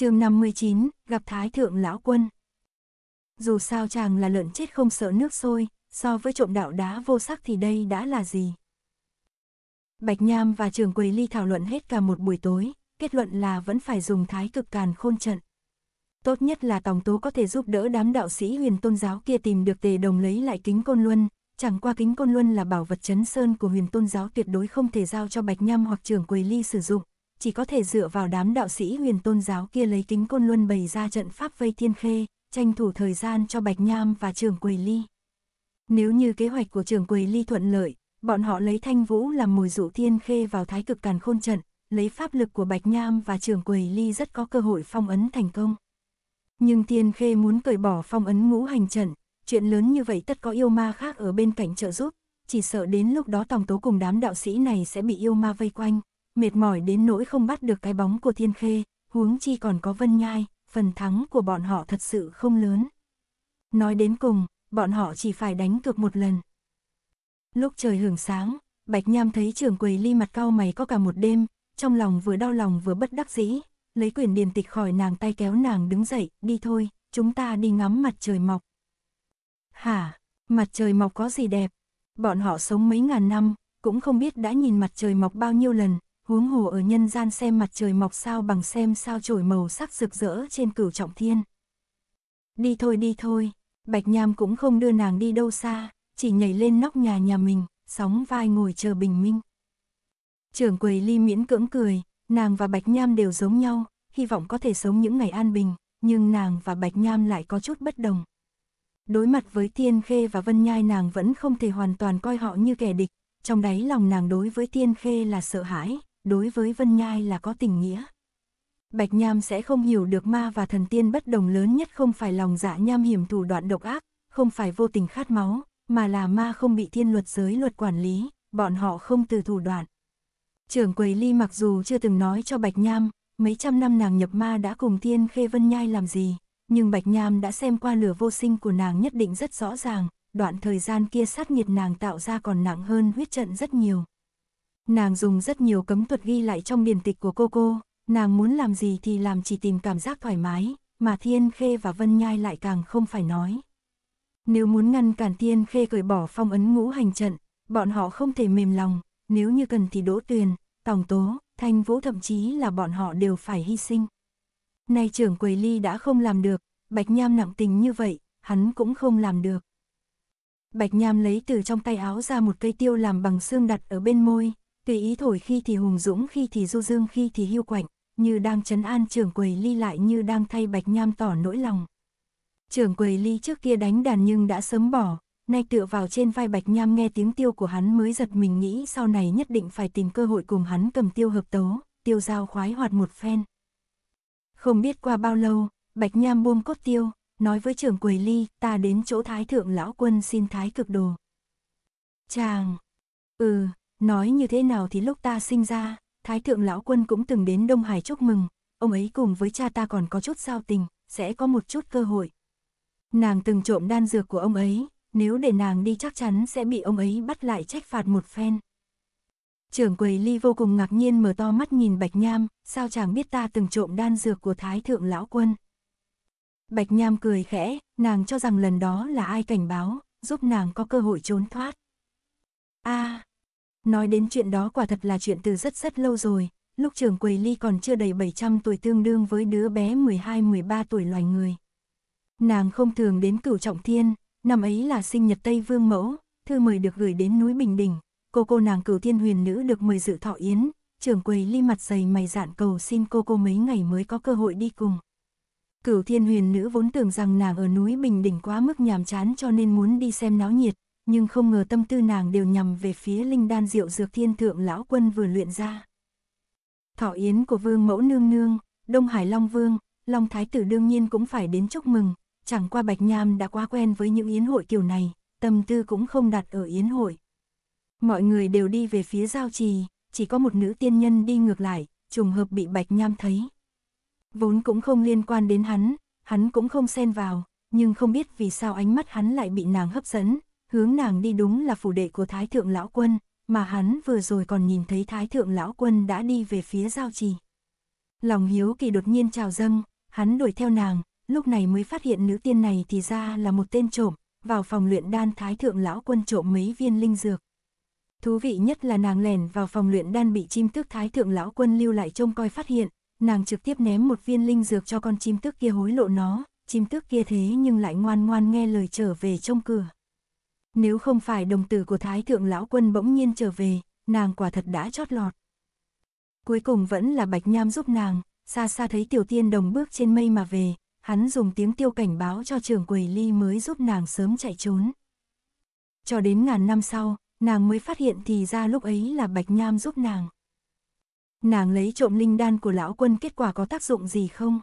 Chương 59, gặp Thái Thượng Lão Quân. Dù sao chàng là lợn chết không sợ nước sôi, so với trộm đạo đá vô sắc thì đây đã là gì? Bạch Nham và Trường Quầy Ly thảo luận hết cả một buổi tối, kết luận là vẫn phải dùng Thái Cực Càn Khôn Trận. Tốt nhất là Tòng Tố có thể giúp đỡ đám đạo sĩ Huyền Tôn Giáo kia tìm được Tề Đồng lấy lại Kính Côn Luân, chẳng qua Kính Côn Luân là bảo vật trấn sơn của Huyền Tôn Giáo tuyệt đối không thể giao cho Bạch Nham hoặc Trường Quầy Ly sử dụng, chỉ có thể dựa vào đám đạo sĩ Huyền Tôn Giáo kia lấy Kính Côn Luân bày ra trận pháp vây Thiên Khê, tranh thủ thời gian cho Bạch Nham và Trường Quầy Ly. Nếu như kế hoạch của Trường Quầy Ly thuận lợi, bọn họ lấy Thanh Vũ làm mồi dụ Thiên Khê vào Thái Cực Càn Khôn Trận, lấy pháp lực của Bạch Nham và Trường Quầy Ly rất có cơ hội phong ấn thành công. Nhưng Thiên Khê muốn cởi bỏ phong ấn Ngũ Hành Trận, chuyện lớn như vậy tất có yêu ma khác ở bên cạnh trợ giúp, chỉ sợ đến lúc đó Tòng Tố cùng đám đạo sĩ này sẽ bị yêu ma vây quanh, mệt mỏi đến nỗi không bắt được cái bóng của Thiên Khê, huống chi còn có Vân Nhai, phần thắng của bọn họ thật sự không lớn. Nói đến cùng, bọn họ chỉ phải đánh cược một lần. Lúc trời hưởng sáng, Bạch Nham thấy Trường Quầy Ly mặt cau mày có cả một đêm, trong lòng vừa đau lòng vừa bất đắc dĩ, lấy quyển điền tịch khỏi nàng tay kéo nàng đứng dậy, đi thôi, chúng ta đi ngắm mặt trời mọc. Hả, mặt trời mọc có gì đẹp, bọn họ sống mấy ngàn năm, cũng không biết đã nhìn mặt trời mọc bao nhiêu lần, huống hồ ở nhân gian xem mặt trời mọc sao bằng xem sao chổi màu sắc rực rỡ trên Cửu Trọng Thiên. Đi thôi, Bạch Nham cũng không đưa nàng đi đâu xa, chỉ nhảy lên nóc nhà mình, sóng vai ngồi chờ bình minh. Trường Quầy Ly miễn cưỡng cười, nàng và Bạch Nham đều giống nhau, hy vọng có thể sống những ngày an bình, nhưng nàng và Bạch Nham lại có chút bất đồng. Đối mặt với Thiên Khê và Vân Nhai nàng vẫn không thể hoàn toàn coi họ như kẻ địch, trong đáy lòng nàng đối với Thiên Khê là sợ hãi, đối với Vân Nhai là có tình nghĩa. Bạch Nham sẽ không hiểu được ma và thần tiên bất đồng lớn nhất không phải lòng dạ nham hiểm thủ đoạn độc ác, không phải vô tình khát máu, mà là ma không bị thiên luật giới luật quản lý, bọn họ không từ thủ đoạn. Trường Quầy Ly mặc dù chưa từng nói cho Bạch Nham, mấy trăm năm nàng nhập ma đã cùng Thiên Khê Vân Nhai làm gì, nhưng Bạch Nham đã xem qua lửa vô sinh của nàng nhất định rất rõ ràng, đoạn thời gian kia sát nghiệt nàng tạo ra còn nặng hơn huyết trận rất nhiều. Nàng dùng rất nhiều cấm thuật ghi lại trong điển tịch của cô, nàng muốn làm gì thì làm chỉ tìm cảm giác thoải mái, mà Thiên Khê và Vân Nhai lại càng không phải nói. Nếu muốn ngăn cản Thiên Khê cởi bỏ phong ấn Ngũ Hành Trận, bọn họ không thể mềm lòng, nếu như cần thì Đỗ Tuyền, Tòng Tố, Thanh Vũ thậm chí là bọn họ đều phải hy sinh. Nay Trường Quầy Ly đã không làm được, Bạch Nham nặng tình như vậy, hắn cũng không làm được. Bạch Nham lấy từ trong tay áo ra một cây tiêu làm bằng xương đặt ở bên môi, tùy ý thổi khi thì hùng dũng khi thì du dương khi thì hiu quạnh, như đang trấn an Trường Quầy Ly lại như đang thay Bạch Nham tỏ nỗi lòng. Trường Quầy Ly trước kia đánh đàn nhưng đã sớm bỏ, nay tựa vào trên vai Bạch Nham nghe tiếng tiêu của hắn mới giật mình nghĩ sau này nhất định phải tìm cơ hội cùng hắn cầm tiêu hợp tấu, tiêu giao khoái hoạt một phen. Không biết qua bao lâu, Bạch Nham buông cốt tiêu, nói với Trường Quầy Ly, ta đến chỗ Thái Thượng Lão Quân xin Thái Cực Đồ. Chàng, nói như thế nào thì lúc ta sinh ra, Thái Thượng Lão Quân cũng từng đến Đông Hải chúc mừng, ông ấy cùng với cha ta còn có chút giao tình, sẽ có một chút cơ hội. Nàng từng trộm đan dược của ông ấy, nếu để nàng đi chắc chắn sẽ bị ông ấy bắt lại trách phạt một phen. Trường Quầy Ly vô cùng ngạc nhiên mở to mắt nhìn Bạch Nham, sao chàng biết ta từng trộm đan dược của Thái Thượng Lão Quân. Bạch Nham cười khẽ, nàng cho rằng lần đó là ai cảnh báo, giúp nàng có cơ hội trốn thoát. Nói đến chuyện đó quả thật là chuyện từ rất lâu rồi, lúc Trường Quầy Ly còn chưa đầy 700 tuổi tương đương với đứa bé 12-13 tuổi loài người. Nàng không thường đến Cửu Trọng Thiên, năm ấy là sinh nhật Tây Vương Mẫu, thư mời được gửi đến núi Bình Đỉnh, cô nàng Cửu Thiên Huyền Nữ được mời dự thọ yến, Trường Quầy Ly mặt dày mày dạn cầu xin cô mấy ngày mới có cơ hội đi cùng. Cửu Thiên Huyền Nữ vốn tưởng rằng nàng ở núi Bình Đỉnh quá mức nhàm chán cho nên muốn đi xem náo nhiệt, nhưng không ngờ tâm tư nàng đều nhằm về phía linh đan diệu dược Thiên Thượng Lão Quân vừa luyện ra. Thọ yến của Vương Mẫu Nương Nương, Đông Hải Long Vương, Long Thái Tử đương nhiên cũng phải đến chúc mừng, chẳng qua Bạch Nham đã quá quen với những yến hội kiểu này, tâm tư cũng không đặt ở yến hội. Mọi người đều đi về phía giao trì, chỉ có một nữ tiên nhân đi ngược lại, trùng hợp bị Bạch Nham thấy. Vốn cũng không liên quan đến hắn cũng không xen vào, nhưng không biết vì sao ánh mắt hắn lại bị nàng hấp dẫn, hướng nàng đi đúng là phủ đệ của Thái Thượng Lão Quân, mà hắn vừa rồi còn nhìn thấy Thái Thượng Lão Quân đã đi về phía giao trì. Lòng hiếu kỳ đột nhiên trào dâng, hắn đuổi theo nàng, lúc này mới phát hiện nữ tiên này thì ra là một tên trộm, vào phòng luyện đan Thái Thượng Lão Quân trộm mấy viên linh dược. Thú vị nhất là nàng lẻn vào phòng luyện đan bị chim tước Thái Thượng Lão Quân lưu lại trông coi phát hiện, nàng trực tiếp ném một viên linh dược cho con chim tước kia hối lộ nó, chim tước kia thế nhưng lại ngoan ngoan nghe lời trở về trông cửa. Nếu không phải đồng tử của Thái Thượng Lão Quân bỗng nhiên trở về, nàng quả thật đã chót lọt. Cuối cùng vẫn là Bạch Nham giúp nàng, xa xa thấy Tiểu Tiên Đồng bước trên mây mà về, hắn dùng tiếng tiêu cảnh báo cho Trường Quầy Ly mới giúp nàng sớm chạy trốn. Cho đến ngàn năm sau, nàng mới phát hiện thì ra lúc ấy là Bạch Nham giúp nàng. Nàng lấy trộm linh đan của Lão Quân kết quả có tác dụng gì không?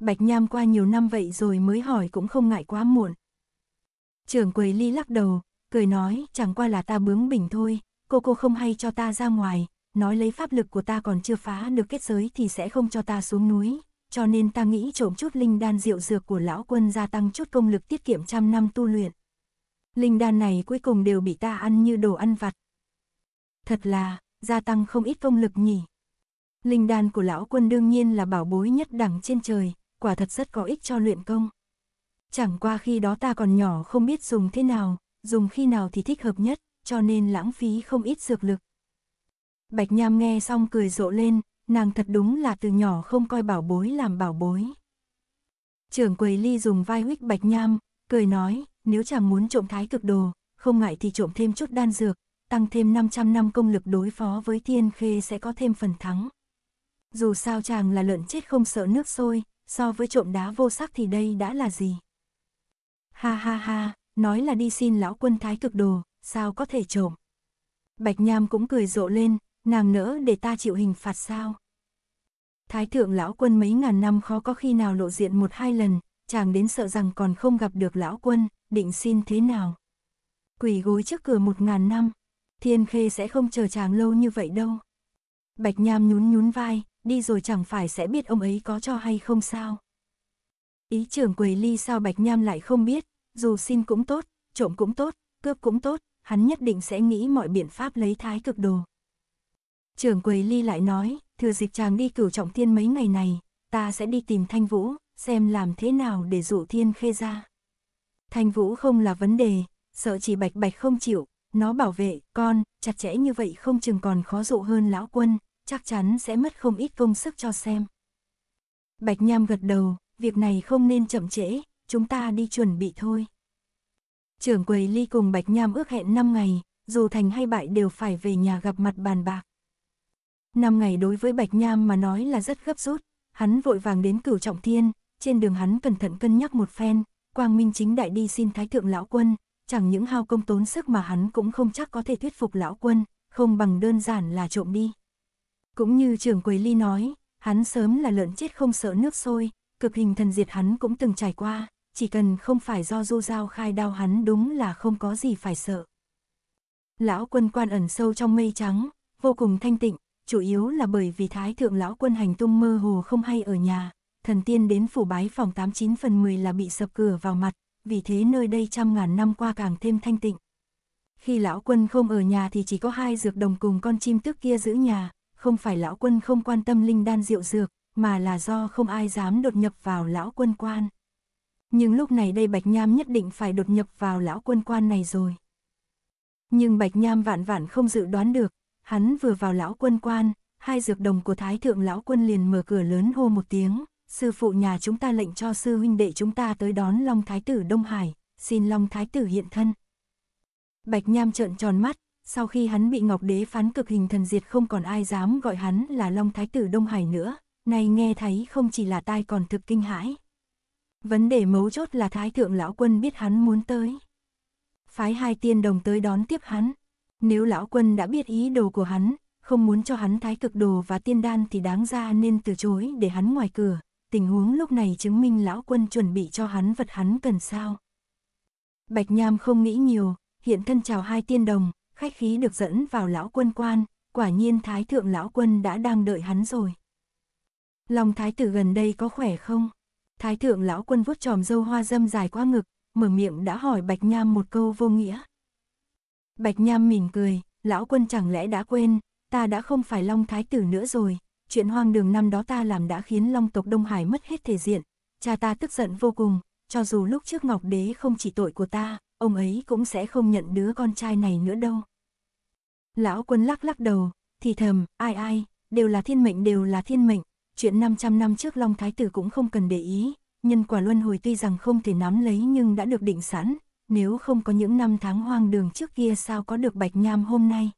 Bạch Nham qua nhiều năm vậy rồi mới hỏi cũng không ngại quá muộn. Trường Quầy Ly lắc đầu, cười nói chẳng qua là ta bướng bỉnh thôi, cô không hay cho ta ra ngoài, nói lấy pháp lực của ta còn chưa phá được kết giới thì sẽ không cho ta xuống núi, cho nên ta nghĩ trộm chút linh đan diệu dược của Lão Quân gia tăng chút công lực tiết kiệm trăm năm tu luyện. Linh đan này cuối cùng đều bị ta ăn như đồ ăn vặt. Thật là, gia tăng không ít công lực nhỉ. Linh đan của Lão Quân đương nhiên là bảo bối nhất đẳng trên trời, quả thật rất có ích cho luyện công. Chẳng qua khi đó ta còn nhỏ không biết dùng thế nào, dùng khi nào thì thích hợp nhất, cho nên lãng phí không ít dược lực. Bạch Nham nghe xong cười rộ lên, nàng thật đúng là từ nhỏ không coi bảo bối làm bảo bối. Trưởng Quầy Ly dùng vai huých Bạch Nham, cười nói, nếu chàng muốn trộm Thái Cực Đồ, không ngại thì trộm thêm chút đan dược, tăng thêm 500 năm công lực đối phó với Thiên Khê sẽ có thêm phần thắng. Dù sao chàng là lợn chết không sợ nước sôi, so với trộm đá vô sắc thì đây đã là gì? Ha ha ha, nói là đi xin Lão Quân Thái Cực Đồ, sao có thể trộm? Bạch Nham cũng cười rộ lên, nàng nỡ để ta chịu hình phạt sao? Thái Thượng Lão Quân mấy ngàn năm khó có khi nào lộ diện một hai lần, chàng đến sợ rằng còn không gặp được Lão Quân, định xin thế nào? Quỳ gối trước cửa 1000 năm, Thiên Khê sẽ không chờ chàng lâu như vậy đâu. Bạch Nham nhún vai, đi rồi chẳng phải sẽ biết ông ấy có cho hay không sao? Ý Trường Quầy Ly sao Bạch Nham lại không biết, dù xin cũng tốt, trộm cũng tốt, cướp cũng tốt, hắn nhất định sẽ nghĩ mọi biện pháp lấy Thái Cực Đồ. Trường Quầy Ly lại nói, thừa dịp chàng đi Cửu Trọng Thiên mấy ngày này, ta sẽ đi tìm Thanh Vũ, xem làm thế nào để dụ Thiên Khê ra. Thanh Vũ không là vấn đề, sợ chỉ Bạch Bạch không chịu, nó bảo vệ con, chặt chẽ như vậy không chừng còn khó dụ hơn Lão Quân, chắc chắn sẽ mất không ít công sức cho xem. Bạch Nham gật đầu, việc này không nên chậm trễ, chúng ta đi chuẩn bị thôi. Trưởng Quầy Ly cùng Bạch Nham ước hẹn 5 ngày, dù thành hay bại đều phải về nhà gặp mặt bàn bạc. 5 ngày đối với Bạch Nham mà nói là rất gấp rút, hắn vội vàng đến Cửu Trọng Thiên, trên đường hắn cẩn thận cân nhắc một phen, quang minh chính đại đi xin Thái Thượng Lão Quân, chẳng những hao công tốn sức mà hắn cũng không chắc có thể thuyết phục Lão Quân, không bằng đơn giản là trộm đi. Cũng như Trưởng Quầy Ly nói, hắn sớm là lợn chết không sợ nước sôi, cực hình thần diệt hắn cũng từng trải qua, chỉ cần không phải do Du Dao khai đao hắn đúng là không có gì phải sợ. Lão Quân quan ẩn sâu trong mây trắng, vô cùng thanh tịnh, chủ yếu là bởi vì Thái Thượng Lão Quân hành tung mơ hồ không hay ở nhà, thần tiên đến phủ bái phòng 89 phần 10 là bị sập cửa vào mặt, vì thế nơi đây 100.000 năm qua càng thêm thanh tịnh. Khi Lão Quân không ở nhà thì chỉ có 2 dược đồng cùng con chim tước kia giữ nhà, không phải Lão Quân không quan tâm linh đan diệu dược, mà là do không ai dám đột nhập vào Lão Quân quan. Nhưng lúc này đây Bạch Nham nhất định phải đột nhập vào Lão Quân quan này rồi. Nhưng Bạch Nham vạn vạn không dự đoán được, hắn vừa vào Lão Quân quan, 2 dược đồng của Thái Thượng Lão Quân liền mở cửa lớn hô một tiếng, sư phụ nhà chúng ta lệnh cho sư huynh đệ chúng ta tới đón Long Thái Tử Đông Hải, xin Long Thái Tử hiện thân. Bạch Nham trợn tròn mắt, sau khi hắn bị Ngọc Đế phán cực hình thần diệt không còn ai dám gọi hắn là Long Thái Tử Đông Hải nữa, nay nghe thấy không chỉ là tai còn thực kinh hãi. Vấn đề mấu chốt là Thái Thượng Lão Quân biết hắn muốn tới, phái 2 tiên đồng tới đón tiếp hắn. Nếu Lão Quân đã biết ý đồ của hắn, không muốn cho hắn Thái Cực Đồ và tiên đan thì đáng ra nên từ chối để hắn ngoài cửa, tình huống lúc này chứng minh Lão Quân chuẩn bị cho hắn vật hắn cần sao. Bạch Nham không nghĩ nhiều, hiện thân chào 2 tiên đồng, khách khí được dẫn vào Lão Quân quan, quả nhiên Thái Thượng Lão Quân đã đang đợi hắn rồi. Long Thái Tử gần đây có khỏe không? Thái Thượng Lão Quân vuốt chòm râu hoa râm dài qua ngực, mở miệng đã hỏi Bạch Nham một câu vô nghĩa. Bạch Nham mỉm cười, Lão Quân chẳng lẽ đã quên, ta đã không phải Long Thái Tử nữa rồi, chuyện hoang đường năm đó ta làm đã khiến Long tộc Đông Hải mất hết thể diện, cha ta tức giận vô cùng, cho dù lúc trước Ngọc Đế không chỉ tội của ta, ông ấy cũng sẽ không nhận đứa con trai này nữa đâu. Lão Quân lắc lắc đầu, thì thầm, ai, đều là thiên mệnh, chuyện 500 năm trước Long Thái Tử cũng không cần để ý, nhân quả luân hồi tuy rằng không thể nắm lấy nhưng đã được định sẵn, nếu không có những năm tháng hoang đường trước kia sao có được Bạch Nham hôm nay.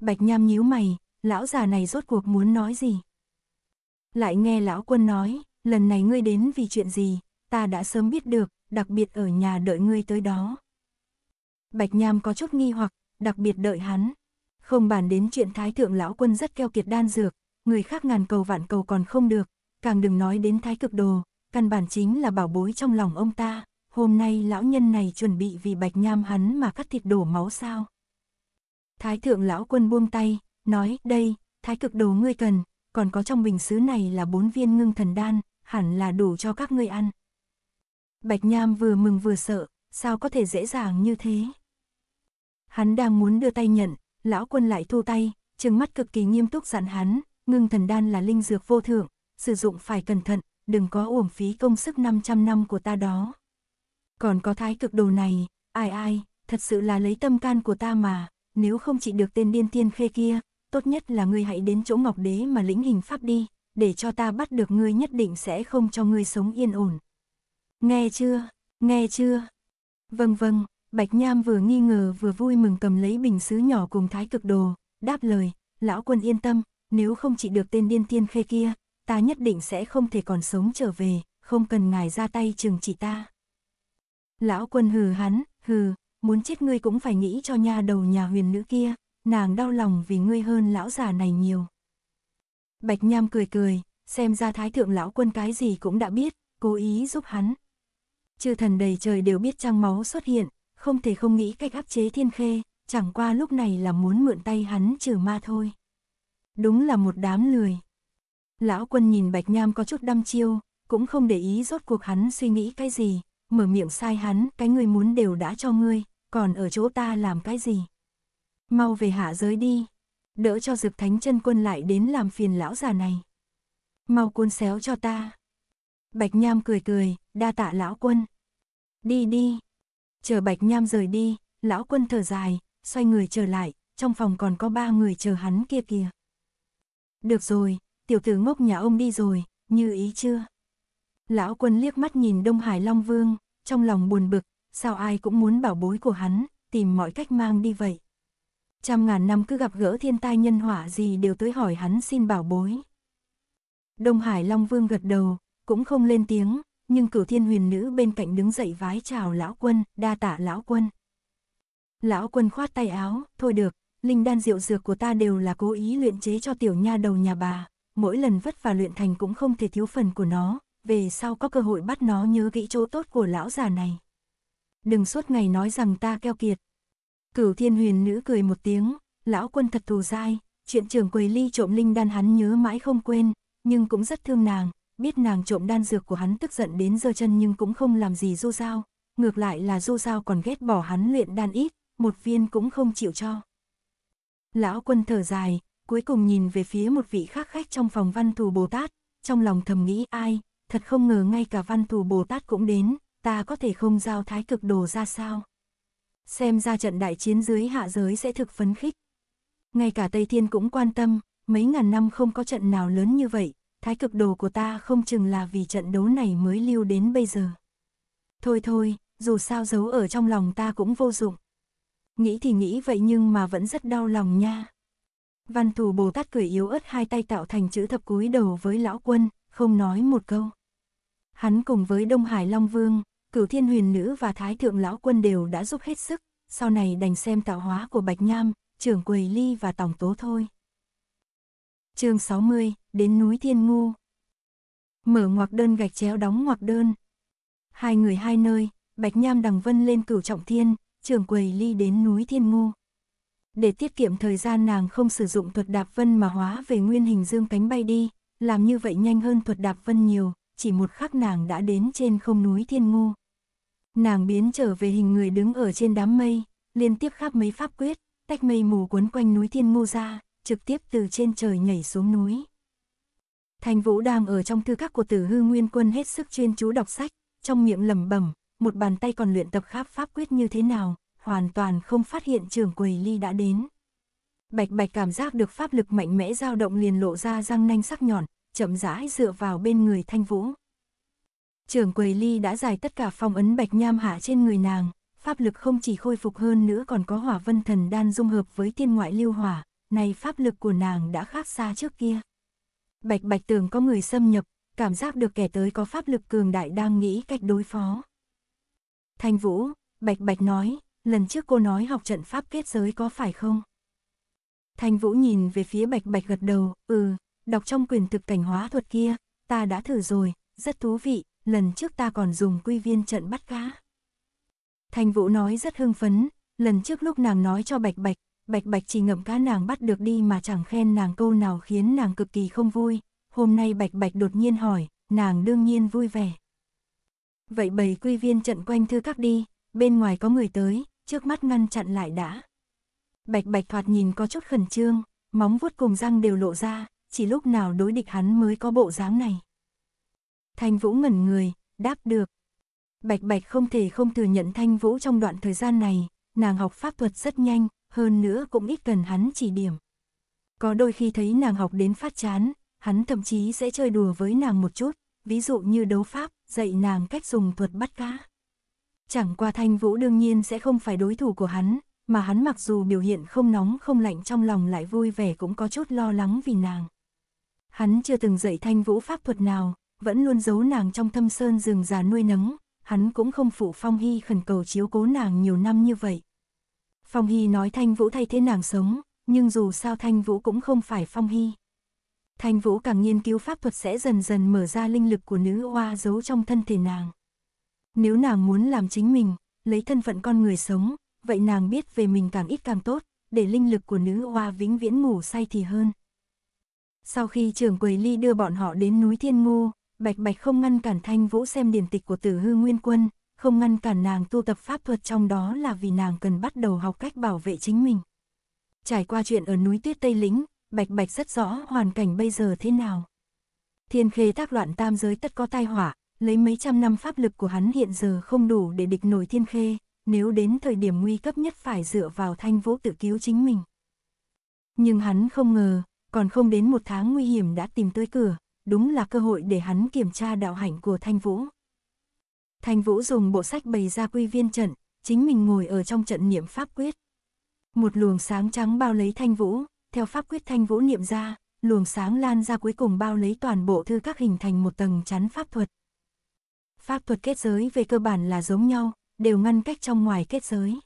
Bạch Nham nhíu mày, lão già này rốt cuộc muốn nói gì? Lại nghe Lão Quân nói, lần này ngươi đến vì chuyện gì, ta đã sớm biết được, đặc biệt ở nhà đợi ngươi tới đó. Bạch Nham có chút nghi hoặc, đặc biệt đợi hắn. Không bàn đến chuyện Thái Thượng Lão Quân rất keo kiệt đan dược, người khác ngàn cầu vạn cầu còn không được, càng đừng nói đến Thái Cực Đồ, căn bản chính là bảo bối trong lòng ông ta. Hôm nay lão nhân này chuẩn bị vì Bạch Nham hắn mà cắt thịt đổ máu sao? Thái Thượng Lão Quân buông tay, nói, đây, Thái Cực Đồ ngươi cần, còn có trong bình sứ này là 4 viên Ngưng Thần Đan, hẳn là đủ cho các ngươi ăn. Bạch Nham vừa mừng vừa sợ, sao có thể dễ dàng như thế? Hắn đang muốn đưa tay nhận, Lão Quân lại thu tay, trừng mắt cực kỳ nghiêm túc dặn hắn, Ngưng Thần Đan là linh dược vô thượng, sử dụng phải cẩn thận, đừng có uổng phí công sức 500 năm của ta đó. Còn có Thái Cực Đồ này, ai, thật sự là lấy tâm can của ta mà, nếu không trị được tên điên Thiên Khê kia, tốt nhất là ngươi hãy đến chỗ Ngọc Đế mà lĩnh hình pháp đi, để cho ta bắt được ngươi nhất định sẽ không cho ngươi sống yên ổn. Nghe chưa? Vâng, Bạch Nham vừa nghi ngờ vừa vui mừng cầm lấy bình sứ nhỏ cùng Thái Cực Đồ, đáp lời, Lão Quân yên tâm, nếu không trị được tên điên Thiên Khê kia, ta nhất định sẽ không thể còn sống trở về, không cần ngài ra tay trừng trị ta. Lão Quân hừ hắn, muốn chết ngươi cũng phải nghĩ cho nha đầu nhà huyền nữ kia, nàng đau lòng vì ngươi hơn lão già này nhiều. Bạch Nham cười, xem ra Thái Thượng Lão Quân cái gì cũng đã biết, cố ý giúp hắn. Chư thần đầy trời đều biết trăng máu xuất hiện, không thể không nghĩ cách áp chế Thiên Khê, chẳng qua lúc này là muốn mượn tay hắn trừ ma thôi. Đúng là một đám lười. Lão Quân nhìn Bạch Nham có chút đăm chiêu, cũng không để ý rốt cuộc hắn suy nghĩ cái gì. Mở miệng sai hắn, cái ngươi muốn đều đã cho ngươi, còn ở chỗ ta làm cái gì? Mau về hạ giới đi, đỡ cho Dực Thánh Chân Quân lại đến làm phiền lão già này. Mau cuốn xéo cho ta. Bạch Nham cười, đa tạ Lão Quân. Đi. Chờ Bạch Nham rời đi, Lão Quân thở dài, xoay người trở lại, trong phòng còn có 3 người chờ hắn kia kìa. Được rồi, tiểu tử ngốc nhà ông đi rồi, như ý chưa? Lão Quân liếc mắt nhìn Đông Hải Long Vương, trong lòng buồn bực, sao ai cũng muốn bảo bối của hắn, tìm mọi cách mang đi vậy. Trăm ngàn năm cứ gặp gỡ thiên tai nhân họa gì đều tới hỏi hắn xin bảo bối. Đông Hải Long Vương gật đầu, cũng không lên tiếng, nhưng Cửu Thiên Huyền Nữ bên cạnh đứng dậy vái chào Lão Quân, đa tạ Lão Quân. Lão Quân khoát tay áo, thôi được, linh đan diệu dược của ta đều là cố ý luyện chế cho tiểu nha đầu nhà bà, mỗi lần vất vả luyện thành cũng không thể thiếu phần của nó. Về sau có cơ hội bắt nó nhớ kỹ chỗ tốt của lão già này. Đừng suốt ngày nói rằng ta keo kiệt. Cửu Thiên Huyền Nữ cười một tiếng, Lão Quân thật thù dai, chuyện Trường Quầy Ly trộm linh đan hắn nhớ mãi không quên, nhưng cũng rất thương nàng, biết nàng trộm đan dược của hắn tức giận đến giơ chân nhưng cũng không làm gì Du Dao, ngược lại là Du Dao còn ghét bỏ hắn luyện đan ít, 1 viên cũng không chịu cho. Lão Quân thở dài, cuối cùng nhìn về phía một vị khác khách trong phòng Văn Thù Bồ Tát, trong lòng thầm nghĩ ai. Thật không ngờ ngay cả Văn Thù Bồ Tát cũng đến, ta có thể không giao Thái Cực Đồ ra sao? Xem ra trận đại chiến dưới hạ giới sẽ thực phấn khích. Ngay cả Tây Thiên cũng quan tâm, mấy ngàn năm không có trận nào lớn như vậy, Thái Cực Đồ của ta không chừng là vì trận đấu này mới lưu đến bây giờ. Thôi, dù sao giấu ở trong lòng ta cũng vô dụng. Nghĩ thì nghĩ vậy nhưng mà vẫn rất đau lòng nha. Văn Thù Bồ Tát cười yếu ớt, 2 tay tạo thành chữ thập cúi đầu với Lão Quân, không nói một câu. Hắn cùng với Đông Hải Long Vương, Cửu Thiên Huyền Nữ và Thái Thượng Lão Quân đều đã giúp hết sức, sau này đành xem tạo hóa của Bạch Nham, Trưởng Quầy Ly và Tòng Tố thôi. Chương 60, đến núi Thiên Ngu. Mở ngoặc đơn gạch chéo đóng ngoặc đơn. 2 người 2 nơi, Bạch Nham Đằng Vân lên Cửu Trọng Thiên, Trưởng Quầy Ly đến núi Thiên Ngu. Để tiết kiệm thời gian nàng không sử dụng thuật đạp vân mà hóa về nguyên hình dương cánh bay đi, làm như vậy nhanh hơn thuật đạp vân nhiều. Chỉ một khắc nàng đã đến trên không núi Thiên Ngu. Nàng biến trở về hình người đứng ở trên đám mây, liên tiếp khắp mấy pháp quyết, tách mây mù quấn quanh núi Thiên Ngu ra, trực tiếp từ trên trời nhảy xuống núi. Thanh Vũ đang ở trong thư các của Tử Hư Nguyên Quân hết sức chuyên chú đọc sách, trong miệng lẩm bẩm, một bàn tay còn luyện tập khắp pháp quyết như thế nào, hoàn toàn không phát hiện Trường Quầy Ly đã đến. Bạch Bạch cảm giác được pháp lực mạnh mẽ dao động liền lộ ra răng nanh sắc nhọn, chậm rãi dựa vào bên người Thanh Vũ. Trường Quầy Ly đã giải tất cả phong ấn Bạch Nham hạ trên người nàng, pháp lực không chỉ khôi phục hơn nữa còn có Hỏa Vân Thần Đan dung hợp với Tiên Ngoại Lưu Hỏa, này pháp lực của nàng đã khác xa trước kia. Bạch Bạch tưởng có người xâm nhập, cảm giác được kẻ tới có pháp lực cường đại đang nghĩ cách đối phó. Thanh Vũ, Bạch Bạch nói, lần trước cô nói học trận pháp kết giới có phải không? Thanh Vũ nhìn về phía Bạch Bạch gật đầu, đọc trong quyển thực cảnh hóa thuật kia, ta đã thử rồi, rất thú vị, lần trước ta còn dùng quy viên trận bắt cá. Thanh Vũ nói rất hưng phấn, lần trước lúc nàng nói cho Bạch Bạch, Bạch Bạch chỉ ngậm cá nàng bắt được đi mà chẳng khen nàng câu nào khiến nàng cực kỳ không vui, hôm nay Bạch Bạch đột nhiên hỏi, nàng đương nhiên vui vẻ. Vậy bày quy viên trận quanh thư các đi, bên ngoài có người tới, trước mắt ngăn chặn lại đã. Bạch Bạch thoạt nhìn có chút khẩn trương, móng vuốt cùng răng đều lộ ra, chỉ lúc nào đối địch hắn mới có bộ dáng này. Thanh Vũ ngẩn người, đáp được. Bạch Bạch không thể không thừa nhận Thanh Vũ trong đoạn thời gian này, nàng học pháp thuật rất nhanh, hơn nữa cũng ít cần hắn chỉ điểm. Có đôi khi thấy nàng học đến phát chán, hắn thậm chí sẽ chơi đùa với nàng một chút, ví dụ như đấu pháp, dạy nàng cách dùng thuật bắt cá. Chẳng qua Thanh Vũ đương nhiên sẽ không phải đối thủ của hắn, mà hắn mặc dù biểu hiện không nóng không lạnh trong lòng lại vui vẻ cũng có chút lo lắng vì nàng. Hắn chưa từng dạy Thanh Vũ pháp thuật nào, vẫn luôn giấu nàng trong thâm sơn rừng già nuôi nấng, hắn cũng không phụ Phong Hy khẩn cầu chiếu cố nàng nhiều năm như vậy. Phong Hy nói Thanh Vũ thay thế nàng sống, nhưng dù sao Thanh Vũ cũng không phải Phong Hy. Thanh Vũ càng nghiên cứu pháp thuật sẽ dần dần mở ra linh lực của nữ oa giấu trong thân thể nàng. Nếu nàng muốn làm chính mình, lấy thân phận con người sống, vậy nàng biết về mình càng ít càng tốt, để linh lực của nữ oa vĩnh viễn ngủ say thì hơn. Sau khi Trường Quầy Ly đưa bọn họ đến núi Thiên Ngu, Bạch Bạch không ngăn cản Thanh Vũ xem điển tịch của Tử Hư Nguyên Quân, không ngăn cản nàng tu tập pháp thuật, trong đó là vì nàng cần bắt đầu học cách bảo vệ chính mình. Trải qua chuyện ở núi Tuyết Tây Lĩnh, Bạch Bạch rất rõ hoàn cảnh bây giờ thế nào. Thiên Khê tác loạn tam giới tất có tai họa, lấy mấy trăm năm pháp lực của hắn hiện giờ không đủ để địch nổi Thiên Khê, nếu đến thời điểm nguy cấp nhất phải dựa vào Thanh Vũ tự cứu chính mình. Nhưng hắn không ngờ, còn không đến một tháng nguy hiểm đã tìm tới cửa, đúng là cơ hội để hắn kiểm tra đạo hạnh của Thanh Vũ. Thanh Vũ dùng bộ sách bày ra quy viên trận, chính mình ngồi ở trong trận niệm pháp quyết. Một luồng sáng trắng bao lấy Thanh Vũ, theo pháp quyết Thanh Vũ niệm ra, luồng sáng lan ra cuối cùng bao lấy toàn bộ thư các hình thành một tầng chắn pháp thuật. Pháp thuật kết giới về cơ bản là giống nhau, đều ngăn cách trong ngoài kết giới.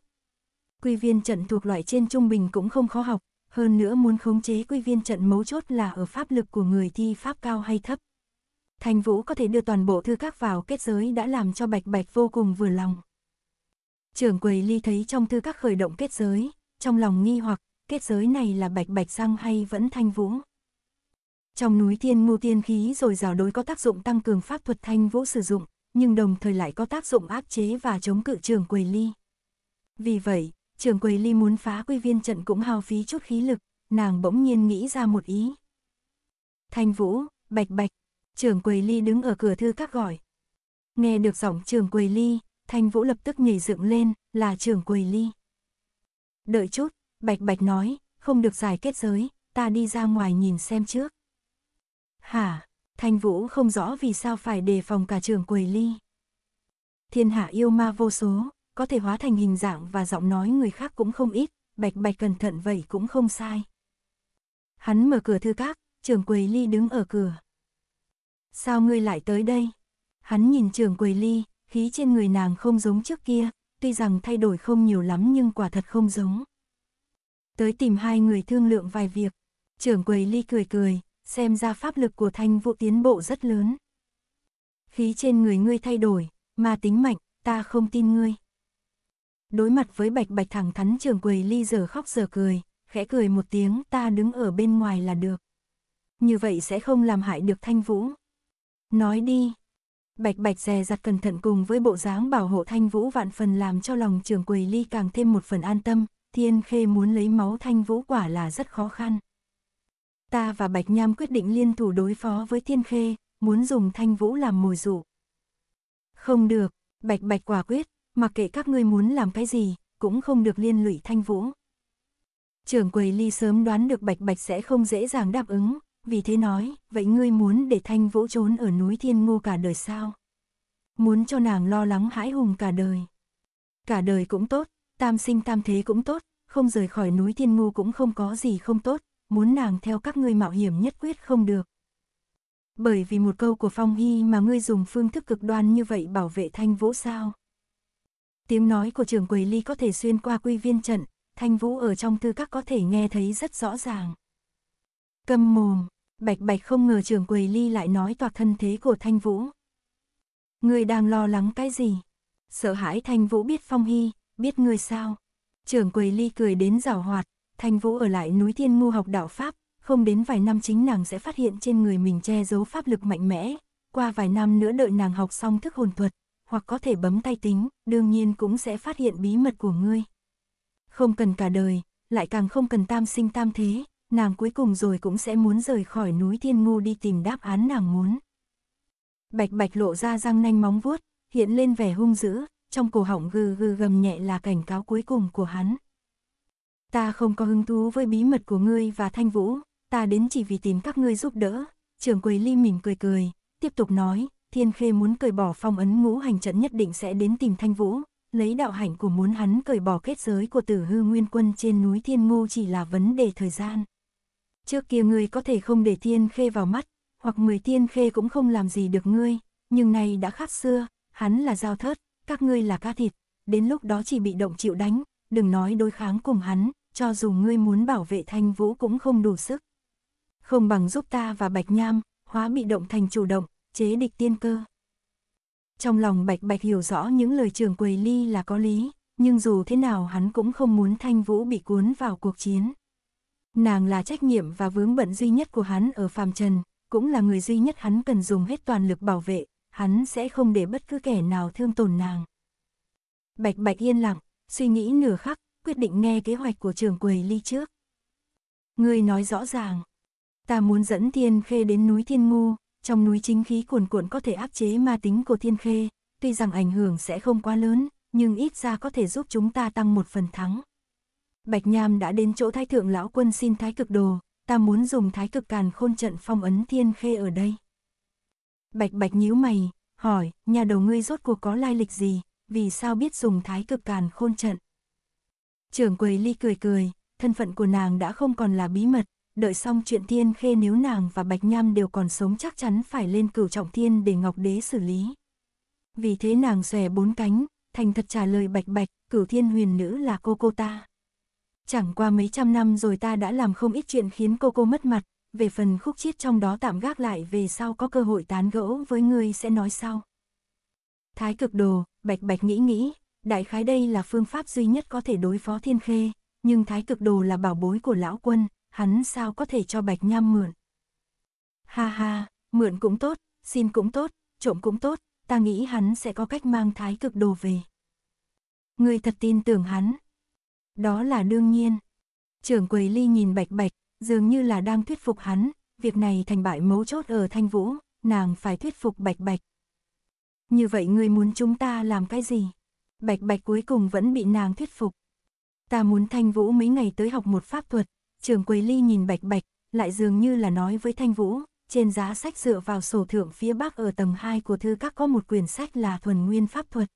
Quy viên trận thuộc loại trên trung bình cũng không khó học, hơn nữa muốn khống chế quy viên trận mấu chốt là ở pháp lực của người thi pháp cao hay thấp. Thanh Vũ có thể đưa toàn bộ thư các vào kết giới đã làm cho Bạch Bạch vô cùng vừa lòng. Trưởng Quầy Ly thấy trong thư các khởi động kết giới, trong lòng nghi hoặc kết giới này là Bạch Bạch sang hay vẫn Thanh Vũ. Trong núi Thiên Ngu tiên khí rồi rào đối có tác dụng tăng cường pháp thuật Thanh Vũ sử dụng, nhưng đồng thời lại có tác dụng áp chế và chống cự Trường Quầy Ly. Vì vậy, Trường Quầy Ly muốn phá quy viên trận cũng hao phí chút khí lực, nàng bỗng nhiên nghĩ ra một ý. Thanh Vũ, Bạch Bạch, Trường Quầy Ly đứng ở cửa thư các gọi. Nghe được giọng Trường Quầy Ly, Thanh Vũ lập tức nhảy dựng lên, là Trường Quầy Ly. Đợi chút, Bạch Bạch nói, không được giải kết giới, ta đi ra ngoài nhìn xem trước. Hả? Thanh Vũ không rõ vì sao phải đề phòng cả Trường Quầy Ly. Thiên hạ yêu ma vô số, có thể hóa thành hình dạng và giọng nói người khác cũng không ít, Bạch Bạch cẩn thận vậy cũng không sai. Hắn mở cửa thư các, Trường Quầy Ly đứng ở cửa. Sao ngươi lại tới đây? Hắn nhìn Trường Quầy Ly, khí trên người nàng không giống trước kia, tuy rằng thay đổi không nhiều lắm nhưng quả thật không giống. Tới tìm hai người thương lượng vài việc, Trường Quầy Ly cười cười. Xem ra pháp lực của Thanh Vũ tiến bộ rất lớn. Khí trên người ngươi thay đổi, mà tính mạnh, ta không tin ngươi. Đối mặt với Bạch Bạch thẳng thắn, Trường Quầy Ly giờ khóc giờ cười, khẽ cười một tiếng, ta đứng ở bên ngoài là được. Như vậy sẽ không làm hại được Thanh Vũ. Nói đi. Bạch Bạch dè dặt cẩn thận cùng với bộ dáng bảo hộ Thanh Vũ vạn phần làm cho lòng Trường Quầy Ly càng thêm một phần an tâm, Thiên Khê muốn lấy máu Thanh Vũ quả là rất khó khăn. Ta và Bạch Nham quyết định liên thủ đối phó với Thiên Khê, muốn dùng Thanh Vũ làm mồi dụ. Không được, Bạch Bạch quả quyết, mặc kệ các ngươi muốn làm cái gì, cũng không được liên lụy Thanh Vũ. Trưởng quầy Ly sớm đoán được Bạch Bạch sẽ không dễ dàng đáp ứng, vì thế nói, vậy ngươi muốn để Thanh Vũ trốn ở núi Thiên Ngô cả đời sao? Muốn cho nàng lo lắng hãi hùng cả đời. Cả đời cũng tốt, tam sinh tam thế cũng tốt, không rời khỏi núi Thiên Ngô cũng không có gì không tốt, muốn nàng theo các ngươi mạo hiểm nhất quyết không được. Bởi vì một câu của Phong Hy mà ngươi dùng phương thức cực đoan như vậy bảo vệ Thanh Vũ sao? Tiếng nói của trưởng quầy Ly có thể xuyên qua quy viên trận, Thanh Vũ ở trong tư các có thể nghe thấy rất rõ ràng. Câm mồm, Bạch Bạch không ngờ trưởng quầy Ly lại nói toạc thân thế của Thanh Vũ. Ngươi đang lo lắng cái gì? Sợ hãi Thanh Vũ biết Phong Hy, biết ngươi sao? Trưởng quầy Ly cười đến giảo hoạt, Thanh Vũ ở lại núi Thiên Ngu học đạo pháp, không đến vài năm chính nàng sẽ phát hiện trên người mình che giấu pháp lực mạnh mẽ, qua vài năm nữa đợi nàng học xong thức hồn thuật, hoặc có thể bấm tay tính, đương nhiên cũng sẽ phát hiện bí mật của ngươi. Không cần cả đời, lại càng không cần tam sinh tam thế, nàng cuối cùng rồi cũng sẽ muốn rời khỏi núi Thiên Ngu đi tìm đáp án nàng muốn. Bạch Bạch lộ ra răng nanh móng vuốt, hiện lên vẻ hung dữ, trong cổ họng gừ gừ gầm nhẹ là cảnh cáo cuối cùng của hắn. Ta không có hứng thú với bí mật của ngươi và Thanh Vũ, ta đến chỉ vì tìm các ngươi giúp đỡ. Trưởng quầy Ly mỉm cười cười, tiếp tục nói, Thiên Khê muốn cởi bỏ phong ấn ngũ hành trận nhất định sẽ đến tìm Thanh Vũ, lấy đạo hạnh của muốn hắn cởi bỏ kết giới của Tử Hư Nguyên Quân trên núi Thiên Ngu chỉ là vấn đề thời gian. Trước kia ngươi có thể không để Thiên Khê vào mắt, hoặc 10 Thiên Khê cũng không làm gì được ngươi, nhưng nay đã khác xưa, hắn là dao thớt, các ngươi là cá thịt, đến lúc đó chỉ bị động chịu đánh, đừng nói đối kháng cùng hắn, cho dù ngươi muốn bảo vệ Thanh Vũ cũng không đủ sức. Không bằng giúp ta và Bạch Nham, hóa bị động thành chủ động, chế địch tiên cơ. Trong lòng Bạch Bạch hiểu rõ những lời trưởng quầy Ly là có lý, nhưng dù thế nào hắn cũng không muốn Thanh Vũ bị cuốn vào cuộc chiến. Nàng là trách nhiệm và vướng bận duy nhất của hắn ở phàm trần, cũng là người duy nhất hắn cần dùng hết toàn lực bảo vệ, hắn sẽ không để bất cứ kẻ nào thương tổn nàng. Bạch Bạch yên lặng, suy nghĩ nửa khắc, quyết định nghe kế hoạch của trưởng quầy Ly trước. Ngươi nói rõ ràng, ta muốn dẫn Thiên Khê đến núi Thiên Ngu, trong núi chính khí cuồn cuộn có thể áp chế ma tính của Thiên Khê, tuy rằng ảnh hưởng sẽ không quá lớn, nhưng ít ra có thể giúp chúng ta tăng một phần thắng. Bạch Nham đã đến chỗ Thái Thượng Lão Quân xin Thái Cực Đồ, ta muốn dùng Thái Cực Càn Khôn trận phong ấn Thiên Khê ở đây. Bạch Bạch nhíu mày, hỏi, nhà đầu ngươi rốt cuộc có lai lịch gì, vì sao biết dùng Thái Cực Càn Khôn trận? Trưởng quầy Ly cười cười, thân phận của nàng đã không còn là bí mật, đợi xong chuyện Thiên Khê nếu nàng và Bạch Nham đều còn sống chắc chắn phải lên Cửu Trọng Thiên để Ngọc Đế xử lý. Vì thế nàng xòe bốn cánh, thành thật trả lời Bạch Bạch, Cửu Thiên Huyền Nữ là cô ta. Chẳng qua mấy trăm năm rồi ta đã làm không ít chuyện khiến cô mất mặt, về phần khúc chiết trong đó tạm gác lại về sau có cơ hội tán gẫu với ngươi sẽ nói sau. Thái Cực Đồ, Bạch Bạch nghĩ, đại khái đây là phương pháp duy nhất có thể đối phó Thiên Khê, nhưng Thái Cực Đồ là bảo bối của Lão Quân, hắn sao có thể cho Bạch Nham mượn. Ha ha, mượn cũng tốt, xin cũng tốt, trộm cũng tốt, ta nghĩ hắn sẽ có cách mang Thái Cực Đồ về. Ngươi thật tin tưởng hắn? Đó là đương nhiên. Trưởng quầy Ly nhìn Bạch Bạch, dường như là đang thuyết phục hắn, việc này thành bại mấu chốt ở Thanh Vũ, nàng phải thuyết phục Bạch Bạch. Như vậy ngươi muốn chúng ta làm cái gì? Bạch Bạch cuối cùng vẫn bị nàng thuyết phục. Ta muốn Thanh Vũ mấy ngày tới học một pháp thuật. Trưởng quầy Ly nhìn Bạch Bạch, lại dường như là nói với Thanh Vũ, trên giá sách dựa vào sổ thượng phía bắc ở tầng 2 của thư các có một quyển sách là Thuần Nguyên Pháp Thuật.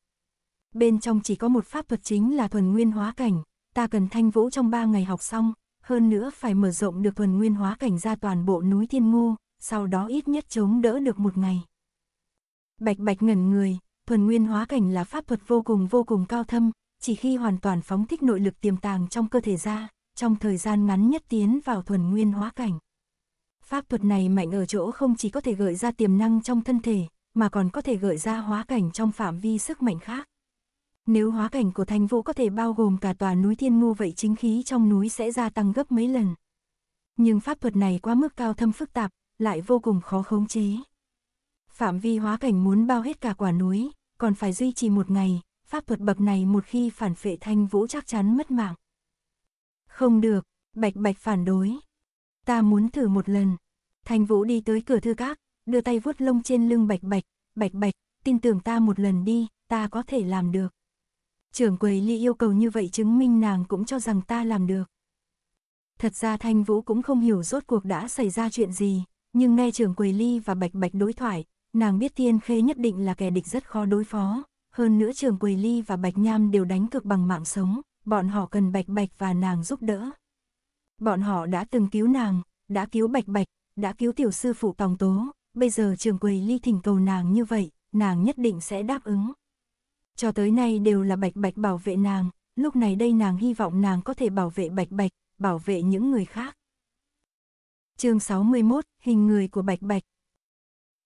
Bên trong chỉ có một pháp thuật chính là Thuần Nguyên Hóa Cảnh, ta cần Thanh Vũ trong 3 ngày học xong, hơn nữa phải mở rộng được Thuần Nguyên Hóa Cảnh ra toàn bộ núi Thiên Ngu, sau đó ít nhất chống đỡ được một ngày. Bạch Bạch ngẩn người, Thuần Nguyên Hóa Cảnh là pháp thuật vô cùng cao thâm, chỉ khi hoàn toàn phóng thích nội lực tiềm tàng trong cơ thể ra, trong thời gian ngắn nhất tiến vào Thuần Nguyên Hóa Cảnh. Pháp thuật này mạnh ở chỗ không chỉ có thể gợi ra tiềm năng trong thân thể, mà còn có thể gợi ra hóa cảnh trong phạm vi sức mạnh khác. Nếu hóa cảnh của Thanh Vũ có thể bao gồm cả tòa núi Thiên Ngu vậy chính khí trong núi sẽ gia tăng gấp mấy lần. Nhưng pháp thuật này quá mức cao thâm phức tạp, lại vô cùng khó khống chế. Phạm vi hóa cảnh muốn bao hết cả quả núi, còn phải duy trì một ngày, pháp thuật bậc này một khi phản phệ Thanh Vũ chắc chắn mất mạng. Không được, Bạch Bạch phản đối. ta muốn thử một lần. Thanh Vũ đi tới cửa thư các, đưa tay vuốt lông trên lưng Bạch Bạch, Bạch Bạch, tin tưởng ta một lần đi, ta có thể làm được. Trưởng quầy Ly yêu cầu như vậy chứng minh nàng cũng cho rằng ta làm được. Thật ra Thanh Vũ cũng không hiểu rốt cuộc đã xảy ra chuyện gì, nhưng nghe trưởng quầy Ly và Bạch Bạch đối thoại, nàng biết Thiên Khê nhất định là kẻ địch rất khó đối phó. Hơn nữa trưởng quầy Ly và Bạch Nham đều đánh cược bằng mạng sống, bọn họ cần Bạch Bạch và nàng giúp đỡ. Bọn họ đã từng cứu nàng, đã cứu Bạch Bạch, đã cứu tiểu sư phụ Tòng Tố, bây giờ trưởng quầy Ly thỉnh cầu nàng như vậy, nàng nhất định sẽ đáp ứng. Cho tới nay đều là Bạch Bạch bảo vệ nàng, lúc này đây nàng hy vọng nàng có thể bảo vệ Bạch Bạch, bảo vệ những người khác. Chương 61, hình người của Bạch Bạch.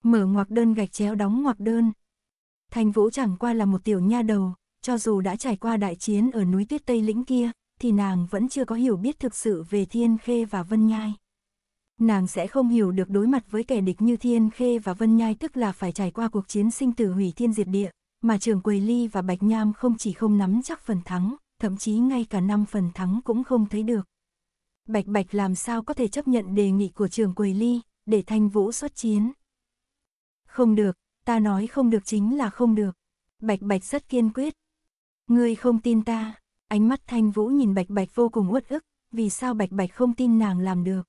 Mở ngoặc đơn gạch chéo đóng ngoặc đơn. Thanh Vũ chẳng qua là một tiểu nha đầu, cho dù đã trải qua đại chiến ở núi tuyết Tây Lĩnh kia, thì nàng vẫn chưa có hiểu biết thực sự về Thiên Khê và Vân Nhai. Nàng sẽ không hiểu được đối mặt với kẻ địch như Thiên Khê và Vân Nhai tức là phải trải qua cuộc chiến sinh tử hủy thiên diệt địa, mà Trường Quầy Ly và Bạch Nham không chỉ không nắm chắc phần thắng, thậm chí ngay cả 5 phần thắng cũng không thấy được. Bạch Bạch làm sao có thể chấp nhận đề nghị của Trường Quầy Ly để Thanh Vũ xuất chiến? Không được, ta nói không được chính là không được. Bạch Bạch rất kiên quyết. Ngươi không tin ta? Ánh mắt Thanh Vũ nhìn Bạch Bạch vô cùng uất ức, vì sao Bạch Bạch không tin nàng làm được?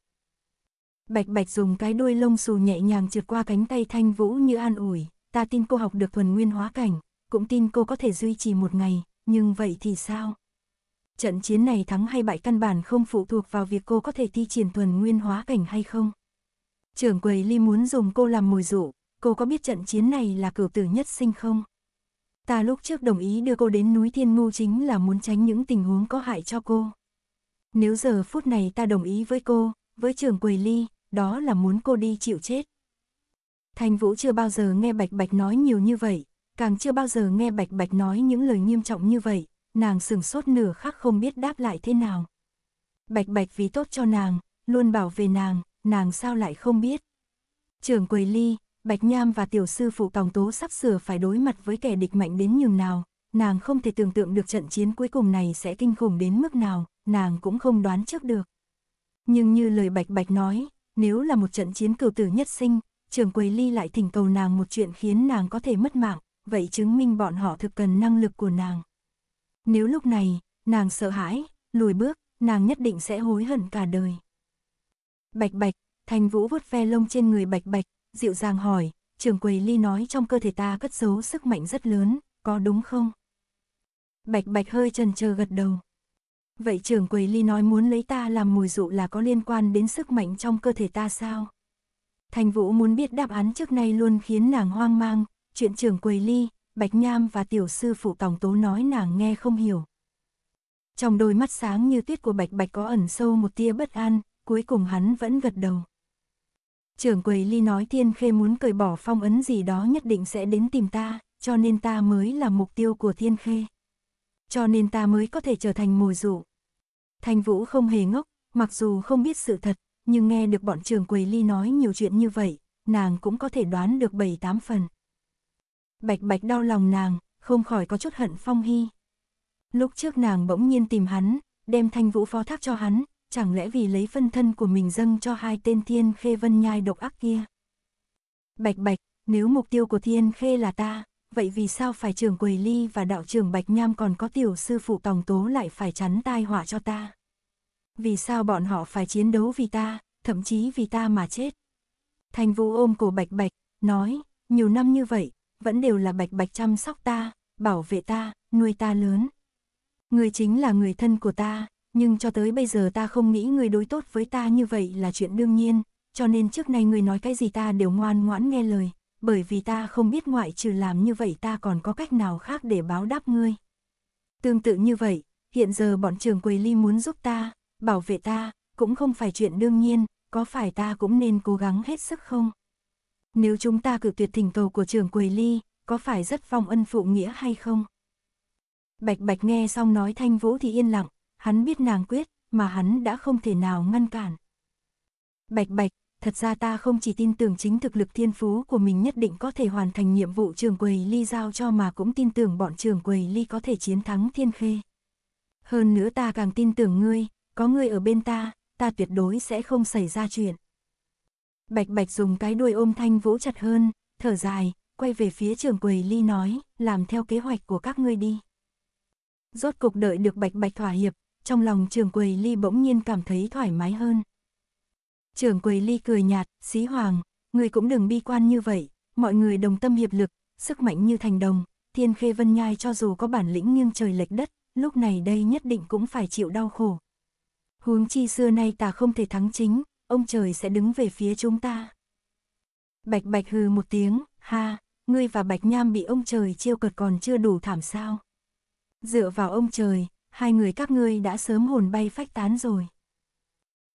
Bạch Bạch dùng cái đuôi lông xù nhẹ nhàng trượt qua cánh tay Thanh Vũ như an ủi, ta tin cô học được thuần nguyên hóa cảnh, cũng tin cô có thể duy trì một ngày, nhưng vậy thì sao? Trận chiến này thắng hay bại căn bản không phụ thuộc vào việc cô có thể thi triển thuần nguyên hóa cảnh hay không. Trưởng quầy Ly muốn dùng cô làm mồi dụ, cô có biết trận chiến này là cửu tử nhất sinh không? Ta lúc trước đồng ý đưa cô đến núi Thiên Ngu chính là muốn tránh những tình huống có hại cho cô. Nếu giờ phút này ta đồng ý với cô, với trưởng quầy Ly, đó là muốn cô đi chịu chết. Thanh Vũ chưa bao giờ nghe Bạch Bạch nói nhiều như vậy, càng chưa bao giờ nghe Bạch Bạch nói những lời nghiêm trọng như vậy, nàng sửng sốt nửa khắc không biết đáp lại thế nào. Bạch Bạch vì tốt cho nàng, luôn bảo vệ nàng sao lại không biết. Trưởng quầy Ly, Bạch Nham và tiểu sư phụ Tòng Tố sắp sửa phải đối mặt với kẻ địch mạnh đến nhường nào, nàng không thể tưởng tượng được trận chiến cuối cùng này sẽ kinh khủng đến mức nào, nàng cũng không đoán trước được. Nhưng như lời Bạch Bạch nói, nếu là một trận chiến cửu tử nhất sinh, Trường Quầy Ly lại thỉnh cầu nàng một chuyện khiến nàng có thể mất mạng, vậy chứng minh bọn họ thực cần năng lực của nàng. Nếu lúc này, nàng sợ hãi, lùi bước, nàng nhất định sẽ hối hận cả đời. Bạch Bạch, Thanh Vũ vuốt ve lông trên người Bạch Bạch, dịu dàng hỏi, Trường Quầy Ly nói trong cơ thể ta cất giấu sức mạnh rất lớn, có đúng không? Bạch Bạch hơi chần chờ gật đầu. Vậy Trường Quầy Ly nói muốn lấy ta làm mồi dụ là có liên quan đến sức mạnh trong cơ thể ta sao? Thanh Vũ muốn biết đáp án trước nay luôn khiến nàng hoang mang, chuyện Trường Quầy Ly, Bạch Nham và tiểu sư phụ Tòng Tố nói nàng nghe không hiểu. Trong đôi mắt sáng như tuyết của Bạch Bạch có ẩn sâu một tia bất an, cuối cùng hắn vẫn gật đầu. Trường Quầy Ly nói Thiên Khê muốn cởi bỏ phong ấn gì đó nhất định sẽ đến tìm ta, cho nên ta mới là mục tiêu của Thiên Khê. Cho nên ta mới có thể trở thành mồi dụ. Thanh Vũ không hề ngốc, mặc dù không biết sự thật, nhưng nghe được bọn Trường Quầy Ly nói nhiều chuyện như vậy, nàng cũng có thể đoán được 7-8 phần. Bạch Bạch đau lòng nàng, không khỏi có chút hận Phong Hy. Lúc trước nàng bỗng nhiên tìm hắn, đem Thanh Vũ phó thác cho hắn, chẳng lẽ vì lấy phân thân của mình dâng cho hai tên Thiên Khê Vân Nhai độc ác kia. Bạch Bạch, nếu mục tiêu của Thiên Khê là ta, vậy vì sao phải Trường Quầy Ly và đạo trưởng Bạch Nham còn có tiểu sư phụ Tòng Tố lại phải chắn tai họa cho ta? Vì sao bọn họ phải chiến đấu vì ta, thậm chí vì ta mà chết? Thanh Vũ ôm cổ Bạch Bạch, nói, nhiều năm như vậy, vẫn đều là Bạch Bạch chăm sóc ta, bảo vệ ta, nuôi ta lớn. Ngươi chính là người thân của ta, nhưng cho tới bây giờ ta không nghĩ ngươi đối tốt với ta như vậy là chuyện đương nhiên, cho nên trước nay ngươi nói cái gì ta đều ngoan ngoãn nghe lời, bởi vì ta không biết ngoại trừ làm như vậy ta còn có cách nào khác để báo đáp ngươi. Tương tự như vậy, hiện giờ bọn Trường Quầy Ly muốn giúp ta, bảo vệ ta, cũng không phải chuyện đương nhiên, có phải ta cũng nên cố gắng hết sức không? Nếu chúng ta cự tuyệt thỉnh cầu của Trường Quầy Ly, có phải rất vong ân phụ nghĩa hay không? Bạch Bạch nghe xong nói Thanh Vũ thì yên lặng, hắn biết nàng quyết, mà hắn đã không thể nào ngăn cản. Bạch Bạch, thật ra ta không chỉ tin tưởng chính thực lực thiên phú của mình nhất định có thể hoàn thành nhiệm vụ Trường Quầy Ly giao cho mà cũng tin tưởng bọn Trường Quầy Ly có thể chiến thắng Thiên Khê. Hơn nữa ta càng tin tưởng ngươi, có ngươi ở bên ta, ta tuyệt đối sẽ không xảy ra chuyện. Bạch Bạch dùng cái đuôi ôm Thanh Vũ chặt hơn, thở dài, quay về phía Trường Quầy Ly nói, làm theo kế hoạch của các ngươi đi. Rốt cục đợi được Bạch Bạch thỏa hiệp, trong lòng Trường Quầy Ly bỗng nhiên cảm thấy thoải mái hơn. Trường Quầy Ly cười nhạt, Sĩ Hoàng, người cũng đừng bi quan như vậy, mọi người đồng tâm hiệp lực, sức mạnh như thành đồng, Thiên Khê Vân Nhai cho dù có bản lĩnh nghiêng trời lệch đất, lúc này đây nhất định cũng phải chịu đau khổ. Huống chi xưa nay ta không thể thắng chính, ông trời sẽ đứng về phía chúng ta. Bạch Bạch hừ một tiếng, ha, ngươi và Bạch Nham bị ông trời trêu cợt còn chưa đủ thảm sao. Dựa vào ông trời, hai người các ngươi đã sớm hồn bay phách tán rồi.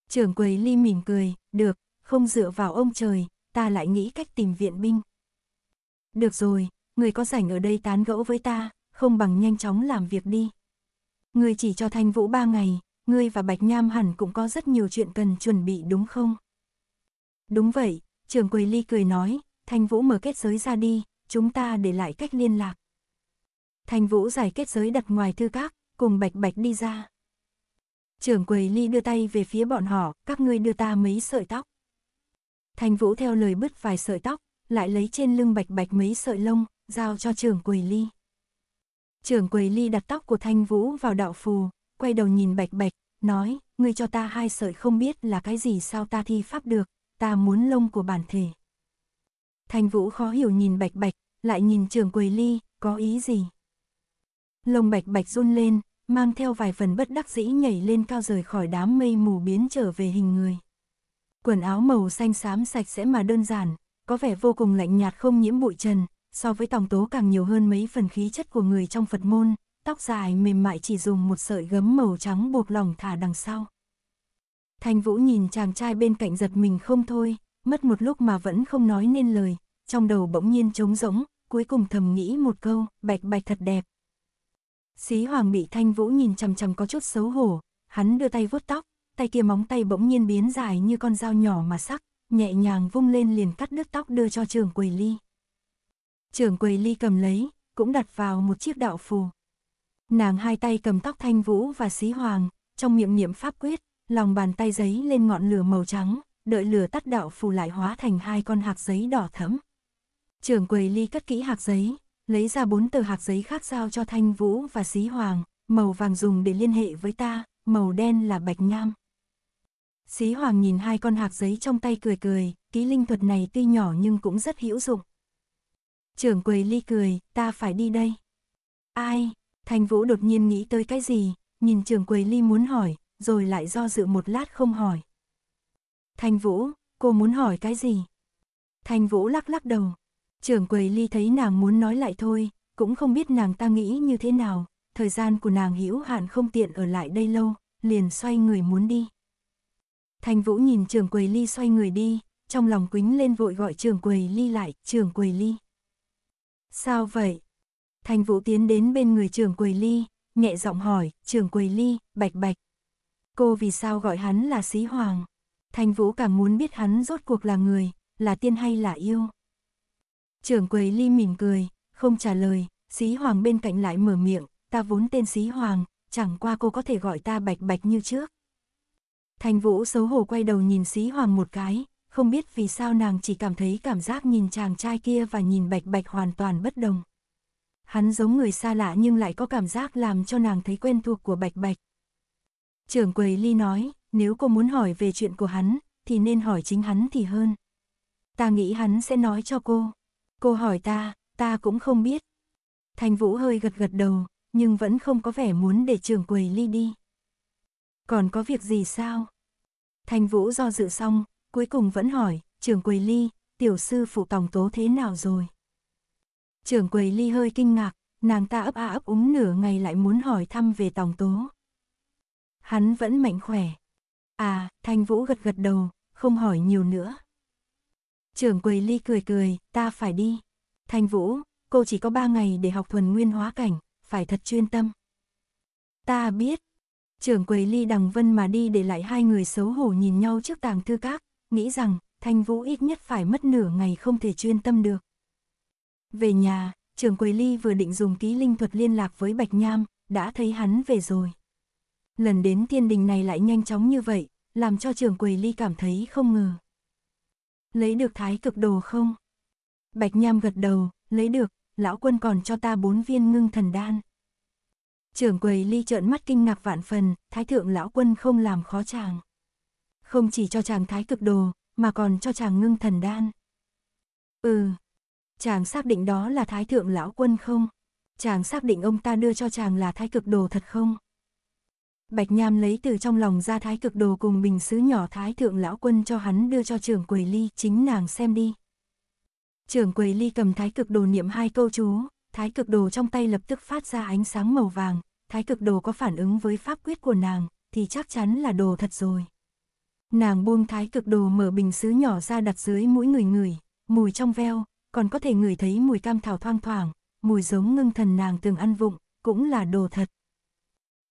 Trưởng Quầy Ly mỉm cười, được, không dựa vào ông trời, ta lại nghĩ cách tìm viện binh. Được rồi, người có rảnh ở đây tán gẫu với ta, không bằng nhanh chóng làm việc đi. Người chỉ cho Thanh Vũ 3 ngày, ngươi và Bạch Nham hẳn cũng có rất nhiều chuyện cần chuẩn bị đúng không? Đúng vậy, Trường Quầy Ly cười nói, Thanh Vũ mở kết giới ra đi, chúng ta để lại cách liên lạc. Thanh Vũ giải kết giới đặt ngoài thư các, cùng Bạch Bạch đi ra. Trường Quầy Ly đưa tay về phía bọn họ, các ngươi đưa ta mấy sợi tóc. Thanh Vũ theo lời bứt vài sợi tóc, lại lấy trên lưng Bạch Bạch mấy sợi lông, giao cho Trường Quầy Ly. Trường Quầy Ly đặt tóc của Thanh Vũ vào đạo phù, quay đầu nhìn Bạch Bạch, nói, ngươi cho ta 2 sợi không biết là cái gì sao ta thi pháp được, ta muốn lông của bản thể. Thanh Vũ khó hiểu nhìn Bạch Bạch, lại nhìn Trường Quầy Ly, có ý gì? Lông Bạch Bạch run lên, mang theo vài phần bất đắc dĩ nhảy lên cao rời khỏi đám mây mù biến trở về hình người. Quần áo màu xanh xám sạch sẽ mà đơn giản, có vẻ vô cùng lạnh nhạt không nhiễm bụi trần, so với Tòng Tố càng nhiều hơn mấy phần khí chất của người trong Phật môn. Tóc dài mềm mại chỉ dùng một sợi gấm màu trắng buộc lỏng thả đằng sau. Thanh Vũ nhìn chàng trai bên cạnh giật mình không thôi, mất một lúc mà vẫn không nói nên lời, trong đầu bỗng nhiên trống rỗng, cuối cùng thầm nghĩ một câu, Bạch Bạch thật đẹp. Sĩ Hoàng bị Thanh Vũ nhìn chằm chằm có chút xấu hổ, hắn đưa tay vuốt tóc, tay kia móng tay bỗng nhiên biến dài như con dao nhỏ mà sắc, nhẹ nhàng vung lên liền cắt đứt tóc đưa cho Trường Quầy Ly. Trường Quầy Ly cầm lấy, cũng đặt vào một chiếc đạo phù. Nàng hai tay cầm tóc Thanh Vũ và Sĩ Hoàng, trong miệng niệm pháp quyết, lòng bàn tay giấy lên ngọn lửa màu trắng, đợi lửa tắt đạo phù lại hóa thành 2 con hạt giấy đỏ thẫm. Trường Quầy Ly cất kỹ hạt giấy, lấy ra 4 tờ hạt giấy khác giao cho Thanh Vũ và Sĩ Hoàng, màu vàng dùng để liên hệ với ta, màu đen là Bạch Nham. Sĩ Hoàng nhìn 2 con hạt giấy trong tay cười cười, ký linh thuật này tuy nhỏ nhưng cũng rất hữu dụng. Trường Quầy Ly cười, ta phải đi đây. Ai? Thanh Vũ đột nhiên nghĩ tới cái gì, nhìn Trường Quầy Ly muốn hỏi, rồi lại do dự một lát không hỏi. Thanh Vũ, cô muốn hỏi cái gì? Thanh Vũ lắc lắc đầu. Trường Quầy Ly thấy nàng muốn nói lại thôi, cũng không biết nàng ta nghĩ như thế nào, thời gian của nàng hữu hạn không tiện ở lại đây lâu, liền xoay người muốn đi. Thanh Vũ nhìn Trường Quầy Ly xoay người đi, trong lòng quính lên vội gọi Trường Quầy Ly lại, Trường Quầy Ly. Sao vậy? Thanh Vũ tiến đến bên người Trường Quầy Ly, nhẹ giọng hỏi, Trường Quầy Ly, Bạch Bạch. Cô vì sao gọi hắn là Sĩ Hoàng? Thanh Vũ càng muốn biết hắn rốt cuộc là người, là tiên hay là yêu. Trường Quầy Ly mỉm cười, không trả lời, Sĩ Hoàng bên cạnh lại mở miệng, ta vốn tên Sĩ Hoàng, chẳng qua cô có thể gọi ta Bạch Bạch như trước. Thanh Vũ xấu hổ quay đầu nhìn Sĩ Hoàng một cái, không biết vì sao nàng chỉ cảm thấy cảm giác nhìn chàng trai kia và nhìn Bạch Bạch hoàn toàn bất đồng. Hắn giống người xa lạ nhưng lại có cảm giác làm cho nàng thấy quen thuộc của Bạch Bạch. Trường Quầy Ly nói, nếu cô muốn hỏi về chuyện của hắn, thì nên hỏi chính hắn thì hơn. Ta nghĩ hắn sẽ nói cho cô. Cô hỏi ta cũng không biết. Thanh Vũ hơi gật gật đầu, nhưng vẫn không có vẻ muốn để Trường Quầy Ly đi. Còn có việc gì sao? Thanh Vũ do dự xong, cuối cùng vẫn hỏi, Trường Quầy Ly, tiểu sư phụ Tòng Tố thế nào rồi? Trường Quầy Ly hơi kinh ngạc, nàng ta ấp a ấp úng nửa ngày lại muốn hỏi thăm về Tòng Tố. Hắn vẫn mạnh khỏe. À, Thanh Vũ gật gật đầu, không hỏi nhiều nữa. Trường Quầy Ly cười cười, ta phải đi. Thanh Vũ, cô chỉ có 3 ngày để học thuần nguyên hóa cảnh, phải thật chuyên tâm. Ta biết. Trường Quầy Ly đằng vân mà đi để lại 2 người xấu hổ nhìn nhau trước tàng thư các, nghĩ rằng Thanh Vũ ít nhất phải mất nửa ngày không thể chuyên tâm được. Về nhà, Trường Quầy Ly vừa định dùng ký linh thuật liên lạc với Bạch Nham, đã thấy hắn về rồi. Lần đến thiên đình này lại nhanh chóng như vậy, làm cho Trường Quầy Ly cảm thấy không ngờ. Lấy được Thái Cực Đồ không? Bạch Nham gật đầu, lấy được, lão quân còn cho ta 4 viên Ngưng Thần Đan. Trường Quầy Ly trợn mắt kinh ngạc vạn phần, Thái Thượng Lão Quân không làm khó chàng. Không chỉ cho chàng Thái Cực Đồ, mà còn cho chàng Ngưng Thần Đan. Ừ, chàng xác định đó là Thái Thượng Lão Quân không? Chàng xác định ông ta đưa cho chàng là Thái Cực Đồ thật không? Bạch Nham lấy từ trong lòng ra Thái Cực Đồ cùng bình sứ nhỏ Thái Thượng Lão Quân cho hắn đưa cho Trường Quầy Ly, chính nàng xem đi. Trường Quầy Ly cầm Thái Cực Đồ niệm 2 câu chú, Thái Cực Đồ trong tay lập tức phát ra ánh sáng màu vàng, Thái Cực Đồ có phản ứng với pháp quyết của nàng, thì chắc chắn là đồ thật rồi. Nàng buông Thái Cực Đồ mở bình sứ nhỏ ra đặt dưới mũi người, mùi trong veo, còn có thể ngửi thấy mùi cam thảo thoang thoảng, mùi giống Ngưng Thần nàng từng ăn vụng, cũng là đồ thật.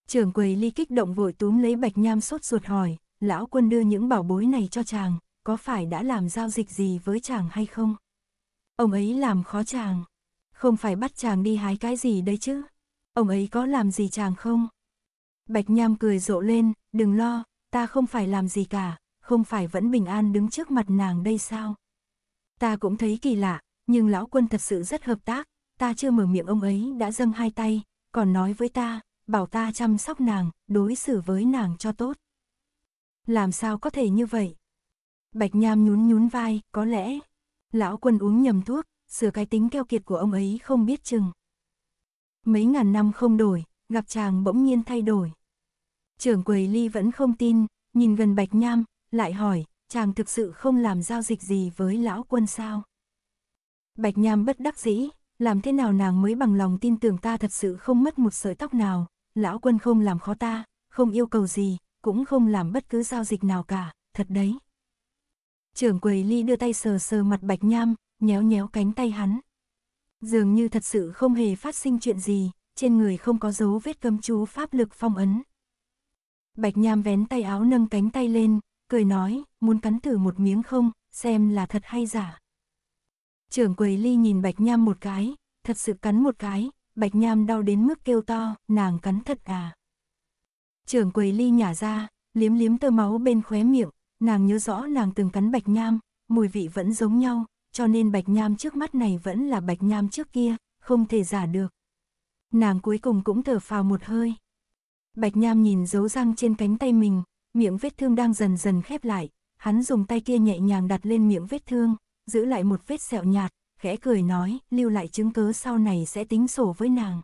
Trường Quầy Ly kích động vội túm lấy Bạch Nham sốt ruột hỏi, lão quân đưa những bảo bối này cho chàng, có phải đã làm giao dịch gì với chàng hay không? Ông ấy làm khó chàng, không phải bắt chàng đi hái cái gì đấy chứ? Ông ấy có làm gì chàng không? Bạch Nham cười rộ lên, đừng lo, ta không phải làm gì cả, không phải vẫn bình an đứng trước mặt nàng đây sao? Ta cũng thấy kỳ lạ, nhưng lão quân thật sự rất hợp tác, ta chưa mở miệng ông ấy đã dâng 2 tay, còn nói với ta, bảo ta chăm sóc nàng, đối xử với nàng cho tốt. Làm sao có thể như vậy? Bạch Nham nhún vai, có lẽ lão quân uống nhầm thuốc, sửa cái tính keo kiệt của ông ấy không biết chừng. Mấy ngàn năm không đổi, gặp chàng bỗng nhiên thay đổi. Trưởng Quầy Ly vẫn không tin, nhìn gần Bạch Nham, lại hỏi, chàng thực sự không làm giao dịch gì với lão quân sao? Bạch Nham bất đắc dĩ, làm thế nào nàng mới bằng lòng tin tưởng ta thật sự không mất một sợi tóc nào, lão quân không làm khó ta, không yêu cầu gì, cũng không làm bất cứ giao dịch nào cả, thật đấy. Trưởng Quầy Ly đưa tay sờ sờ mặt Bạch Nham, nhéo cánh tay hắn. Dường như thật sự không hề phát sinh chuyện gì, trên người không có dấu vết cấm chú pháp lực phong ấn. Bạch Nham vén tay áo nâng cánh tay lên, cười nói, muốn cắn thử một miếng không, xem là thật hay giả. Trưởng Quầy Ly nhìn Bạch Nham một cái, thật sự cắn một cái, Bạch Nham đau đến mức kêu to, nàng cắn thật à. Trưởng Quầy Ly nhả ra, liếm tơ máu bên khóe miệng, nàng nhớ rõ nàng từng cắn Bạch Nham, mùi vị vẫn giống nhau, cho nên Bạch Nham trước mắt này vẫn là Bạch Nham trước kia, không thể giả được. Nàng cuối cùng cũng thở phào một hơi. Bạch Nham nhìn dấu răng trên cánh tay mình, miệng vết thương đang dần dần khép lại, hắn dùng tay kia nhẹ nhàng đặt lên miệng vết thương, giữ lại một vết sẹo nhạt, khẽ cười nói, lưu lại chứng cớ sau này sẽ tính sổ với nàng.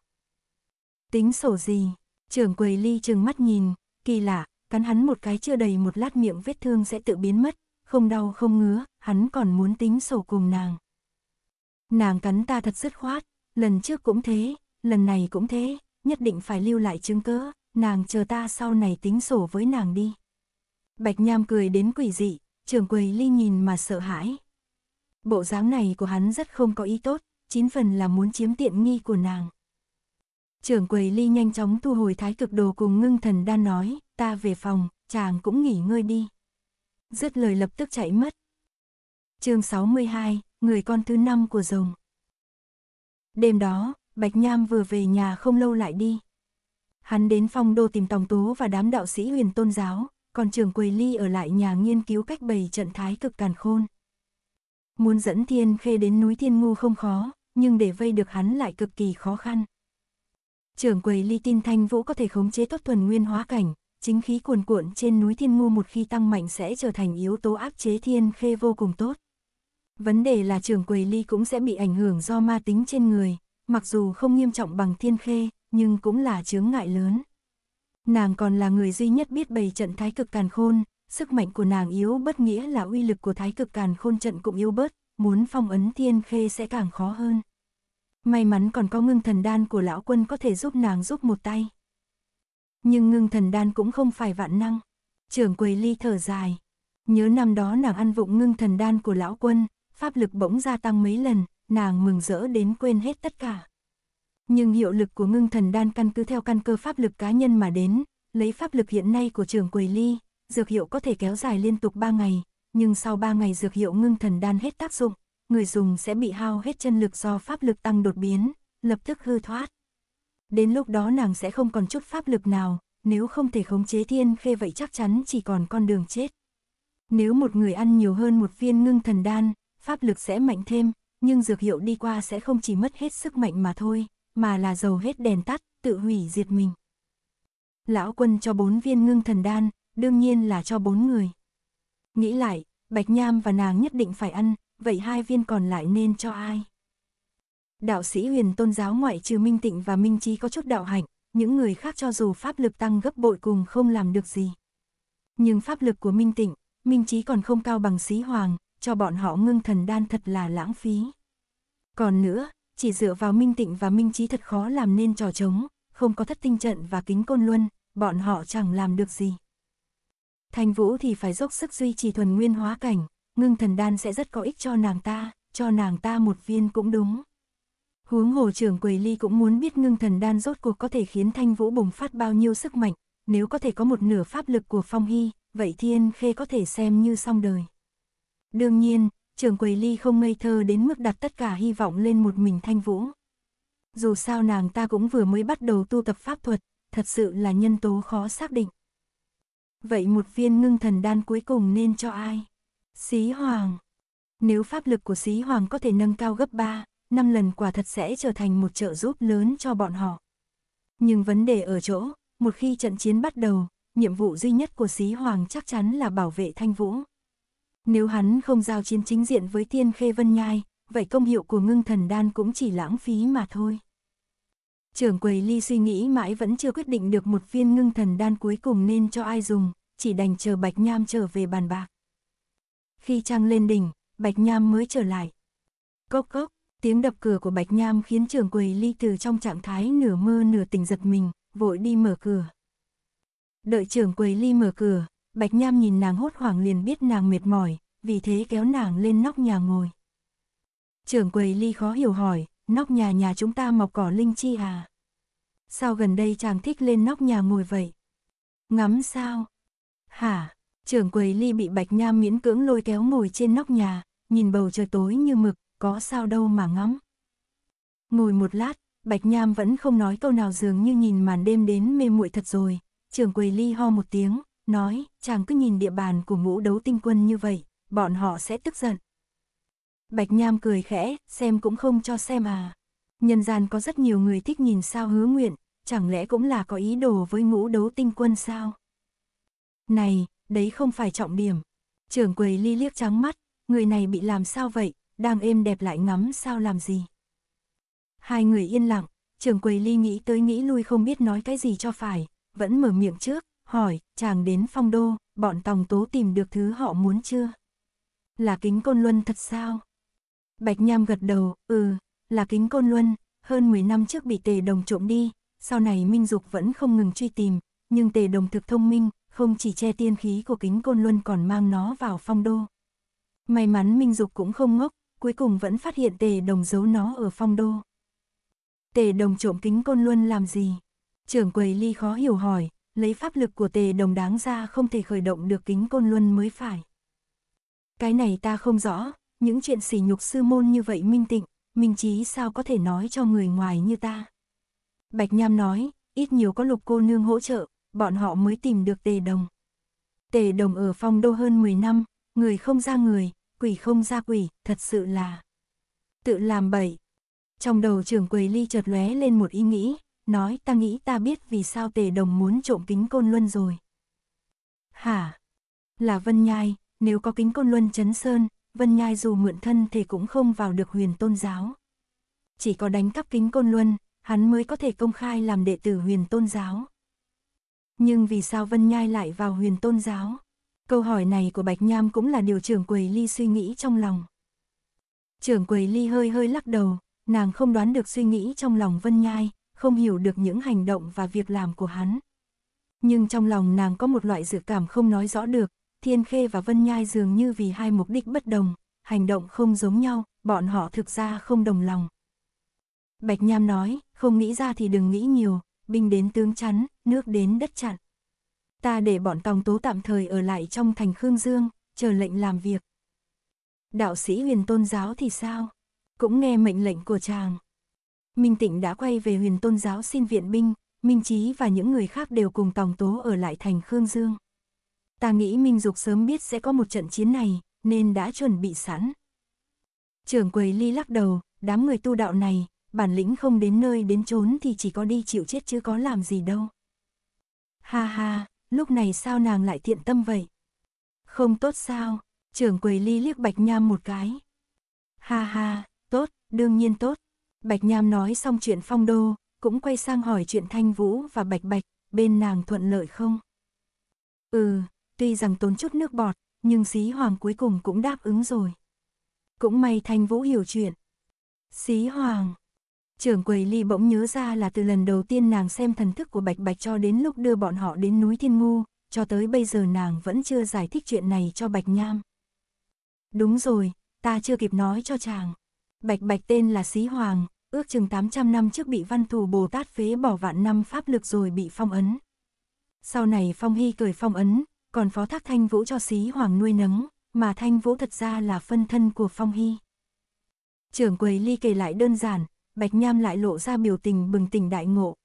Tính sổ gì? Trưởng Quầy Ly trừng mắt nhìn, kỳ lạ, cắn hắn một cái chưa đầy một lát miệng vết thương sẽ tự biến mất, không đau không ngứa, hắn còn muốn tính sổ cùng nàng. Nàng cắn ta thật dứt khoát, lần trước cũng thế, lần này cũng thế, nhất định phải lưu lại chứng cớ, nàng chờ ta sau này tính sổ với nàng đi. Bạch Nham cười đến quỷ dị, Trưởng Quầy Ly nhìn mà sợ hãi. Bộ dáng này của hắn rất không có ý tốt, 9 phần là muốn chiếm tiện nghi của nàng. Trưởng Quầy Ly nhanh chóng thu hồi Thái Cực Đồ cùng Ngưng Thần Đan nói, ta về phòng, chàng cũng nghỉ ngơi đi. Dứt lời lập tức chạy mất. Chương 62, người con thứ 5 của rồng. Đêm đó, Bạch Nham vừa về nhà không lâu lại đi. Hắn đến Phong Đô tìm Tòng Tố và đám đạo sĩ Huyền Tôn Giáo, còn Trường Quầy Ly ở lại nhà nghiên cứu cách bày trận Thái Cực Càn Khôn. Muốn dẫn Thiên Khê đến núi Thiên Ngu không khó, nhưng để vây được hắn lại cực kỳ khó khăn. Trường Quầy Ly tin Thanh Vũ có thể khống chế tốt thuần nguyên hóa cảnh, chính khí cuồn cuộn trên núi Thiên Ngu một khi tăng mạnh sẽ trở thành yếu tố áp chế Thiên Khê vô cùng tốt. Vấn đề là Trường Quầy Ly cũng sẽ bị ảnh hưởng do ma tính trên người, mặc dù không nghiêm trọng bằng Thiên Khê, nhưng cũng là chướng ngại lớn. Nàng còn là người duy nhất biết bày trận Thái Cực Càn Khôn, sức mạnh của nàng yếu bất nghĩa là uy lực của Thái Cực Càn Khôn trận cũng yếu bớt, muốn phong ấn Thiên Khê sẽ càng khó hơn. May mắn còn có Ngưng Thần Đan của lão quân có thể giúp nàng giúp một tay. Nhưng Ngưng Thần Đan cũng không phải vạn năng. Trưởng Quầy Ly thở dài, nhớ năm đó nàng ăn vụng Ngưng Thần Đan của lão quân, pháp lực bỗng gia tăng mấy lần, nàng mừng rỡ đến quên hết tất cả. Nhưng hiệu lực của Ngưng Thần Đan căn cứ theo căn cơ pháp lực cá nhân mà đến, lấy pháp lực hiện nay của Trưởng Quầy Ly, dược hiệu có thể kéo dài liên tục 3 ngày, nhưng sau 3 ngày dược hiệu Ngưng Thần Đan hết tác dụng, người dùng sẽ bị hao hết chân lực do pháp lực tăng đột biến, lập tức hư thoát. Đến lúc đó nàng sẽ không còn chút pháp lực nào, nếu không thể khống chế Thiên Khê vậy chắc chắn chỉ còn con đường chết. Nếu một người ăn nhiều hơn một viên ngưng thần đan, pháp lực sẽ mạnh thêm, nhưng dược hiệu đi qua sẽ không chỉ mất hết sức mạnh mà thôi, mà là dầu hết đèn tắt, tự hủy diệt mình. Lão Quân cho 4 viên ngưng thần đan, đương nhiên là cho 4 người. Nghĩ lại, Bạch Nham và nàng nhất định phải ăn, vậy 2 viên còn lại nên cho ai? Đạo sĩ Huyền Tôn Giáo ngoại trừ Minh Tịnh và Minh Trí có chút đạo hạnh, những người khác cho dù pháp lực tăng gấp bội cùng không làm được gì. Nhưng pháp lực của Minh Tịnh, Minh Trí còn không cao bằng Sĩ Hoàng, cho bọn họ ngưng thần đan thật là lãng phí. Còn nữa, chỉ dựa vào Minh Tịnh và Minh Trí thật khó làm nên trò trống, không có Thất Tinh Trận và Kính Côn Luân, bọn họ chẳng làm được gì. Thanh Vũ thì phải dốc sức duy trì thuần nguyên hóa cảnh, ngưng thần đan sẽ rất có ích cho nàng ta 1 viên cũng đúng. Huống hồ Trường Quầy Ly cũng muốn biết ngưng thần đan rốt cuộc có thể khiến Thanh Vũ bùng phát bao nhiêu sức mạnh, nếu có thể có 1/2 pháp lực của Phong Hy, vậy Thiên Khê có thể xem như xong đời. Đương nhiên, Trường Quầy Ly không ngây thơ đến mức đặt tất cả hy vọng lên một mình Thanh Vũ. Dù sao nàng ta cũng vừa mới bắt đầu tu tập pháp thuật, thật sự là nhân tố khó xác định. Vậy 1 viên ngưng thần đan cuối cùng nên cho ai? Sĩ Hoàng. Nếu pháp lực của Sĩ Hoàng có thể nâng cao gấp 3-5 lần quả thật sẽ trở thành một trợ giúp lớn cho bọn họ. Nhưng vấn đề ở chỗ, một khi trận chiến bắt đầu, nhiệm vụ duy nhất của Sĩ Hoàng chắc chắn là bảo vệ Thanh Vũ. Nếu hắn không giao chiến chính diện với Thiên Khê Vân Nhai, vậy công hiệu của ngưng thần đan cũng chỉ lãng phí mà thôi. Trưởng Quầy Ly suy nghĩ mãi vẫn chưa quyết định được 1 viên ngưng thần đan cuối cùng nên cho ai dùng, chỉ đành chờ Bạch Nham trở về bàn bạc. Khi trăng lên đỉnh, Bạch Nham mới trở lại. Cốc cốc, tiếng đập cửa của Bạch Nham khiến Trưởng Quầy Ly từ trong trạng thái nửa mơ nửa tỉnh giật mình, vội đi mở cửa. Đợi Trưởng Quầy Ly mở cửa, Bạch Nham nhìn nàng hốt hoảng liền biết nàng mệt mỏi, vì thế kéo nàng lên nóc nhà ngồi. Trưởng Quầy Ly khó hiểu hỏi, nóc nhà nhà chúng ta mọc cỏ linh chi à? Sao gần đây chàng thích lên nóc nhà ngồi vậy? Ngắm sao? Hả? Trưởng Quầy Ly bị Bạch Nham miễn cưỡng lôi kéo ngồi trên nóc nhà, nhìn bầu trời tối như mực, có sao đâu mà ngắm. Ngồi một lát, Bạch Nham vẫn không nói câu nào dường như nhìn màn đêm đến mê muội thật rồi. Trưởng Quầy Ly ho một tiếng, nói, chàng cứ nhìn địa bàn của Ngũ Đấu Tinh Quân như vậy, bọn họ sẽ tức giận. Bạch Nham cười khẽ, xem cũng không cho xem à. Nhân gian có rất nhiều người thích nhìn sao hứa nguyện, chẳng lẽ cũng là có ý đồ với Ngũ Đấu Tinh Quân sao? Này, đấy không phải trọng điểm. Trưởng Quầy Ly liếc trắng mắt, người này bị làm sao vậy, đang êm đẹp lại ngắm sao làm gì? Hai người yên lặng, Trưởng Quầy Ly nghĩ tới nghĩ lui không biết nói cái gì cho phải, vẫn mở miệng trước, hỏi, chàng đến Phong Đô, bọn Tòng Tố tìm được thứ họ muốn chưa? Là Kính Côn Luân thật sao? Bạch Nham gật đầu, ừ, là Kính Côn Luân, hơn 10 năm trước bị Tề Đồng trộm đi, sau này Minh Dục vẫn không ngừng truy tìm, nhưng Tề Đồng thực thông minh, không chỉ che tiên khí của Kính Côn Luân còn mang nó vào Phong Đô. May mắn Minh Dục cũng không ngốc, cuối cùng vẫn phát hiện Tề Đồng giấu nó ở Phong Đô. Tề Đồng trộm Kính Côn Luân làm gì? Trưởng Quầy Ly khó hiểu hỏi, lấy pháp lực của Tề Đồng đáng ra không thể khởi động được Kính Côn Luân mới phải. Cái này ta không rõ, những chuyện sỉ nhục sư môn như vậy Minh Tịnh, Minh Trí sao có thể nói cho người ngoài như ta? Bạch Nham nói, ít nhiều có Lục cô nương hỗ trợ, bọn họ mới tìm được Tề Đồng. Tề Đồng ở Phong Đô hơn 10 năm, người không ra người, quỷ không ra quỷ, thật sự là tự làm bậy. Trong đầu Trưởng Quầy Ly chợt lóe lên một ý nghĩ, nói ta nghĩ ta biết vì sao Tề Đồng muốn trộm Kính Côn Luân rồi. Hả? Là Vân Nhai, nếu có Kính Côn Luân chấn sơn, Vân Nhai dù mượn thân thể cũng không vào được Huyền Tôn Giáo. Chỉ có đánh cắp Kính Côn Luân, hắn mới có thể công khai làm đệ tử Huyền Tôn Giáo. Nhưng vì sao Vân Nhai lại vào Huyền Tôn Giáo? Câu hỏi này của Bạch Nham cũng là điều Trưởng Quầy Ly suy nghĩ trong lòng. Trưởng Quầy Ly hơi hơi lắc đầu, nàng không đoán được suy nghĩ trong lòng Vân Nhai, không hiểu được những hành động và việc làm của hắn. Nhưng trong lòng nàng có một loại dự cảm không nói rõ được, Thiên Khê và Vân Nhai dường như vì hai mục đích bất đồng, hành động không giống nhau, bọn họ thực ra không đồng lòng. Bạch Nham nói, không nghĩ ra thì đừng nghĩ nhiều, binh đến tướng chắn, nước đến đất chặn. Ta để bọn Tòng Tố tạm thời ở lại trong thành Khương Dương, chờ lệnh làm việc. Đạo sĩ Huyền Tôn Giáo thì sao? Cũng nghe mệnh lệnh của chàng. Minh Tịnh đã quay về Huyền Tôn Giáo xin viện binh, Minh Chí và những người khác đều cùng Tòng Tố ở lại thành Khương Dương. Ta nghĩ Minh Dục sớm biết sẽ có một trận chiến này, nên đã chuẩn bị sẵn. Trưởng quầy Ly lắc đầu, đám người tu đạo này, bản lĩnh không đến nơi đến chốn thì chỉ có đi chịu chết chứ có làm gì đâu. Ha ha, lúc này sao nàng lại thiện tâm vậy? Không tốt sao? Trưởng quầy Ly liếc Bạch Nham một cái. Ha ha, tốt, đương nhiên tốt. Bạch Nham nói xong chuyện Phong Đô, cũng quay sang hỏi chuyện Thanh Vũ và Bạch Bạch, bên nàng thuận lợi không? Ừ, tuy rằng tốn chút nước bọt, nhưng Sĩ Hoàng cuối cùng cũng đáp ứng rồi. Cũng may Thanh Vũ hiểu chuyện. Sĩ Hoàng. Trưởng quầy Ly bỗng nhớ ra là từ lần đầu tiên nàng xem thần thức của Bạch Bạch cho đến lúc đưa bọn họ đến núi Thiên Ngu, cho tới bây giờ nàng vẫn chưa giải thích chuyện này cho Bạch Nham. Đúng rồi, ta chưa kịp nói cho chàng. Bạch Bạch tên là Sĩ Hoàng, ước chừng 800 năm trước bị Văn Thù Bồ Tát phế bỏ vạn năm pháp lực rồi bị phong ấn. Sau này Phong Hy cởi phong ấn, còn phó thác Thanh Vũ cho Sĩ Hoàng nuôi nấng, mà Thanh Vũ thật ra là phân thân của Phong Hy. Trưởng quầy Ly kể lại đơn giản, Bạch Nham lại lộ ra biểu tình bừng tỉnh đại ngộ.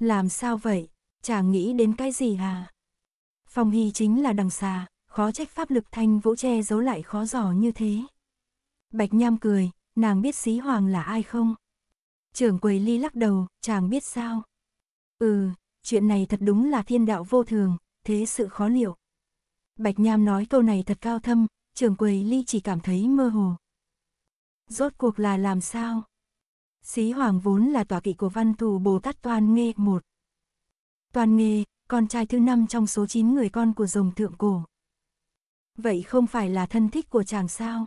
Làm sao vậy? Chàng nghĩ đến cái gì hả? Phong Hy chính là đằng xà, khó trách pháp lực Thanh Vũ che giấu lại khó dò như thế. Bạch Nham cười, nàng biết Sĩ Hoàng là ai không? Trưởng quầy Ly lắc đầu, chàng biết sao? Ừ, chuyện này thật đúng là thiên đạo vô thường, thế sự khó liệu. Bạch Nham nói câu này thật cao thâm, trưởng quầy Ly chỉ cảm thấy mơ hồ. Rốt cuộc là làm sao? Sĩ Hoàng vốn là tọa kỵ của Văn Thù Bồ Tát Toan Nghê một. Toan Nghê, con trai thứ 5 trong số 9 người con của rồng thượng cổ. Vậy không phải là thân thích của chàng sao?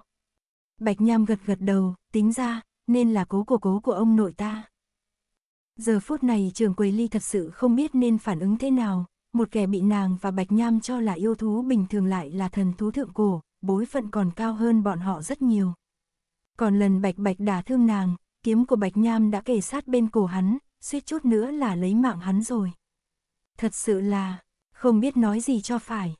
Bạch Nham gật gật đầu, tính ra, nên là cố của ông nội ta. Giờ phút này trưởng quầy Ly thật sự không biết nên phản ứng thế nào, một kẻ bị nàng và Bạch Nham cho là yêu thú bình thường lại là thần thú thượng cổ, bối phận còn cao hơn bọn họ rất nhiều. Còn lần Bạch Bạch đả thương nàng, kiếm của Bạch Nham đã kề sát bên cổ hắn, suýt chút nữa là lấy mạng hắn rồi. Thật sự là, không biết nói gì cho phải.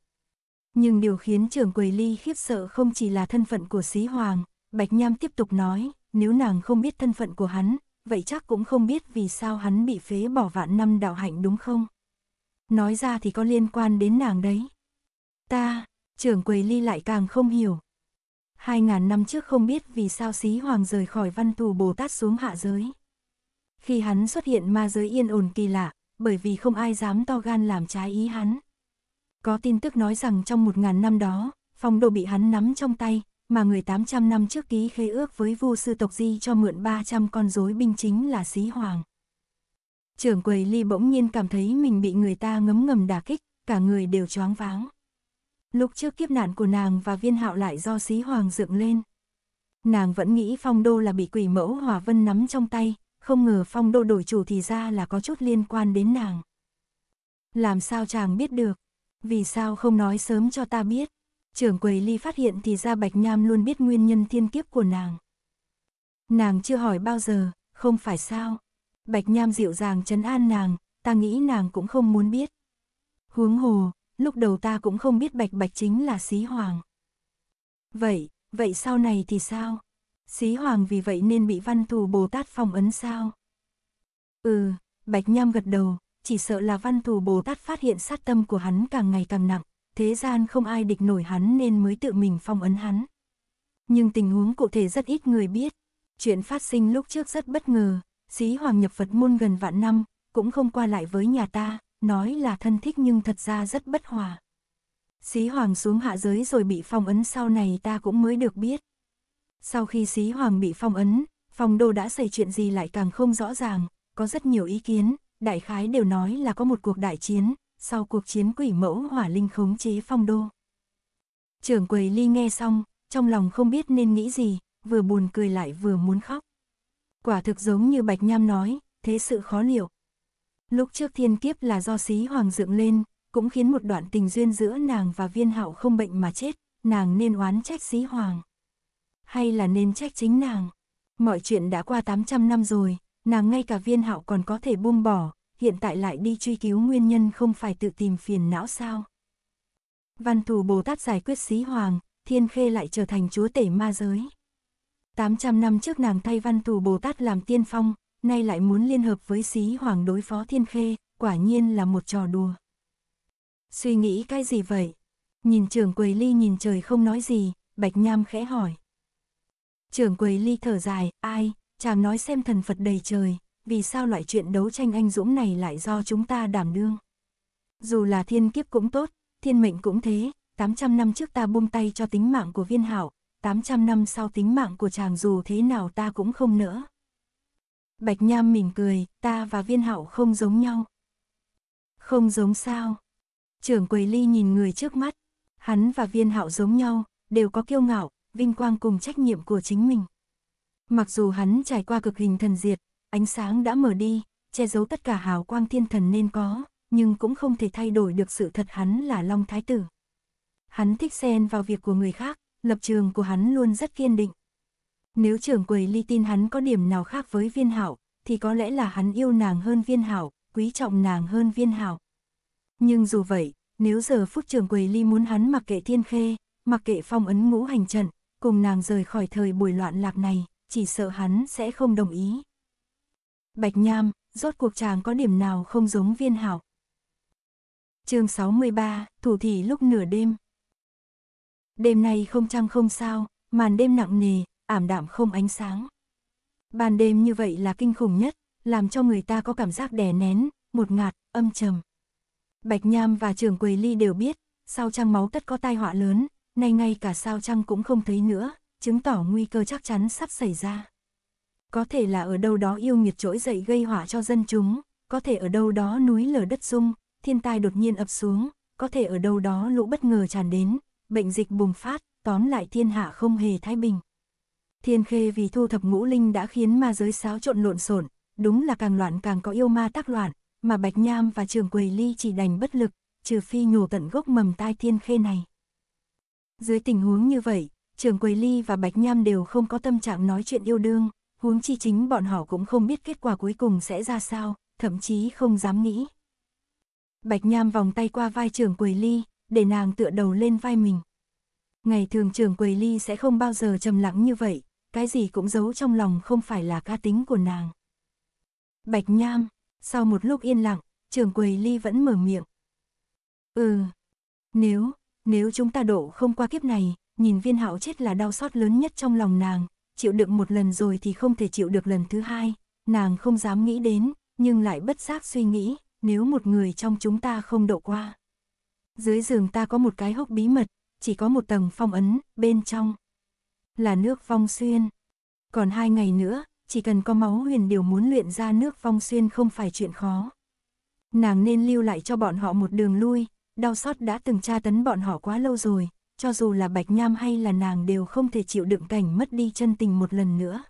Nhưng điều khiến trưởng quầy Ly khiếp sợ không chỉ là thân phận của Sĩ Hoàng, Bạch Nham tiếp tục nói, nếu nàng không biết thân phận của hắn, vậy chắc cũng không biết vì sao hắn bị phế bỏ vạn năm đạo hạnh đúng không? Nói ra thì có liên quan đến nàng đấy. Ta, trưởng quầy Ly lại càng không hiểu. 2000 năm trước không biết vì sao Sĩ Hoàng rời khỏi Văn Thù Bồ Tát xuống hạ giới. Khi hắn xuất hiện ma giới yên ổn kỳ lạ, bởi vì không ai dám to gan làm trái ý hắn. Có tin tức nói rằng trong 1000 năm đó, Phong Đô bị hắn nắm trong tay, mà người 800 năm trước ký khế ước với Vu sư tộc Di cho mượn 300 con rối binh chính là Sĩ Hoàng. Trưởng quầy Ly bỗng nhiên cảm thấy mình bị người ta ngấm ngầm đả kích, cả người đều choáng váng. Lúc trước kiếp nạn của nàng và Viên Hạo lại do Sĩ Hoàng dựng lên. Nàng vẫn nghĩ Phong Đô là bị quỷ mẫu Hòa Vân nắm trong tay, không ngờ Phong Đô đổi chủ thì ra là có chút liên quan đến nàng. Làm sao chàng biết được? Vì sao không nói sớm cho ta biết? Trưởng quầy Ly phát hiện thì ra Bạch Nham luôn biết nguyên nhân thiên kiếp của nàng. Nàng chưa hỏi bao giờ, không phải sao? Bạch Nham dịu dàng trấn an nàng, ta nghĩ nàng cũng không muốn biết. Huống hồ, lúc đầu ta cũng không biết Bạch Bạch chính là Sĩ Hoàng. Vậy sau này thì sao? Sĩ Hoàng vì vậy nên bị Văn Thù Bồ Tát phong ấn sao? Ừ, Bạch Nham gật đầu, chỉ sợ là Văn Thù Bồ Tát phát hiện sát tâm của hắn càng ngày càng nặng, thế gian không ai địch nổi hắn nên mới tự mình phong ấn hắn. Nhưng tình huống cụ thể rất ít người biết. Chuyện phát sinh lúc trước rất bất ngờ, Sĩ Hoàng nhập Phật môn gần vạn năm, cũng không qua lại với nhà ta. Nói là thân thích nhưng thật ra rất bất hòa. Sĩ Hoàng xuống hạ giới rồi bị phong ấn sau này ta cũng mới được biết. Sau khi Sĩ Hoàng bị phong ấn, Phong Đô đã xảy chuyện gì lại càng không rõ ràng, có rất nhiều ý kiến, đại khái đều nói là có một cuộc đại chiến, sau cuộc chiến quỷ mẫu hỏa linh khống chế Phong Đô. Trưởng quầy Ly nghe xong, trong lòng không biết nên nghĩ gì, vừa buồn cười lại vừa muốn khóc. Quả thực giống như Bạch Nham nói, thế sự khó liệu. Lúc trước thiên kiếp là do Sĩ Hoàng dựng lên, cũng khiến một đoạn tình duyên giữa nàng và Viên Hạo không bệnh mà chết, nàng nên oán trách Sĩ Hoàng. Hay là nên trách chính nàng? Mọi chuyện đã qua 800 năm rồi, nàng ngay cả Viên Hạo còn có thể buông bỏ, hiện tại lại đi truy cứu nguyên nhân không phải tự tìm phiền não sao? Văn Thù Bồ Tát giải quyết Sĩ Hoàng, Thiên Khê lại trở thành chúa tể ma giới. 800 năm trước nàng thay Văn Thù Bồ Tát làm tiên phong, nay lại muốn liên hợp với Sĩ Hoàng đối phó Thiên Khê, quả nhiên là một trò đùa. Suy nghĩ cái gì vậy? Nhìn Trường Quầy Ly nhìn trời không nói gì, Bạch Nham khẽ hỏi. Trường Quầy Ly thở dài, ai, chàng nói xem thần Phật đầy trời, vì sao loại chuyện đấu tranh anh dũng này lại do chúng ta đảm đương? Dù là thiên kiếp cũng tốt, thiên mệnh cũng thế, 800 năm trước ta buông tay cho tính mạng của Viên Hạo, 800 năm sau tính mạng của chàng dù thế nào ta cũng không nỡ. Bạch Nham mỉm cười, ta và Viên Hạo không giống nhau. Không giống sao? Trưởng Quầy Ly nhìn người trước mắt, hắn và Viên Hạo giống nhau, đều có kiêu ngạo, vinh quang cùng trách nhiệm của chính mình. Mặc dù hắn trải qua cực hình thần diệt, ánh sáng đã mở đi, che giấu tất cả hào quang thiên thần nên có, nhưng cũng không thể thay đổi được sự thật hắn là Long Thái Tử. Hắn thích xen vào việc của người khác, lập trường của hắn luôn rất kiên định. Nếu Trưởng Quầy Ly tin hắn có điểm nào khác với Viên Hạo, thì có lẽ là hắn yêu nàng hơn Viên Hạo, quý trọng nàng hơn Viên Hạo. Nhưng dù vậy, nếu giờ phút Trường Quầy Ly muốn hắn mặc kệ Thiên Khê, mặc kệ phong ấn ngũ hành trận, cùng nàng rời khỏi thời buổi loạn lạc này, chỉ sợ hắn sẽ không đồng ý. Bạch Nham, rốt cuộc chàng có điểm nào không giống Viên Hạo? Chương 63, Thủ Thị lúc nửa đêm. Đêm nay không trăng không sao, màn đêm nặng nề, ảm đạm không ánh sáng. Ban đêm như vậy là kinh khủng nhất, làm cho người ta có cảm giác đè nén, một ngạt, âm trầm. Bạch Nham và Trường Quầy Ly đều biết, sao trăng máu tất có tai họa lớn, nay ngay cả sao trăng cũng không thấy nữa, chứng tỏ nguy cơ chắc chắn sắp xảy ra. Có thể là ở đâu đó yêu nghiệt trỗi dậy gây họa cho dân chúng, có thể ở đâu đó núi lở đất rung, thiên tai đột nhiên ập xuống, có thể ở đâu đó lũ bất ngờ tràn đến, bệnh dịch bùng phát, tóm lại thiên hạ không hề thái bình. Thiên Khê vì thu thập ngũ linh đã khiến ma giới xáo trộn lộn xộn, đúng là càng loạn càng có yêu ma tác loạn. Mà Bạch Nham và Trường Quầy Ly chỉ đành bất lực, trừ phi nhổ tận gốc mầm tai Thiên Khê này. Dưới tình huống như vậy, Trường Quầy Ly và Bạch Nham đều không có tâm trạng nói chuyện yêu đương, huống chi chính bọn họ cũng không biết kết quả cuối cùng sẽ ra sao, thậm chí không dám nghĩ. Bạch Nham vòng tay qua vai Trường Quầy Ly, để nàng tựa đầu lên vai mình. Ngày thường Trường Quầy Ly sẽ không bao giờ trầm lặng như vậy, cái gì cũng giấu trong lòng không phải là cá tính của nàng. Bạch Nham. Sau một lúc yên lặng, Trường Quầy Ly vẫn mở miệng. Nếu chúng ta độ không qua kiếp này, nhìn Viên Hạo chết là đau xót lớn nhất trong lòng nàng, chịu đựng một lần rồi thì không thể chịu được lần thứ hai, nàng không dám nghĩ đến, nhưng lại bất giác suy nghĩ, nếu một người trong chúng ta không độ qua. Dưới giường ta có một cái hốc bí mật, chỉ có một tầng phong ấn, bên trong là nước vong xuyên. Còn 2 ngày nữa, chỉ cần có máu huyền điều muốn luyện ra nước vong xuyên không phải chuyện khó. Nàng nên lưu lại cho bọn họ một đường lui, đau xót đã từng tra tấn bọn họ quá lâu rồi, cho dù là Bạch Nham hay là nàng đều không thể chịu đựng cảnh mất đi chân tình một lần nữa.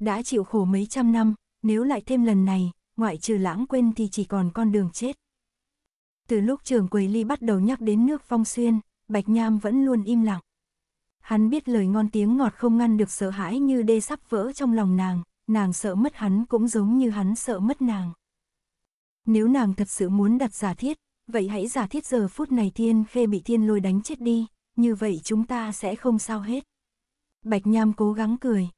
Đã chịu khổ mấy trăm năm, nếu lại thêm lần này, ngoại trừ lãng quên thì chỉ còn con đường chết. Từ lúc Trường Quầy Ly bắt đầu nhắc đến nước vong xuyên, Bạch Nham vẫn luôn im lặng. Hắn biết lời ngon tiếng ngọt không ngăn được sợ hãi như đê sắp vỡ trong lòng nàng sợ mất hắn cũng giống như hắn sợ mất nàng. Nếu nàng thật sự muốn đặt giả thiết, vậy hãy giả thiết giờ phút này Thiên Khê bị thiên lôi đánh chết đi, như vậy chúng ta sẽ không sao hết. Bạch Nham cố gắng cười.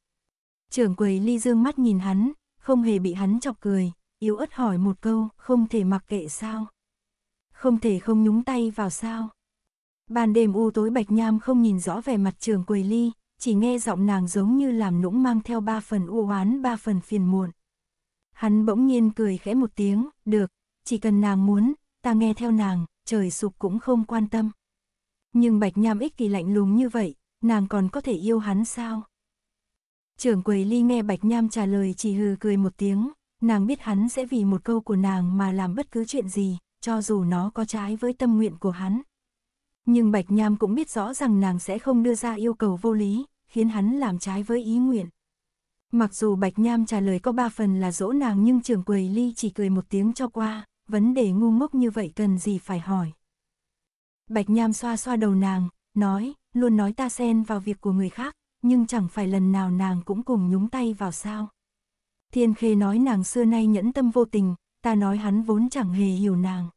Trưởng Quầy Ly dương mắt nhìn hắn, không hề bị hắn chọc cười, yếu ớt hỏi một câu, không thể mặc kệ sao? Không thể không nhúng tay vào sao? Ban đêm u tối Bạch Nham không nhìn rõ vẻ mặt Trường Quầy Ly, chỉ nghe giọng nàng giống như làm nũng mang theo 3 phần u oán 3 phần phiền muộn. Hắn bỗng nhiên cười khẽ một tiếng, được, chỉ cần nàng muốn, ta nghe theo nàng, trời sụp cũng không quan tâm. Nhưng Bạch Nham ích kỷ lạnh lùng như vậy, nàng còn có thể yêu hắn sao? Trường Quầy Ly nghe Bạch Nham trả lời chỉ hừ cười một tiếng, nàng biết hắn sẽ vì một câu của nàng mà làm bất cứ chuyện gì, cho dù nó có trái với tâm nguyện của hắn. Nhưng Bạch Nham cũng biết rõ rằng nàng sẽ không đưa ra yêu cầu vô lý, khiến hắn làm trái với ý nguyện. Mặc dù Bạch Nham trả lời có 3 phần là dỗ nàng nhưng Trường Quầy Ly chỉ cười một tiếng cho qua, vấn đề ngu ngốc như vậy cần gì phải hỏi. Bạch Nham xoa xoa đầu nàng, nói, luôn nói ta xen vào việc của người khác, nhưng chẳng phải lần nào nàng cũng cùng nhúng tay vào sao. Thiên Khê nói nàng xưa nay nhẫn tâm vô tình, ta nói hắn vốn chẳng hề hiểu nàng.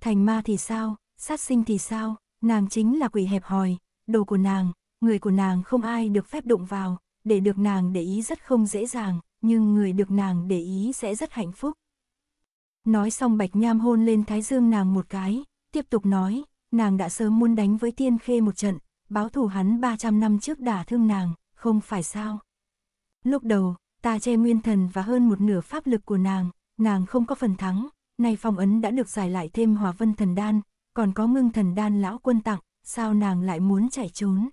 Thành ma thì sao, sát sinh thì sao? Nàng chính là quỷ hẹp hòi, đồ của nàng, người của nàng không ai được phép đụng vào, để được nàng để ý rất không dễ dàng, nhưng người được nàng để ý sẽ rất hạnh phúc. Nói xong Bạch Nham hôn lên thái dương nàng một cái, tiếp tục nói, nàng đã sớm muốn đánh với Thiên Khê một trận, báo thù hắn 300 năm trước đả thương nàng, không phải sao. Lúc đầu, ta che nguyên thần và hơn một nửa pháp lực của nàng không có phần thắng, nay phong ấn đã được giải lại thêm Hỏa Vân Thần Đan, còn có Ngưng Thần Đan lão quân tặng, sao nàng lại muốn chạy trốn.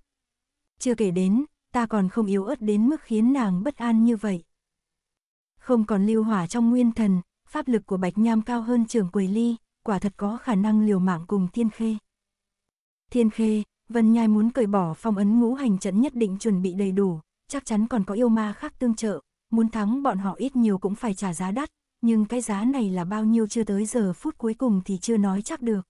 Chưa kể đến, ta còn không yếu ớt đến mức khiến nàng bất an như vậy. Không còn lưu hỏa trong nguyên thần, pháp lực của Bạch Nham cao hơn Trường Quầy Ly, quả thật có khả năng liều mạng cùng Thiên Khê. Thiên Khê, Vân Nhai muốn cởi bỏ phong ấn ngũ hành trận nhất định chuẩn bị đầy đủ, chắc chắn còn có yêu ma khác tương trợ, muốn thắng bọn họ ít nhiều cũng phải trả giá đắt, nhưng cái giá này là bao nhiêu chưa tới giờ phút cuối cùng thì chưa nói chắc được.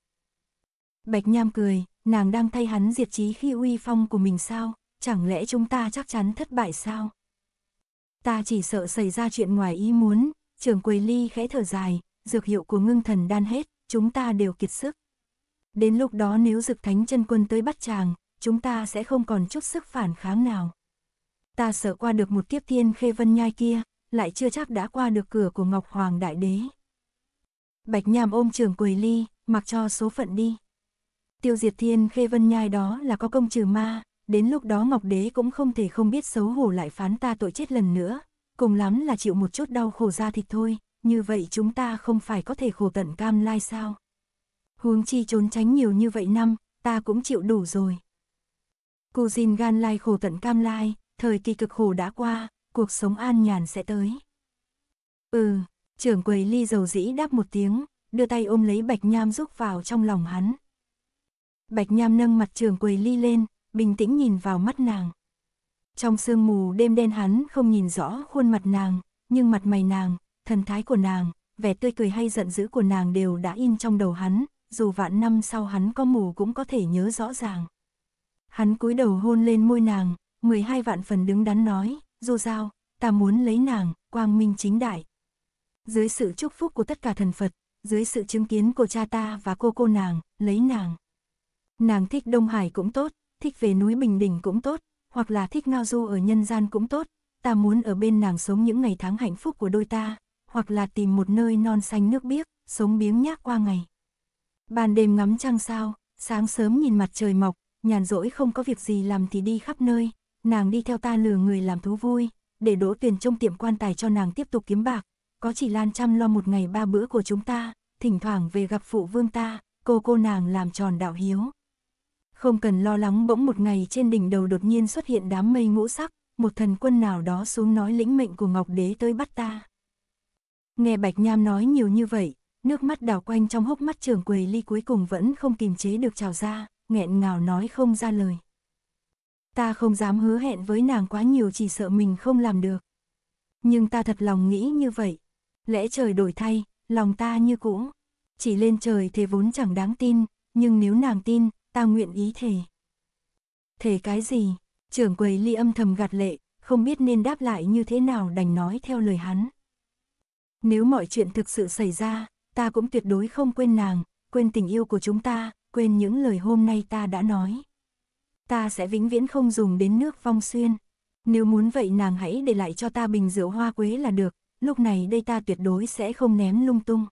Bạch Nham cười, nàng đang thay hắn diệt chí khi uy phong của mình sao, chẳng lẽ chúng ta chắc chắn thất bại sao? Ta chỉ sợ xảy ra chuyện ngoài ý muốn, Trường Quầy Ly khẽ thở dài, dược hiệu của Ngưng Thần Đan hết, chúng ta đều kiệt sức. Đến lúc đó nếu Dực Thánh Chân Quân tới bắt chàng, chúng ta sẽ không còn chút sức phản kháng nào. Ta sợ qua được một kiếp Thiên Khê Vân Nhai kia, lại chưa chắc đã qua được cửa của Ngọc Hoàng Đại Đế. Bạch Nham ôm Trường Quầy Ly, mặc cho số phận đi. Tiêu diệt Thiên Khê Vân Nhai đó là có công trừ ma, đến lúc đó Ngọc Đế cũng không thể không biết xấu hổ lại phán ta tội chết lần nữa, cùng lắm là chịu một chút đau khổ da thịt thôi, như vậy chúng ta không phải có thể khổ tận cam lai sao? Huống chi trốn tránh nhiều như vậy năm, ta cũng chịu đủ rồi. Cù dìn gan lai khổ tận cam lai, thời kỳ cực khổ đã qua, cuộc sống an nhàn sẽ tới. Ừ, Trưởng Quầy Ly dầu dĩ đáp một tiếng, đưa tay ôm lấy Bạch Nham rúc vào trong lòng hắn. Bạch Nham nâng mặt Trường Quầy Ly lên, bình tĩnh nhìn vào mắt nàng. Trong sương mù đêm đen hắn không nhìn rõ khuôn mặt nàng, nhưng mặt mày nàng, thần thái của nàng, vẻ tươi cười hay giận dữ của nàng đều đã in trong đầu hắn, dù vạn năm sau hắn có mù cũng có thể nhớ rõ ràng. Hắn cúi đầu hôn lên môi nàng, 12 vạn phần đứng đắn nói, dù sao, ta muốn lấy nàng, quang minh chính đại. Dưới sự chúc phúc của tất cả thần Phật, dưới sự chứng kiến của cha ta và cô nàng, lấy nàng. Nàng thích Đông Hải cũng tốt, thích về núi Bình Đỉnh cũng tốt, hoặc là thích ngao du ở nhân gian cũng tốt, ta muốn ở bên nàng sống những ngày tháng hạnh phúc của đôi ta, hoặc là tìm một nơi non xanh nước biếc, sống biếng nhác qua ngày. Ban đêm ngắm trăng sao, sáng sớm nhìn mặt trời mọc, nhàn rỗi không có việc gì làm thì đi khắp nơi, nàng đi theo ta lừa người làm thú vui, để Đỗ Tuyền trông tiệm quan tài cho nàng tiếp tục kiếm bạc, có chỉ Lan chăm lo một ngày ba bữa của chúng ta, thỉnh thoảng về gặp phụ vương ta, cô nàng làm tròn đạo hiếu. Không cần lo lắng bỗng một ngày trên đỉnh đầu đột nhiên xuất hiện đám mây ngũ sắc, một thần quân nào đó xuống nói lĩnh mệnh của Ngọc Đế tới bắt ta. Nghe Bạch Nham nói nhiều như vậy, nước mắt đảo quanh trong hốc mắt Trường Quầy Ly cuối cùng vẫn không kìm chế được trào ra, nghẹn ngào nói không ra lời. Ta không dám hứa hẹn với nàng quá nhiều chỉ sợ mình không làm được. Nhưng ta thật lòng nghĩ như vậy. Lẽ trời đổi thay, lòng ta như cũ. Chỉ lên trời thế vốn chẳng đáng tin, nhưng nếu nàng tin, ta nguyện ý thề. Thề cái gì? Trưởng Quầy Ly âm thầm gạt lệ, không biết nên đáp lại như thế nào đành nói theo lời hắn. Nếu mọi chuyện thực sự xảy ra, ta cũng tuyệt đối không quên nàng, quên tình yêu của chúng ta, quên những lời hôm nay ta đã nói. Ta sẽ vĩnh viễn không dùng đến nước vong xuyên. Nếu muốn vậy nàng hãy để lại cho ta bình rượu hoa quế là được, lúc này đây ta tuyệt đối sẽ không ném lung tung.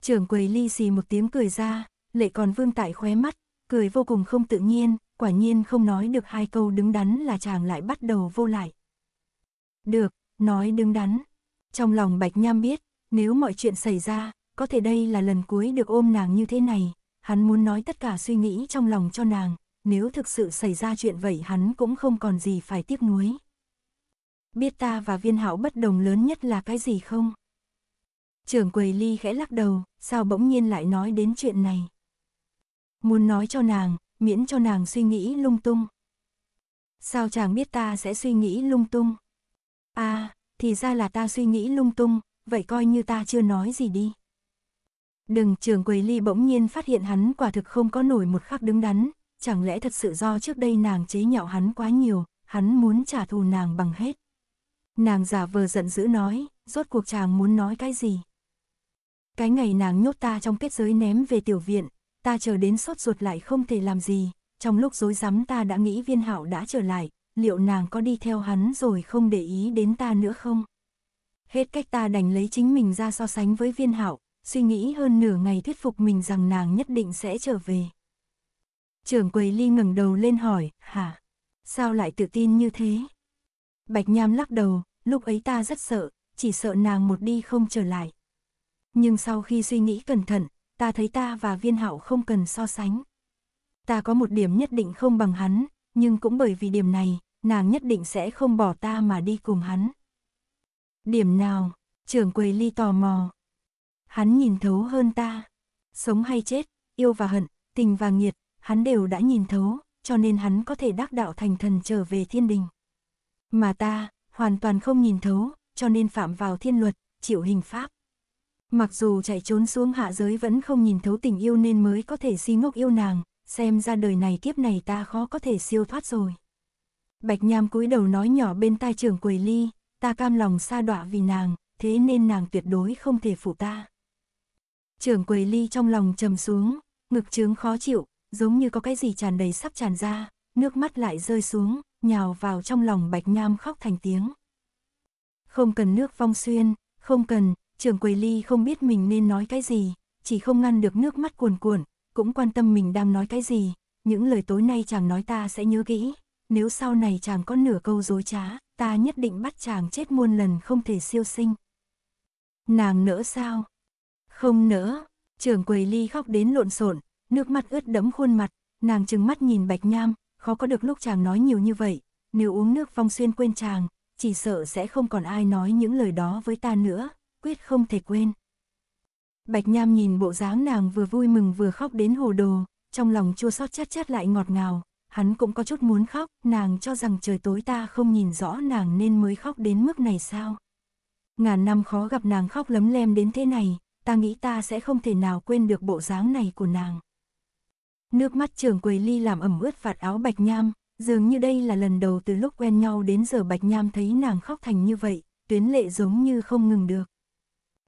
Trưởng Quầy Ly xì một tiếng cười ra, lệ còn vương tại khóe mắt, cười vô cùng không tự nhiên, quả nhiên không nói được hai câu đứng đắn là chàng lại bắt đầu vô lại. Được, nói đứng đắn. Trong lòng Bạch Nham biết, nếu mọi chuyện xảy ra, có thể đây là lần cuối được ôm nàng như thế này, hắn muốn nói tất cả suy nghĩ trong lòng cho nàng, nếu thực sự xảy ra chuyện vậy hắn cũng không còn gì phải tiếc nuối. Biết ta và Viên Hạo bất đồng lớn nhất là cái gì không? Trưởng Quầy Ly khẽ lắc đầu, sao bỗng nhiên lại nói đến chuyện này? Muốn nói cho nàng, miễn cho nàng suy nghĩ lung tung. Sao chàng biết ta sẽ suy nghĩ lung tung? À, thì ra là ta suy nghĩ lung tung, vậy coi như ta chưa nói gì đi. Đừng, Trưởng Quầy Ly bỗng nhiên phát hiện hắn quả thực không có nổi một khắc đứng đắn, chẳng lẽ thật sự do trước đây nàng chế nhạo hắn quá nhiều, hắn muốn trả thù nàng bằng hết. Nàng giả vờ giận dữ nói, rốt cuộc chàng muốn nói cái gì? Cái ngày nàng nhốt ta trong kết giới ném về tiểu viện, ta chờ đến sốt ruột lại không thể làm gì, trong lúc rối rắm ta đã nghĩ Viên Hạo đã trở lại, liệu nàng có đi theo hắn rồi không để ý đến ta nữa không? hết cách, ta đành lấy chính mình ra so sánh với Viên Hạo, suy nghĩ hơn nửa ngày thuyết phục mình rằng nàng nhất định sẽ trở về. Trưởng quầy Ly ngẩng đầu lên hỏi, hả? Sao lại tự tin như thế? Bạch Nham lắc đầu, lúc ấy ta rất sợ, chỉ sợ nàng một đi không trở lại. Nhưng sau khi suy nghĩ cẩn thận, ta thấy ta và Viên Hạo không cần so sánh. Ta có một điểm nhất định không bằng hắn, nhưng cũng bởi vì điểm này, nàng nhất định sẽ không bỏ ta mà đi cùng hắn. Điểm nào? Trưởng quầy Ly tò mò. Hắn nhìn thấu hơn ta. Sống hay chết, yêu và hận, tình và nghiệt, hắn đều đã nhìn thấu, cho nên hắn có thể đắc đạo thành thần trở về thiên đình. Mà ta, hoàn toàn không nhìn thấu, cho nên phạm vào thiên luật, chịu hình pháp. Mặc dù chạy trốn xuống hạ giới vẫn không nhìn thấu tình yêu nên mới có thể si ngốc yêu nàng, xem ra đời này kiếp này ta khó có thể siêu thoát rồi. Bạch Nham cúi đầu nói nhỏ bên tai trưởng quầy Ly, ta cam lòng sa đọa vì nàng, thế nên nàng tuyệt đối không thể phụ ta. Trưởng quầy Ly trong lòng trầm xuống, ngực trướng khó chịu, giống như có cái gì tràn đầy sắp tràn ra, nước mắt lại rơi xuống, nhào vào trong lòng Bạch Nham khóc thành tiếng. Không cần nước vong xuyên, không cần, trưởng quầy Ly không biết mình nên nói cái gì, chỉ không ngăn được nước mắt cuồn cuộn, cũng quan tâm mình đang nói cái gì, những lời tối nay chàng nói ta sẽ nhớ kỹ, nếu sau này chàng có nửa câu dối trá, ta nhất định bắt chàng chết muôn lần không thể siêu sinh. Nàng nỡ sao? Không nỡ, trưởng quầy Ly khóc đến lộn xộn, nước mắt ướt đẫm khuôn mặt, nàng trừng mắt nhìn Bạch Nham, khó có được lúc chàng nói nhiều như vậy, nếu uống nước vong xuyên quên chàng, chỉ sợ sẽ không còn ai nói những lời đó với ta nữa, quyết không thể quên. Bạch Nham nhìn bộ dáng nàng vừa vui mừng vừa khóc đến hồ đồ, trong lòng chua xót chát chát lại ngọt ngào, hắn cũng có chút muốn khóc, nàng cho rằng trời tối ta không nhìn rõ nàng nên mới khóc đến mức này sao. Ngàn năm khó gặp nàng khóc lấm lem đến thế này, ta nghĩ ta sẽ không thể nào quên được bộ dáng này của nàng. Nước mắt trưởng quầy Ly làm ẩm ướt vạt áo Bạch Nham, dường như đây là lần đầu từ lúc quen nhau đến giờ Bạch Nham thấy nàng khóc thành như vậy, tuyến lệ giống như không ngừng được.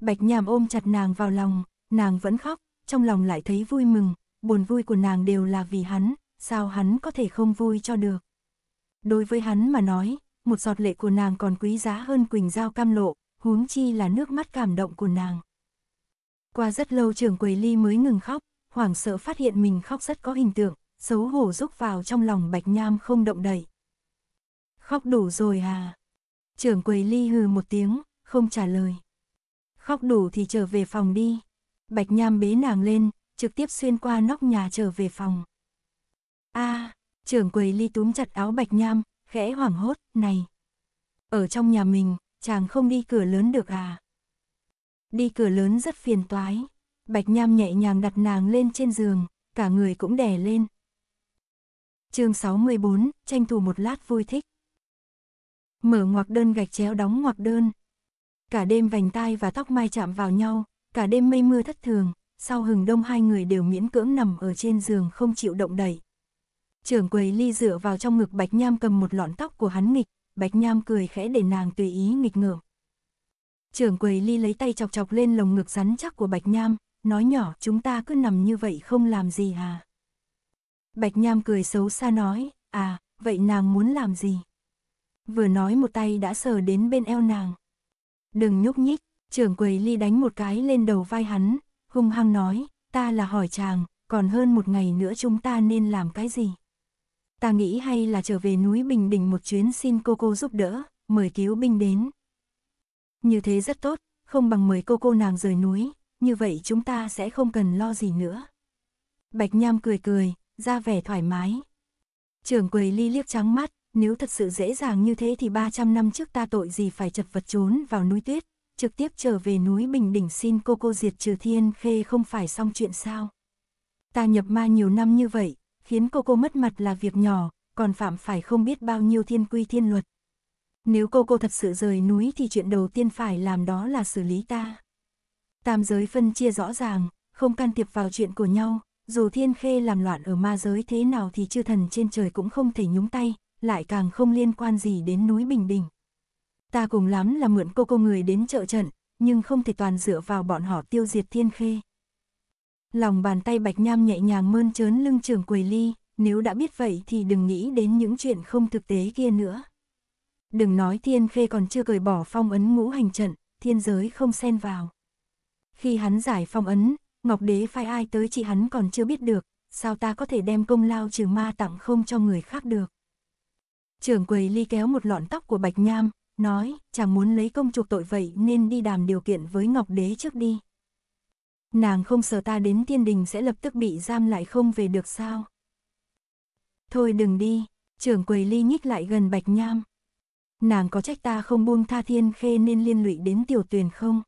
Bạch Nham ôm chặt nàng vào lòng, nàng vẫn khóc, trong lòng lại thấy vui mừng, buồn vui của nàng đều là vì hắn, sao hắn có thể không vui cho được. Đối với hắn mà nói, một giọt lệ của nàng còn quý giá hơn quỳnh dao cam lộ, huống chi là nước mắt cảm động của nàng. Qua rất lâu trưởng quầy Ly mới ngừng khóc, hoảng sợ phát hiện mình khóc rất có hình tượng, xấu hổ rúc vào trong lòng Bạch Nham không động đậy. Khóc đủ rồi à? Trưởng quầy Ly hừ một tiếng, không trả lời. Khóc đủ thì trở về phòng đi. Bạch Nham bế nàng lên, trực tiếp xuyên qua nóc nhà trở về phòng. A, trưởng quầy Ly túm chặt áo Bạch Nham, khẽ hoảng hốt, này. Ở trong nhà mình, chàng không đi cửa lớn được à? Đi cửa lớn rất phiền toái. Bạch Nham nhẹ nhàng đặt nàng lên trên giường, cả người cũng đè lên. Chương 64, tranh thủ một lát vui thích. Mở ngoặc đơn gạch chéo đóng ngoặc đơn. Cả đêm vành tai và tóc mai chạm vào nhau, cả đêm mây mưa thất thường, sau hừng đông hai người đều miễn cưỡng nằm ở trên giường không chịu động đậy. Trưởng quầy Ly dựa vào trong ngực Bạch Nham cầm một lọn tóc của hắn nghịch, Bạch Nham cười khẽ để nàng tùy ý nghịch ngợm. Trưởng quầy Ly lấy tay chọc chọc lên lồng ngực rắn chắc của Bạch Nham, nói nhỏ, chúng ta cứ nằm như vậy không làm gì à? Bạch Nham cười xấu xa nói, à, vậy nàng muốn làm gì? Vừa nói một tay đã sờ đến bên eo nàng. Đừng nhúc nhích, trưởng quầy Ly đánh một cái lên đầu vai hắn, hung hăng nói, ta là hỏi chàng, còn hơn một ngày nữa chúng ta nên làm cái gì? Ta nghĩ hay là trở về núi Bình Đỉnh một chuyến xin cô giúp đỡ, mời cứu binh đến. Như thế rất tốt, không bằng mời cô nàng rời núi, như vậy chúng ta sẽ không cần lo gì nữa. Bạch Nham cười, ra vẻ thoải mái. Trưởng quầy Ly liếc trắng mắt, nếu thật sự dễ dàng như thế thì 300 năm trước ta tội gì phải chật vật trốn vào núi tuyết, trực tiếp trở về núi Bình Đỉnh xin cô diệt trừ Thiên Khê không phải xong chuyện sao. Ta nhập ma nhiều năm như vậy, khiến cô mất mặt là việc nhỏ, còn phạm phải không biết bao nhiêu thiên quy thiên luật. Nếu cô thật sự rời núi thì chuyện đầu tiên phải làm đó là xử lý ta. Tam giới phân chia rõ ràng, không can thiệp vào chuyện của nhau, dù Thiên Khê làm loạn ở ma giới thế nào thì chư thần trên trời cũng không thể nhúng tay, lại càng không liên quan gì đến núi Bình Đỉnh. Ta cùng lắm là mượn cô người đến trợ trận, nhưng không thể toàn dựa vào bọn họ tiêu diệt Thiên Khê. Lòng bàn tay Bạch Nham nhẹ nhàng mơn trớn lưng trưởng quầy Ly, nếu đã biết vậy thì đừng nghĩ đến những chuyện không thực tế kia nữa. Đừng nói Thiên Khê còn chưa cởi bỏ phong ấn ngũ hành trận, thiên giới không xen vào. Khi hắn giải phong ấn, Ngọc Đế phái ai tới chỉ hắn còn chưa biết được, sao ta có thể đem công lao trừ ma tặng không cho người khác được. Trưởng quầy Ly kéo một lọn tóc của Bạch Nham, nói, chàng muốn lấy công chuộc tội vậy nên đi đàm điều kiện với Ngọc Đế trước đi. Nàng không sợ ta đến tiên đình sẽ lập tức bị giam lại không về được sao? Thôi đừng đi, trưởng quầy Ly nhích lại gần Bạch Nham. Nàng có trách ta không buông tha Thiên Khê nên liên lụy đến Tiểu Tuyền không?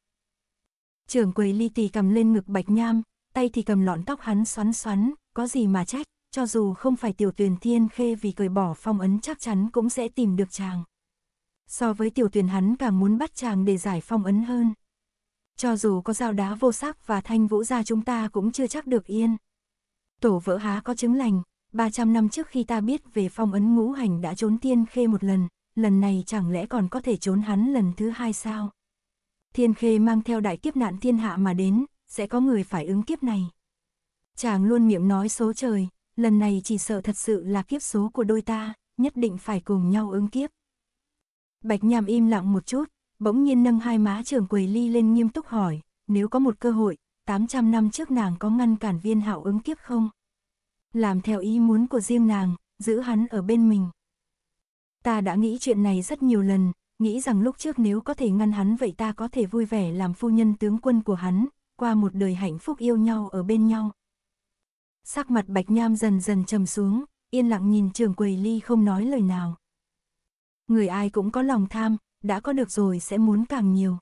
Trưởng quầy Ly tì cầm lên ngực Bạch Nham, tay thì cầm lọn tóc hắn xoắn xoắn, có gì mà trách, cho dù không phải Tiểu Tuyền Thiên Khê vì cởi bỏ phong ấn chắc chắn cũng sẽ tìm được chàng. So với Tiểu Tuyền hắn càng muốn bắt chàng để giải phong ấn hơn. Cho dù có dao đá vô sắc và Thanh Vũ gia chúng ta cũng chưa chắc được yên. Tổ vỡ há có trứng lành, 300 năm trước khi ta biết về phong ấn ngũ hành đã trốn Thiên Khê một lần, lần này chẳng lẽ còn có thể trốn hắn lần thứ hai sao? Thiên Khê mang theo đại kiếp nạn thiên hạ mà đến, sẽ có người phải ứng kiếp này. Chàng luôn miệng nói số trời, lần này chỉ sợ thật sự là kiếp số của đôi ta, nhất định phải cùng nhau ứng kiếp. Bạch Nham im lặng một chút, bỗng nhiên nâng hai má trưởng quầy Ly lên nghiêm túc hỏi, nếu có một cơ hội, 800 năm trước nàng có ngăn cản Viên Hạo ứng kiếp không? Làm theo ý muốn của riêng nàng, giữ hắn ở bên mình. Ta đã nghĩ chuyện này rất nhiều lần, nghĩ rằng lúc trước nếu có thể ngăn hắn vậy ta có thể vui vẻ làm phu nhân tướng quân của hắn, qua một đời hạnh phúc yêu nhau ở bên nhau. Sắc mặt Bạch Nham dần dần trầm xuống, yên lặng nhìn trưởng quầy Ly không nói lời nào. Người ai cũng có lòng tham, đã có được rồi sẽ muốn càng nhiều.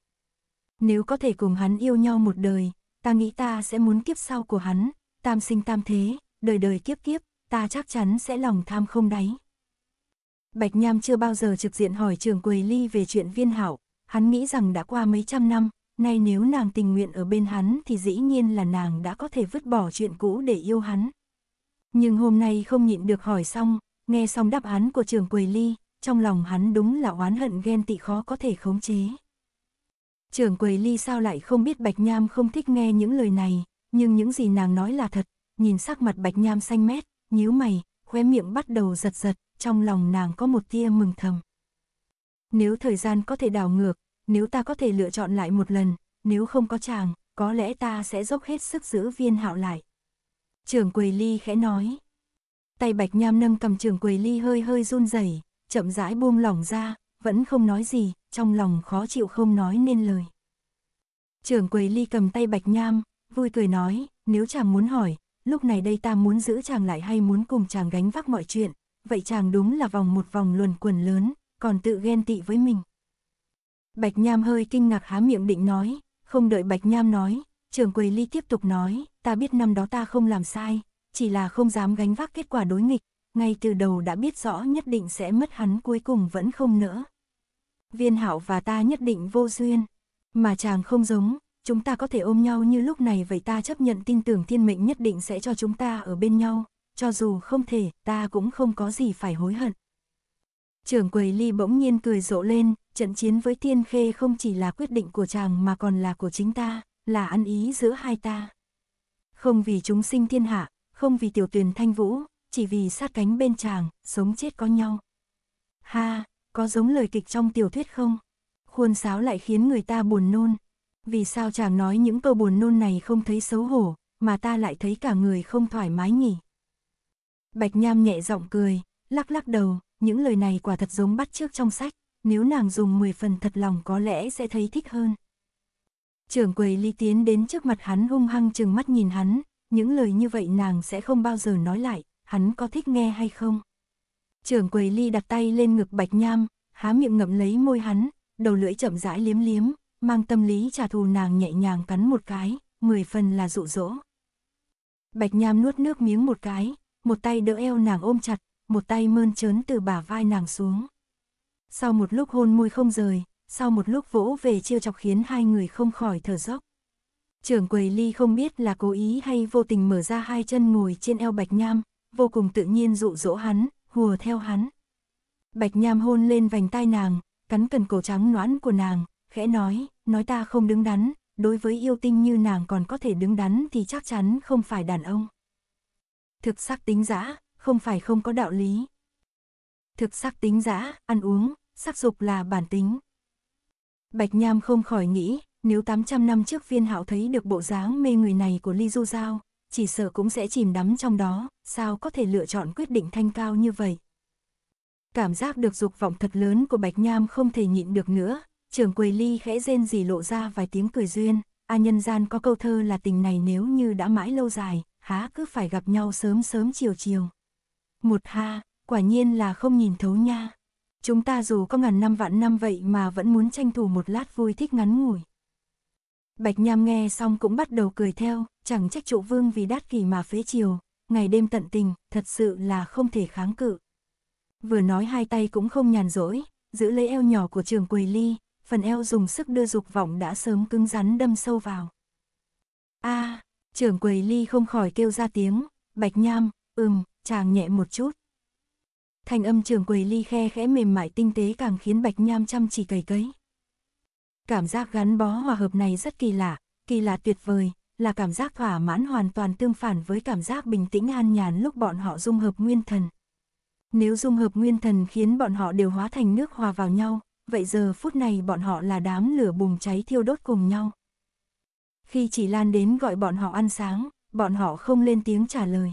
Nếu có thể cùng hắn yêu nhau một đời, ta nghĩ ta sẽ muốn kiếp sau của hắn, tam sinh tam thế, đời đời kiếp kiếp, ta chắc chắn sẽ lòng tham không đáy. Bạch Nham chưa bao giờ trực diện hỏi trưởng quầy Ly về chuyện Viên Hạo, hắn nghĩ rằng đã qua mấy trăm năm, nay nếu nàng tình nguyện ở bên hắn thì dĩ nhiên là nàng đã có thể vứt bỏ chuyện cũ để yêu hắn. Nhưng hôm nay không nhịn được hỏi xong, nghe xong đáp án của trưởng quầy Ly, trong lòng hắn đúng là oán hận ghen tị khó có thể khống chế. Trưởng quầy Ly sao lại không biết Bạch Nham không thích nghe những lời này, nhưng những gì nàng nói là thật, nhìn sắc mặt Bạch Nham xanh mét, nhíu mày, khóe miệng bắt đầu giật giật, trong lòng nàng có một tia mừng thầm. Nếu thời gian có thể đảo ngược, nếu ta có thể lựa chọn lại một lần, nếu không có chàng, có lẽ ta sẽ dốc hết sức giữ Viên Hạo lại. Trưởng quầy Ly khẽ nói. Tay Bạch Nham nâng cầm trưởng quầy Ly hơi hơi run rẩy, chậm rãi buông lỏng ra, vẫn không nói gì, trong lòng khó chịu không nói nên lời. Trưởng quầy Ly cầm tay Bạch Nham, vui cười nói, nếu chàng muốn hỏi, lúc này đây ta muốn giữ chàng lại hay muốn cùng chàng gánh vác mọi chuyện, vậy chàng đúng là vòng một vòng luẩn quẩn lớn, còn tự ghen tị với mình. Bạch Nham hơi kinh ngạc há miệng định nói, không đợi Bạch Nham nói, trưởng quầy Ly tiếp tục nói, ta biết năm đó ta không làm sai, chỉ là không dám gánh vác kết quả đối nghịch. Ngay từ đầu đã biết rõ nhất định sẽ mất hắn cuối cùng vẫn không nỡ. Viên Hạo và ta nhất định vô duyên. Mà chàng không giống, chúng ta có thể ôm nhau như lúc này vậy ta chấp nhận tin tưởng thiên mệnh nhất định sẽ cho chúng ta ở bên nhau. Cho dù không thể, ta cũng không có gì phải hối hận. Trưởng quầy Ly bỗng nhiên cười rộ lên, trận chiến với Thiên Khê không chỉ là quyết định của chàng mà còn là của chính ta, là ăn ý giữa hai ta. Không vì chúng sinh thiên hạ, không vì Tiểu Tuyền Thanh Vũ. Chỉ vì sát cánh bên chàng, sống chết có nhau. Ha, có giống lời kịch trong tiểu thuyết không? Khuôn sáo lại khiến người ta buồn nôn. Vì sao chàng nói những câu buồn nôn này không thấy xấu hổ, mà ta lại thấy cả người không thoải mái nhỉ? Bạch Nham nhẹ giọng cười, lắc lắc đầu, những lời này quả thật giống bắt chước trong sách. Nếu nàng dùng 10 phần thật lòng có lẽ sẽ thấy thích hơn. Trưởng quầy Ly tiến đến trước mặt hắn hung hăng trừng mắt nhìn hắn. Những lời như vậy nàng sẽ không bao giờ nói lại. Hắn có thích nghe hay không? Trưởng quầy Ly đặt tay lên ngực Bạch Nham, há miệng ngậm lấy môi hắn, đầu lưỡi chậm rãi liếm liếm, mang tâm lý trả thù nàng nhẹ nhàng cắn một cái, 10 phần là dụ dỗ. Bạch Nham nuốt nước miếng một cái, một tay đỡ eo nàng ôm chặt, một tay mơn trớn từ bả vai nàng xuống. Sau một lúc hôn môi không rời, sau một lúc vỗ về trêu chọc khiến hai người không khỏi thở dốc. Trưởng quầy Ly không biết là cố ý hay vô tình mở ra hai chân ngồi trên eo Bạch Nham, vô cùng tự nhiên dụ dỗ hắn, hùa theo hắn. Bạch Nham hôn lên vành tai nàng, cắn cần cổ trắng nõn của nàng, khẽ nói ta không đứng đắn, đối với yêu tinh như nàng còn có thể đứng đắn thì chắc chắn không phải đàn ông. Thực sắc tính dã, không phải không có đạo lý. Thực sắc tính dã, ăn uống, sắc dục là bản tính. Bạch Nham không khỏi nghĩ, nếu 800 năm trước Viên Hạo thấy được bộ dáng mê người này của Ly Du Dao, chỉ sợ cũng sẽ chìm đắm trong đó, sao có thể lựa chọn quyết định thanh cao như vậy. Cảm giác được dục vọng thật lớn của Bạch Nham không thể nhịn được nữa, Trường Quầy Ly khẽ rên rỉ lộ ra vài tiếng cười duyên, a nhân gian có câu thơ là tình này nếu như đã mãi lâu dài, há cứ phải gặp nhau sớm sớm chiều chiều. Một ha, quả nhiên là không nhìn thấu nha. Chúng ta dù có ngàn năm vạn năm vậy mà vẫn muốn tranh thủ một lát vui thích ngắn ngủi. Bạch Nham nghe xong cũng bắt đầu cười theo, chẳng trách trụ vương vì đát kỷ mà phế chiều, ngày đêm tận tình, thật sự là không thể kháng cự. Vừa nói hai tay cũng không nhàn rỗi, giữ lấy eo nhỏ của Trường Quầy Ly, phần eo dùng sức đưa dục vọng đã sớm cứng rắn đâm sâu vào. A, Trường Quầy Ly không khỏi kêu ra tiếng, Bạch Nham, chàng nhẹ một chút. Thanh âm Trường Quầy Ly khe khẽ mềm mại tinh tế càng khiến Bạch Nham chăm chỉ cày cấy. Cảm giác gắn bó hòa hợp này rất kỳ lạ tuyệt vời, là cảm giác thỏa mãn hoàn toàn tương phản với cảm giác bình tĩnh an nhàn lúc bọn họ dung hợp nguyên thần. Nếu dung hợp nguyên thần khiến bọn họ đều hóa thành nước hòa vào nhau, vậy giờ phút này bọn họ là đám lửa bùng cháy thiêu đốt cùng nhau. Khi Chỉ Lan đến gọi bọn họ ăn sáng, bọn họ không lên tiếng trả lời.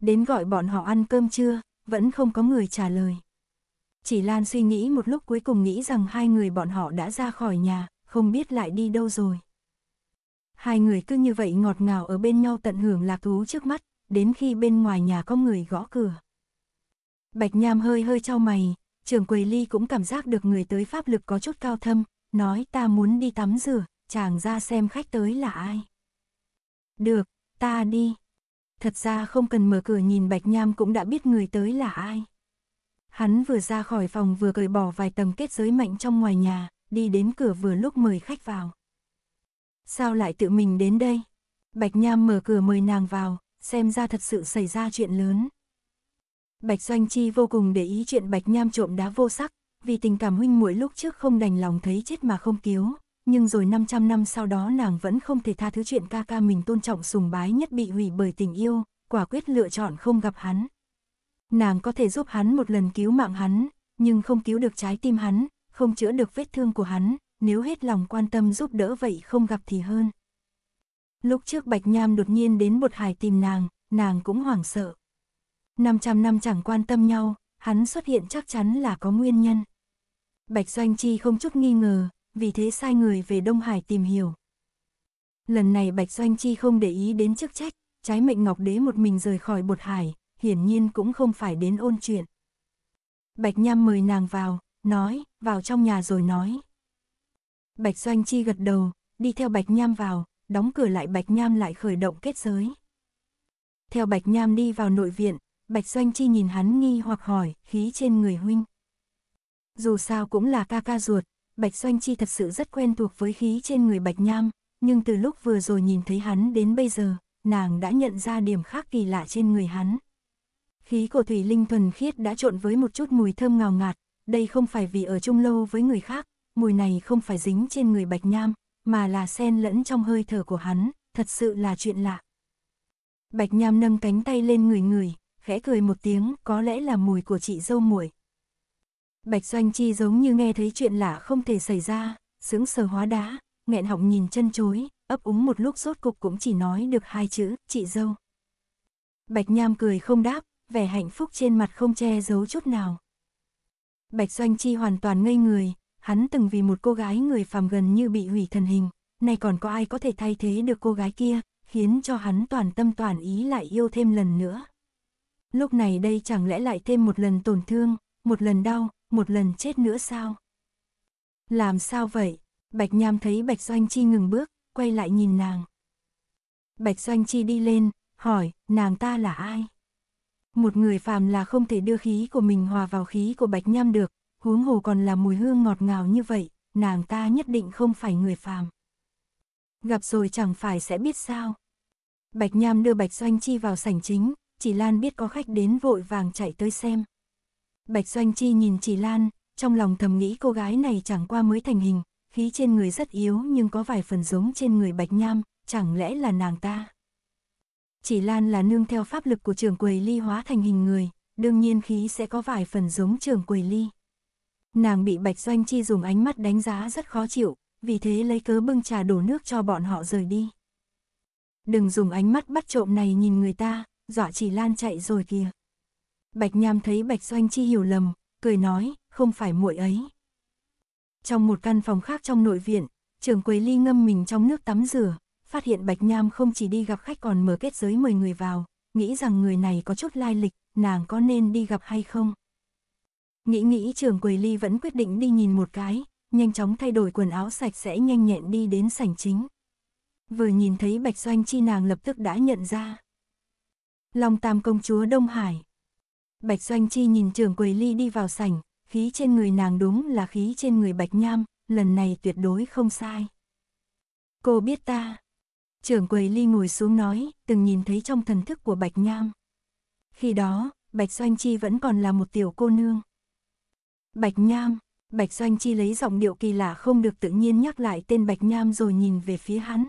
Đến gọi bọn họ ăn cơm trưa, vẫn không có người trả lời. Chỉ Lan suy nghĩ một lúc cuối cùng nghĩ rằng hai người bọn họ đã ra khỏi nhà, không biết lại đi đâu rồi. Hai người cứ như vậy ngọt ngào ở bên nhau tận hưởng lạc thú trước mắt, đến khi bên ngoài nhà có người gõ cửa. Bạch Nham hơi hơi chau mày, Trường Quầy Ly cũng cảm giác được người tới pháp lực có chút cao thâm, nói ta muốn đi tắm rửa, chàng ra xem khách tới là ai. Được, ta đi. Thật ra không cần mở cửa nhìn Bạch Nham cũng đã biết người tới là ai. Hắn vừa ra khỏi phòng vừa cởi bỏ vài tầng kết giới mạnh trong ngoài nhà, đi đến cửa vừa lúc mời khách vào. Sao lại tự mình đến đây? Bạch Nham mở cửa mời nàng vào, xem ra thật sự xảy ra chuyện lớn. Bạch Doanh Chi vô cùng để ý chuyện Bạch Nham trộm đá vô sắc, vì tình cảm huynh muội lúc trước không đành lòng thấy chết mà không cứu, nhưng rồi 500 năm sau đó nàng vẫn không thể tha thứ chuyện ca ca mình tôn trọng sùng bái nhất bị hủy bởi tình yêu, quả quyết lựa chọn không gặp hắn. Nàng có thể giúp hắn một lần cứu mạng hắn, nhưng không cứu được trái tim hắn, không chữa được vết thương của hắn, nếu hết lòng quan tâm giúp đỡ vậy không gặp thì hơn. Lúc trước Bạch Nham đột nhiên đến Bột Hải tìm nàng cũng hoảng sợ. 500 năm chẳng quan tâm nhau, hắn xuất hiện chắc chắn là có nguyên nhân. Bạch Doanh Chi không chút nghi ngờ, vì thế sai người về Đông Hải tìm hiểu. Lần này Bạch Doanh Chi không để ý đến chức trách, trái mệnh Ngọc Đế một mình rời khỏi Bột Hải, hiển nhiên cũng không phải đến ôn chuyện. Bạch Nham mời nàng vào, nói, vào trong nhà rồi nói. Bạch Doanh Chi gật đầu, đi theo Bạch Nham vào, đóng cửa lại Bạch Nham lại khởi động kết giới. Theo Bạch Nham đi vào nội viện, Bạch Doanh Chi nhìn hắn nghi hoặc hỏi, khí trên người huynh. Dù sao cũng là ca ca ruột, Bạch Doanh Chi thật sự rất quen thuộc với khí trên người Bạch Nham, nhưng từ lúc vừa rồi nhìn thấy hắn đến bây giờ, nàng đã nhận ra điểm khác kỳ lạ trên người hắn. Khí của thủy linh thuần khiết đã trộn với một chút mùi thơm ngào ngạt, đây không phải vì ở chung lâu với người khác, mùi này không phải dính trên người Bạch Nham, mà là xen lẫn trong hơi thở của hắn, thật sự là chuyện lạ. Bạch Nham nâng cánh tay lên người, khẽ cười một tiếng, có lẽ là mùi của chị dâu muội. Bạch Doanh Chi giống như nghe thấy chuyện lạ không thể xảy ra, sững sờ hóa đá, nghẹn họng nhìn chân chối, ấp úng một lúc rốt cục cũng chỉ nói được hai chữ, chị dâu. Bạch Nham cười không đáp, vẻ hạnh phúc trên mặt không che giấu chút nào. Bạch Doanh Chi hoàn toàn ngây người, hắn từng vì một cô gái người phàm gần như bị hủy thần hình, nay còn có ai có thể thay thế được cô gái kia, khiến cho hắn toàn tâm toàn ý lại yêu thêm lần nữa. Lúc này đây chẳng lẽ lại thêm một lần tổn thương, một lần đau, một lần chết nữa sao? Làm sao vậy? Bạch Nham thấy Bạch Doanh Chi ngừng bước, quay lại nhìn nàng. Bạch Doanh Chi đi lên, hỏi, nàng ta là ai? Một người phàm là không thể đưa khí của mình hòa vào khí của Bạch Nham được, huống hồ còn là mùi hương ngọt ngào như vậy, nàng ta nhất định không phải người phàm. Gặp rồi chẳng phải sẽ biết sao? Bạch Nham đưa Bạch Doanh Chi vào sảnh chính, Chỉ Lan biết có khách đến vội vàng chạy tới xem. Bạch Doanh Chi nhìn Chỉ Lan, trong lòng thầm nghĩ cô gái này chẳng qua mới thành hình, khí trên người rất yếu nhưng có vài phần giống trên người Bạch Nham, chẳng lẽ là nàng ta? Chỉ Lan là nương theo pháp lực của Trường Quầy Ly hóa thành hình người, đương nhiên khí sẽ có vài phần giống Trường Quầy Ly. nàng bị Bạch Doanh Chi dùng ánh mắt đánh giá rất khó chịu, vì thế lấy cớ bưng trà đổ nước cho bọn họ rời đi. Đừng dùng ánh mắt bắt trộm này nhìn người ta, dọa Chỉ Lan chạy rồi kìa. Bạch Nham thấy Bạch Doanh Chi hiểu lầm, cười nói, không phải muội ấy. Trong một căn phòng khác trong nội viện, Trường Quầy Ly ngâm mình trong nước tắm rửa, phát hiện Bạch Nham không chỉ đi gặp khách còn mở kết giới mời người vào, nghĩ rằng người này có chút lai lịch, nàng có nên đi gặp hay không? Nghĩ Trường Quầy Ly vẫn quyết định đi nhìn một cái, nhanh chóng thay đổi quần áo sạch sẽ nhanh nhẹn đi đến sảnh chính. Vừa nhìn thấy Bạch Doanh Chi nàng lập tức đã nhận ra. Long Tam công chúa Đông Hải. Bạch Doanh Chi nhìn Trường Quầy Ly đi vào sảnh, khí trên người nàng đúng là khí trên người Bạch Nham, lần này tuyệt đối không sai. Cô biết ta. Trường Quầy Ly ngồi xuống nói, từng nhìn thấy trong thần thức của Bạch Nham. Khi đó, Bạch Doanh Chi vẫn còn là một tiểu cô nương. Bạch Nham, Bạch Doanh Chi lấy giọng điệu kỳ lạ không được tự nhiên nhắc lại tên Bạch Nham rồi nhìn về phía hắn.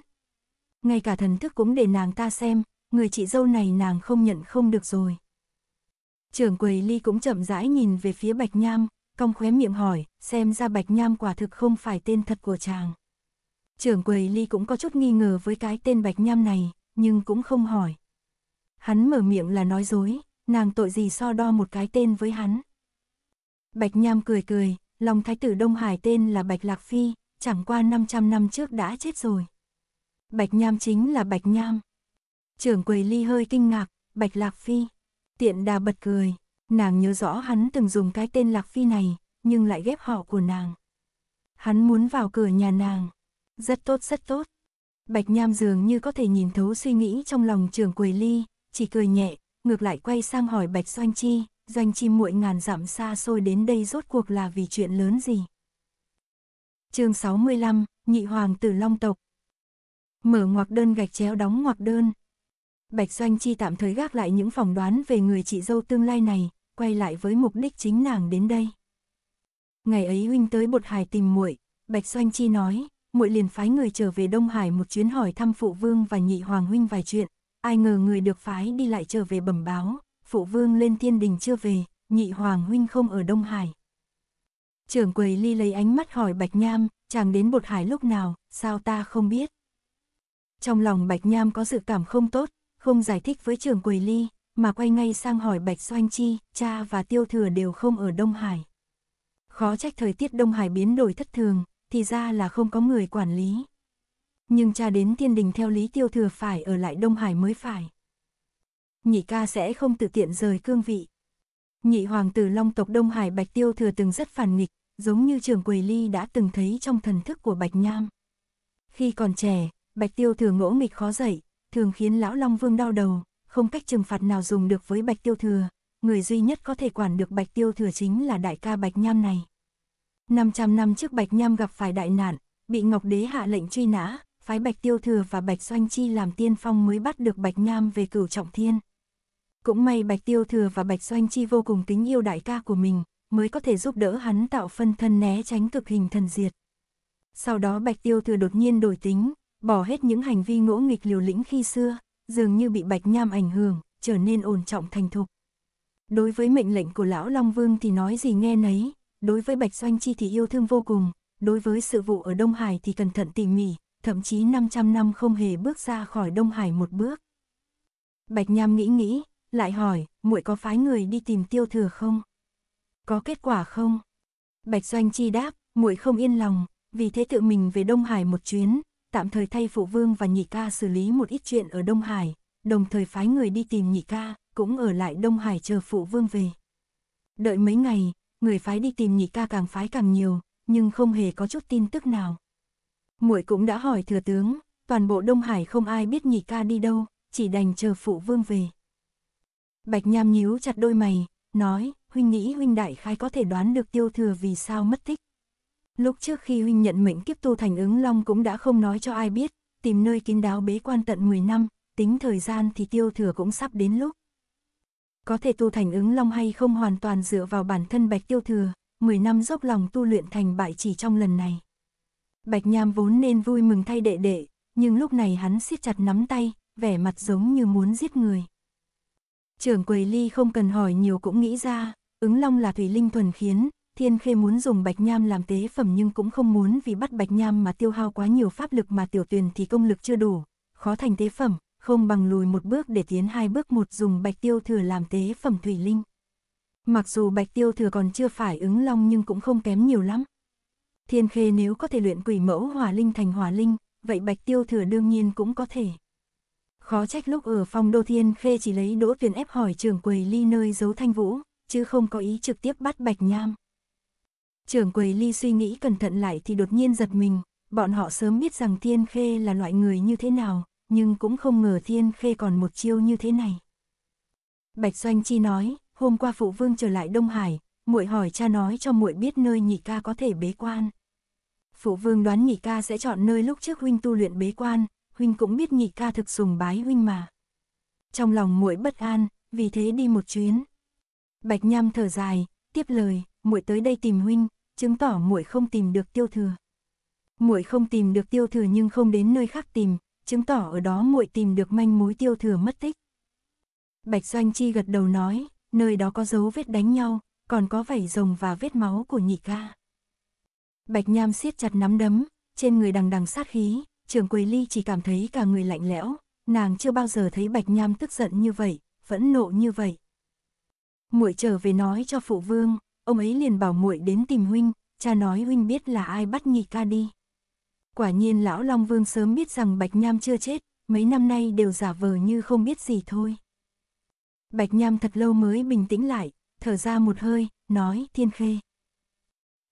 Ngay cả thần thức cũng để nàng ta xem, người chị dâu này nàng không nhận không được rồi. Trường Quầy Ly cũng chậm rãi nhìn về phía Bạch Nham, cong khóe miệng hỏi, xem ra Bạch Nham quả thực không phải tên thật của chàng. Trường Quầy Ly cũng có chút nghi ngờ với cái tên Bạch Nham này, nhưng cũng không hỏi. Hắn mở miệng là nói dối, nàng tội gì so đo một cái tên với hắn. Bạch Nham cười cười, Long Thái tử Đông Hải tên là Bạch Lạc Phi, chẳng qua 500 năm trước đã chết rồi. Bạch Nham chính là Bạch Nham. Trường Quầy Ly hơi kinh ngạc, Bạch Lạc Phi. Tiện Đà bật cười, nàng nhớ rõ hắn từng dùng cái tên Lạc Phi này, nhưng lại ghép họ của nàng. Hắn muốn vào cửa nhà nàng. Rất tốt, rất tốt. Bạch Nham dường như có thể nhìn thấu suy nghĩ trong lòng Trường Quầy Ly, chỉ cười nhẹ, ngược lại quay sang hỏi Bạch Doanh Chi, Doanh Chi muội ngàn dặm xa xôi đến đây rốt cuộc là vì chuyện lớn gì? Chương 65, Nhị Hoàng tử Long tộc. Mở ngoặc đơn gạch chéo đóng ngoặc đơn. Bạch Doanh Chi tạm thời gác lại những phỏng đoán về người chị dâu tương lai này, quay lại với mục đích chính nàng đến đây. Ngày ấy huynh tới Bột Hải tìm muội, Bạch Doanh Chi nói, muội liền phái người trở về Đông Hải một chuyến hỏi thăm phụ vương và nhị hoàng huynh vài chuyện, ai ngờ người được phái đi lại trở về bẩm báo, phụ vương lên thiên đình chưa về, nhị hoàng huynh không ở Đông Hải. Trưởng Quầy Ly lấy ánh mắt hỏi Bạch Nham, chàng đến Bột Hải lúc nào, sao ta không biết? Trong lòng Bạch Nham có dự cảm không tốt, không giải thích với Trường Quầy Ly, mà quay ngay sang hỏi Bạch Doanh Chi, cha và Tiêu Thừa đều không ở Đông Hải. Khó trách thời tiết Đông Hải biến đổi thất thường, thì ra là không có người quản lý. Nhưng cha đến thiên đình theo lý Tiêu Thừa phải ở lại Đông Hải mới phải. Nhị ca sẽ không tự tiện rời cương vị. Nhị hoàng tử Long tộc Đông Hải Bạch Tiêu Thừa từng rất phản nghịch, giống như Trường Quầy Ly đã từng thấy trong thần thức của Bạch Nham. Khi còn trẻ, Bạch Tiêu Thừa ngỗ nghịch khó dậy, thường khiến lão Long Vương đau đầu, không cách trừng phạt nào dùng được với Bạch Tiêu Thừa, người duy nhất có thể quản được Bạch Tiêu Thừa chính là đại ca Bạch Nham này. 500 năm trước Bạch Nham gặp phải đại nạn, bị Ngọc Đế hạ lệnh truy nã, phái Bạch Tiêu Thừa và Bạch Doanh Chi làm tiên phong mới bắt được Bạch Nham về Cửu Trọng Thiên. Cũng may Bạch Tiêu Thừa và Bạch Doanh Chi vô cùng kính yêu đại ca của mình, mới có thể giúp đỡ hắn tạo phân thân né tránh cực hình thần diệt. Sau đó Bạch Tiêu Thừa đột nhiên đổi tính, bỏ hết những hành vi ngỗ nghịch liều lĩnh khi xưa, dường như bị Bạch Nham ảnh hưởng, trở nên ổn trọng thành thục. Đối với mệnh lệnh của lão Long Vương thì nói gì nghe nấy, đối với Bạch Doanh Chi thì yêu thương vô cùng, đối với sự vụ ở Đông Hải thì cẩn thận tỉ mỉ, thậm chí 500 năm không hề bước ra khỏi Đông Hải một bước. Bạch Nham nghĩ, lại hỏi, muội có phái người đi tìm Tiêu Thừa không? Có kết quả không? Bạch Doanh Chi đáp, muội không yên lòng, vì thế tự mình về Đông Hải một chuyến, tạm thời thay phụ vương và nhị ca xử lý một ít chuyện ở Đông Hải, đồng thời phái người đi tìm nhị ca, cũng ở lại Đông Hải chờ phụ vương về. Đợi mấy ngày, người phái đi tìm nhị ca càng phái càng nhiều, nhưng không hề có chút tin tức nào. Muội cũng đã hỏi thừa tướng, toàn bộ Đông Hải không ai biết nhị ca đi đâu, chỉ đành chờ phụ vương về. Bạch Nham nhíu chặt đôi mày, nói, huynh nghĩ huynh đại khái có thể đoán được Tiêu Thừa vì sao mất tích. Lúc trước khi huynh nhận mệnh kiếp tu thành Ứng Long cũng đã không nói cho ai biết, tìm nơi kín đáo bế quan tận 10 năm, tính thời gian thì Tiêu Thừa cũng sắp đến lúc. Có thể tu thành Ứng Long hay không hoàn toàn dựa vào bản thân Bạch Tiêu Thừa, 10 năm dốc lòng tu luyện thành bại chỉ trong lần này. Bạch Nham vốn nên vui mừng thay đệ đệ, nhưng lúc này hắn siết chặt nắm tay, vẻ mặt giống như muốn giết người. Trưởng Quầy Ly không cần hỏi nhiều cũng nghĩ ra, Ứng Long là thủy linh thuần khiến, Thiên Khê muốn dùng Bạch Nham làm tế phẩm nhưng cũng không muốn vì bắt Bạch Nham mà tiêu hao quá nhiều pháp lực, mà Tiểu Tuyền thì công lực chưa đủ, khó thành tế phẩm, không bằng lùi một bước để tiến hai bước một, dùng Bạch Tiêu Thừa làm tế phẩm Thủy Linh. Mặc dù Bạch Tiêu Thừa còn chưa phải ứng long nhưng cũng không kém nhiều lắm. Thiên Khê nếu có thể luyện quỷ mẫu hỏa linh thành hỏa linh, vậy Bạch Tiêu Thừa đương nhiên cũng có thể. Khó trách lúc ở Phong Đô Thiên Khê chỉ lấy Đỗ Tuyền ép hỏi Trường Quầy Ly nơi giấu Thanh Vũ, chứ không có ý trực tiếp bắt Bạch Nham. Trường Quầy Ly suy nghĩ cẩn thận lại thì đột nhiên giật mình, bọn họ sớm biết rằng Thiên Khê là loại người như thế nào, nhưng cũng không ngờ Thiên Khê còn một chiêu như thế này. Bạch Doanh Chi nói, hôm qua phụ vương trở lại Đông Hải, muội hỏi cha nói cho muội biết nơi nhị ca có thể bế quan. Phụ vương đoán nhị ca sẽ chọn nơi lúc trước huynh tu luyện bế quan, huynh cũng biết nhị ca thực sùng bái huynh mà. Trong lòng muội bất an, vì thế đi một chuyến. Bạch Nham thở dài, tiếp lời, muội tới đây tìm huynh, chứng tỏ muội không tìm được Tiêu Thừa. Muội không tìm được Tiêu Thừa nhưng không đến nơi khác tìm, chứng tỏ ở đó muội tìm được manh mối Tiêu Thừa mất tích. Bạch Doanh Chi gật đầu nói, nơi đó có dấu vết đánh nhau, còn có vảy rồng và vết máu của nhị ca. Bạch Nham siết chặt nắm đấm, trên người đằng đằng sát khí, Trường Quầy Ly chỉ cảm thấy cả người lạnh lẽo, nàng chưa bao giờ thấy Bạch Nham tức giận như vậy, phẫn nộ như vậy. Muội trở về nói cho phụ vương, ông ấy liền bảo muội đến tìm huynh, cha nói huynh biết là ai bắt nhị ca đi. Quả nhiên lão Long Vương sớm biết rằng Bạch Nham chưa chết, mấy năm nay đều giả vờ như không biết gì thôi. Bạch Nham thật lâu mới bình tĩnh lại, thở ra một hơi, nói, Thiên Khê.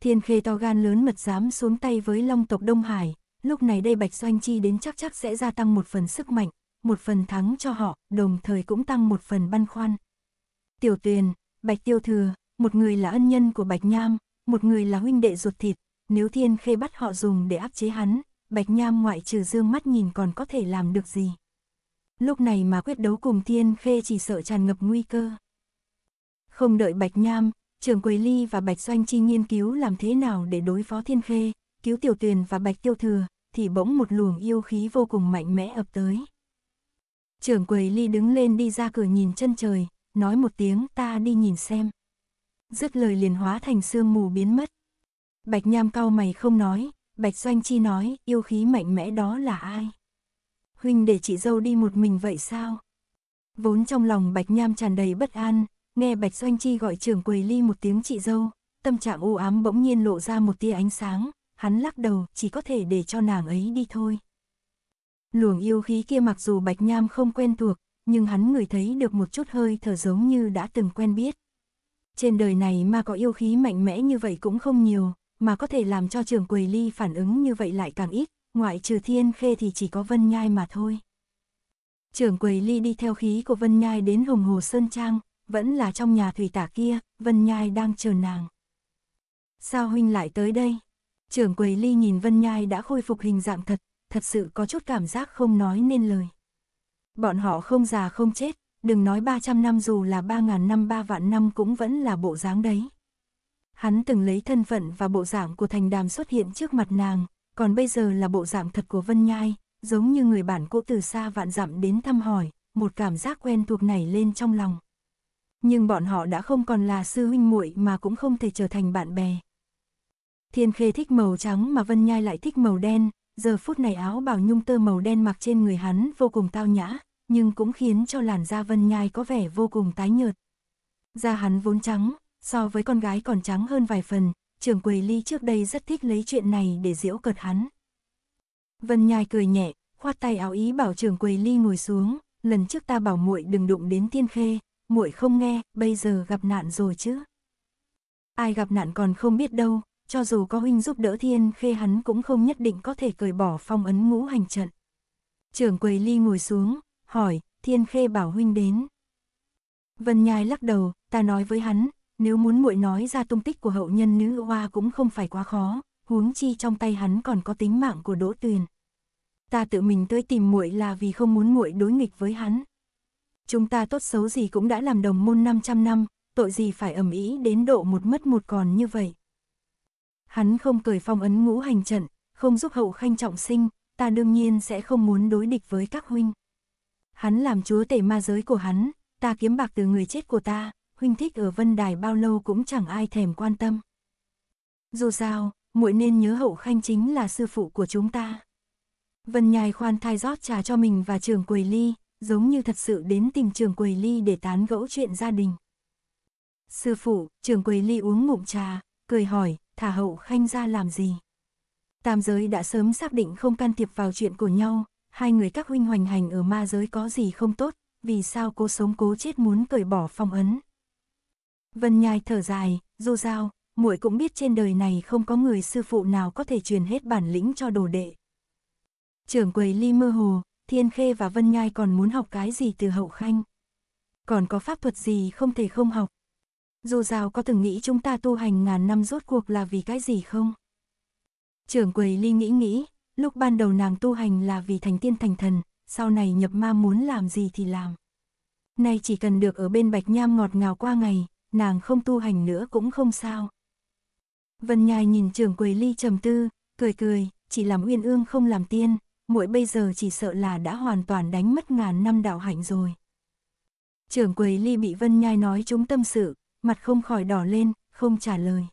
Thiên Khê to gan lớn mật dám xuống tay với Long tộc Đông Hải, lúc này đây Bạch Doanh Chi đến chắc sẽ gia tăng một phần sức mạnh, một phần thắng cho họ, đồng thời cũng tăng một phần băn khoăn. Tiểu Tuyền, Bạch Tiêu Thừa, một người là ân nhân của Bạch Nham, một người là huynh đệ ruột thịt, nếu Thiên Khê bắt họ dùng để áp chế hắn, Bạch Nham ngoại trừ dương mắt nhìn còn có thể làm được gì. Lúc này mà quyết đấu cùng Thiên Khê chỉ sợ tràn ngập nguy cơ. Không đợi Bạch Nham, Trường Quầy Ly và Bạch Doanh Chi nghiên cứu làm thế nào để đối phó Thiên Khê, cứu Tiểu Tuyền và Bạch Tiêu Thừa, thì bỗng một luồng yêu khí vô cùng mạnh mẽ ập tới. Trường Quầy Ly đứng lên đi ra cửa nhìn chân trời, nói một tiếng, ta đi nhìn xem. Dứt lời liền hóa thành sương mù biến mất. Bạch Nham cau mày không nói, Bạch Doanh Chi nói, yêu khí mạnh mẽ đó là ai? Huynh để chị dâu đi một mình vậy sao? Vốn trong lòng Bạch Nham tràn đầy bất an, nghe Bạch Doanh Chi gọi Trường Quầy Ly một tiếng chị dâu, tâm trạng u ám bỗng nhiên lộ ra một tia ánh sáng, hắn lắc đầu, chỉ có thể để cho nàng ấy đi thôi. Luồng yêu khí kia mặc dù Bạch Nham không quen thuộc, nhưng hắn ngửi thấy được một chút hơi thở giống như đã từng quen biết. Trên đời này mà có yêu khí mạnh mẽ như vậy cũng không nhiều, mà có thể làm cho Trường Quầy Ly phản ứng như vậy lại càng ít, ngoại trừ Thiên Khê thì chỉ có Vân Nhai mà thôi. Trường Quầy Ly đi theo khí của Vân Nhai đến Hồng Hồ Sơn Trang, vẫn là trong nhà thủy tả kia, Vân Nhai đang chờ nàng. Sao huynh lại tới đây? Trường Quầy Ly nhìn Vân Nhai đã khôi phục hình dạng thật, thật sự có chút cảm giác không nói nên lời. Bọn họ không già không chết, đừng nói 300 năm dù là 3.000 năm 3 vạn năm cũng vẫn là bộ dáng đấy. Hắn từng lấy thân phận và bộ dạng của Thành Đàm xuất hiện trước mặt nàng, còn bây giờ là bộ dạng thật của Vân Nhai, giống như người bản cũ từ xa vạn dặm đến thăm hỏi, một cảm giác quen thuộc nảy lên trong lòng. Nhưng bọn họ đã không còn là sư huynh muội mà cũng không thể trở thành bạn bè. Thiên Khê thích màu trắng mà Vân Nhai lại thích màu đen, giờ phút này áo bào nhung tơ màu đen mặc trên người hắn vô cùng tao nhã, nhưng cũng khiến cho làn da Vân Nhai có vẻ vô cùng tái nhợt. Da hắn vốn trắng, so với con gái còn trắng hơn vài phần, Trường Quầy Ly trước đây rất thích lấy chuyện này để giễu cợt hắn. Vân Nhai cười nhẹ, khoát tay áo ý bảo Trường Quầy Ly ngồi xuống, lần trước ta bảo muội đừng đụng đến Thiên Khê, muội không nghe, bây giờ gặp nạn rồi chứ. Ai gặp nạn còn không biết đâu, cho dù có huynh giúp đỡ Thiên Khê hắn cũng không nhất định có thể cởi bỏ phong ấn ngũ hành trận. Trường Quầy Ly ngồi xuống, hỏi, Thiên Khê bảo huynh đến. Vân Nhai lắc đầu, ta nói với hắn, nếu muốn muội nói ra tung tích của hậu nhân nữ hoa cũng không phải quá khó, huống chi trong tay hắn còn có tính mạng của Đỗ Tuyền. Ta tự mình tới tìm muội là vì không muốn muội đối nghịch với hắn. Chúng ta tốt xấu gì cũng đã làm đồng môn 500 năm, tội gì phải ầm ĩ đến độ một mất một còn như vậy. Hắn không cởi phong ấn ngũ hành trận, không giúp hậu khanh trọng sinh, ta đương nhiên sẽ không muốn đối địch với các huynh. Hắn làm chúa tể ma giới của hắn, ta kiếm bạc từ người chết của ta, huynh thích ở Vân Đài bao lâu cũng chẳng ai thèm quan tâm. Dù sao, muội nên nhớ Hậu Khanh chính là sư phụ của chúng ta. Vân Nhai khoan thai rót trà cho mình và Trường Quầy Ly, giống như thật sự đến tìm Trường Quầy Ly để tán gẫu chuyện gia đình. Sư phụ, Trường Quầy Ly uống ngụm trà, cười hỏi, thả Hậu Khanh ra làm gì? Tam giới đã sớm xác định không can thiệp vào chuyện của nhau, hai người các huynh hoành hành ở ma giới có gì không tốt, vì sao cố sống cố chết muốn cởi bỏ phong ấn? Vân Nhai thở dài, dù sao, muội cũng biết trên đời này không có người sư phụ nào có thể truyền hết bản lĩnh cho đồ đệ. Trưởng Quầy Ly mơ hồ, Thiên Khê và Vân Nhai còn muốn học cái gì từ Hậu Khanh? Còn có pháp thuật gì không thể không học? Dù sao có từng nghĩ chúng ta tu hành ngàn năm rốt cuộc là vì cái gì không? Trưởng Quầy Ly nghĩ, lúc ban đầu nàng tu hành là vì thành tiên thành thần, sau này nhập ma muốn làm gì thì làm. Nay chỉ cần được ở bên Bạch Nham ngọt ngào qua ngày, nàng không tu hành nữa cũng không sao. Vân Nhai nhìn Trưởng Quầy Ly trầm tư, cười cười, chỉ làm uyên ương không làm tiên, muội bây giờ chỉ sợ là đã hoàn toàn đánh mất ngàn năm đạo hạnh rồi. Trưởng Quầy Ly bị Vân Nhai nói trúng tâm sự, mặt không khỏi đỏ lên, không trả lời.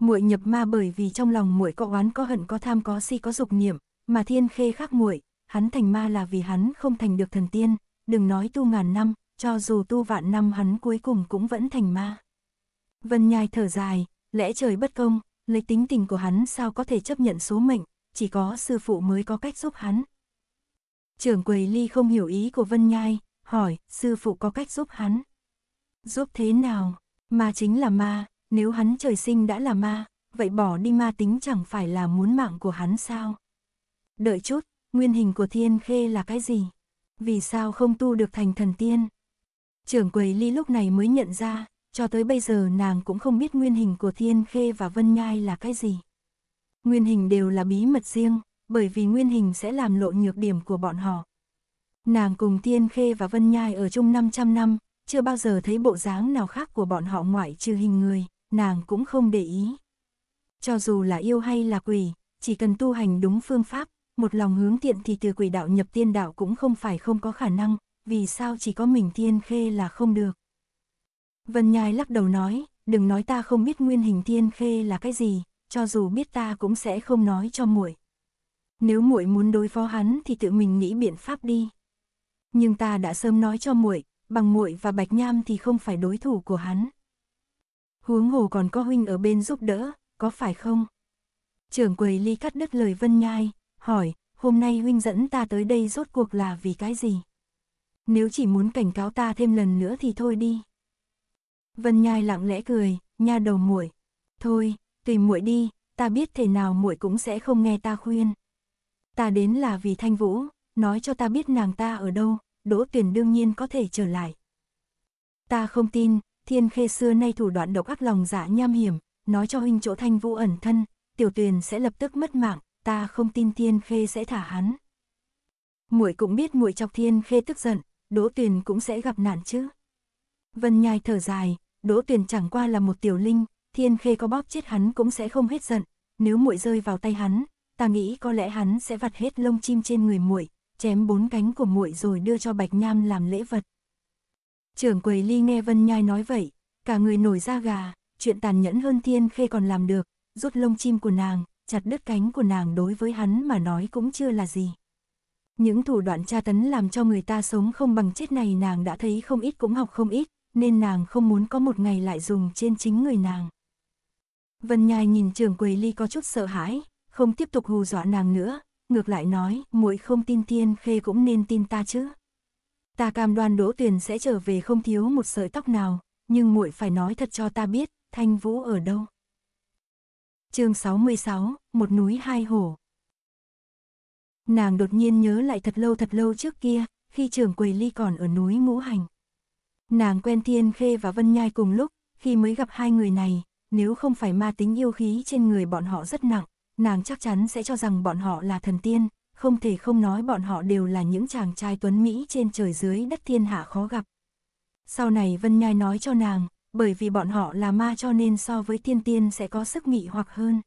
Muội nhập ma bởi vì trong lòng muội có oán có hận có tham có si có dục niệm, mà Thiên Khê khác muội, hắn thành ma là vì hắn không thành được thần tiên, đừng nói tu ngàn năm, cho dù tu vạn năm hắn cuối cùng cũng vẫn thành ma. Vân Nhai thở dài, lẽ trời bất công, lấy tính tình của hắn sao có thể chấp nhận số mệnh, chỉ có sư phụ mới có cách giúp hắn. Trưởng Quầy Ly không hiểu ý của Vân Nhai, hỏi, sư phụ có cách giúp hắn? Giúp thế nào? Ma chính là ma, nếu hắn trời sinh đã là ma, vậy bỏ đi ma tính chẳng phải là muốn mạng của hắn sao? Đợi chút, nguyên hình của Thiên Khê là cái gì? Vì sao không tu được thành thần tiên? Trưởng Quầy Ly lúc này mới nhận ra, cho tới bây giờ nàng cũng không biết nguyên hình của Thiên Khê và Vân Nhai là cái gì. Nguyên hình đều là bí mật riêng, bởi vì nguyên hình sẽ làm lộ nhược điểm của bọn họ. Nàng cùng Thiên Khê và Vân Nhai ở chung 500 năm, chưa bao giờ thấy bộ dáng nào khác của bọn họ ngoại trừ hình người, nàng cũng không để ý. Cho dù là yêu hay là quỷ, chỉ cần tu hành đúng phương pháp, một lòng hướng thiện thì từ quỷ đạo nhập tiên đạo cũng không phải không có khả năng, vì sao chỉ có mình Thiên Khê là không được. Vân Nhai lắc đầu nói, đừng nói ta không biết nguyên hình Thiên Khê là cái gì, cho dù biết ta cũng sẽ không nói cho muội. Nếu muội muốn đối phó hắn thì tự mình nghĩ biện pháp đi. Nhưng ta đã sớm nói cho muội, bằng muội và Bạch Nham thì không phải đối thủ của hắn. Huống hồ còn có huynh ở bên giúp đỡ, có phải không? Trưởng Quầy Ly cắt đứt lời Vân Nhai, hỏi, hôm nay huynh dẫn ta tới đây rốt cuộc là vì cái gì? Nếu chỉ muốn cảnh cáo ta thêm lần nữa thì thôi đi. Vân Nhai lặng lẽ cười, nha đầu muội, thôi, tùy muội đi, ta biết thế nào muội cũng sẽ không nghe ta khuyên. Ta đến là vì Thanh Vũ, nói cho ta biết nàng ta ở đâu, Đỗ Tuyền đương nhiên có thể trở lại. Ta không tin, Thiên Khê xưa nay thủ đoạn độc ác lòng dạ nham hiểm, nói cho huynh chỗ Thanh Vũ ẩn thân, tiểu Tuyền sẽ lập tức mất mạng, ta không tin Thiên Khê sẽ thả hắn. Muội cũng biết muội chọc Thiên Khê tức giận, Đỗ Tuyền cũng sẽ gặp nạn chứ. Vân Nhai thở dài, Đỗ Tuyền chẳng qua là một tiểu linh, Thiên Khê có bóp chết hắn cũng sẽ không hết giận, nếu muội rơi vào tay hắn, ta nghĩ có lẽ hắn sẽ vặt hết lông chim trên người muội, chém 4 cánh của muội rồi đưa cho Bạch Nham làm lễ vật. Trưởng Quầy Ly nghe Vân Nhai nói vậy, cả người nổi da gà, chuyện tàn nhẫn hơn Thiên Khê còn làm được, rút lông chim của nàng, chặt đứt cánh của nàng đối với hắn mà nói cũng chưa là gì. Những thủ đoạn tra tấn làm cho người ta sống không bằng chết này nàng đã thấy không ít cũng học không ít, nên nàng không muốn có một ngày lại dùng trên chính người nàng. Vân Nhai nhìn Trưởng Quầy Ly có chút sợ hãi, không tiếp tục hù dọa nàng nữa, ngược lại nói, muội không tin Thiên Khê cũng nên tin ta chứ. Ta cam đoan Đỗ Tuyền sẽ trở về không thiếu một sợi tóc nào, nhưng muội phải nói thật cho ta biết, Thanh Vũ ở đâu. Chương 66, một núi hai hổ. Nàng đột nhiên nhớ lại thật lâu trước kia, khi Trưởng Quầy Ly còn ở núi Ngũ Hành. Nàng quen Thiên Khê và Vân Nhai cùng lúc, khi mới gặp hai người này, nếu không phải ma tính yêu khí trên người bọn họ rất nặng, nàng chắc chắn sẽ cho rằng bọn họ là thần tiên, không thể không nói bọn họ đều là những chàng trai tuấn Mỹ trên trời dưới đất thiên hạ khó gặp. Sau này Vân Nhai nói cho nàng, bởi vì bọn họ là ma cho nên so với thiên tiên sẽ có sức mị hoặc hơn.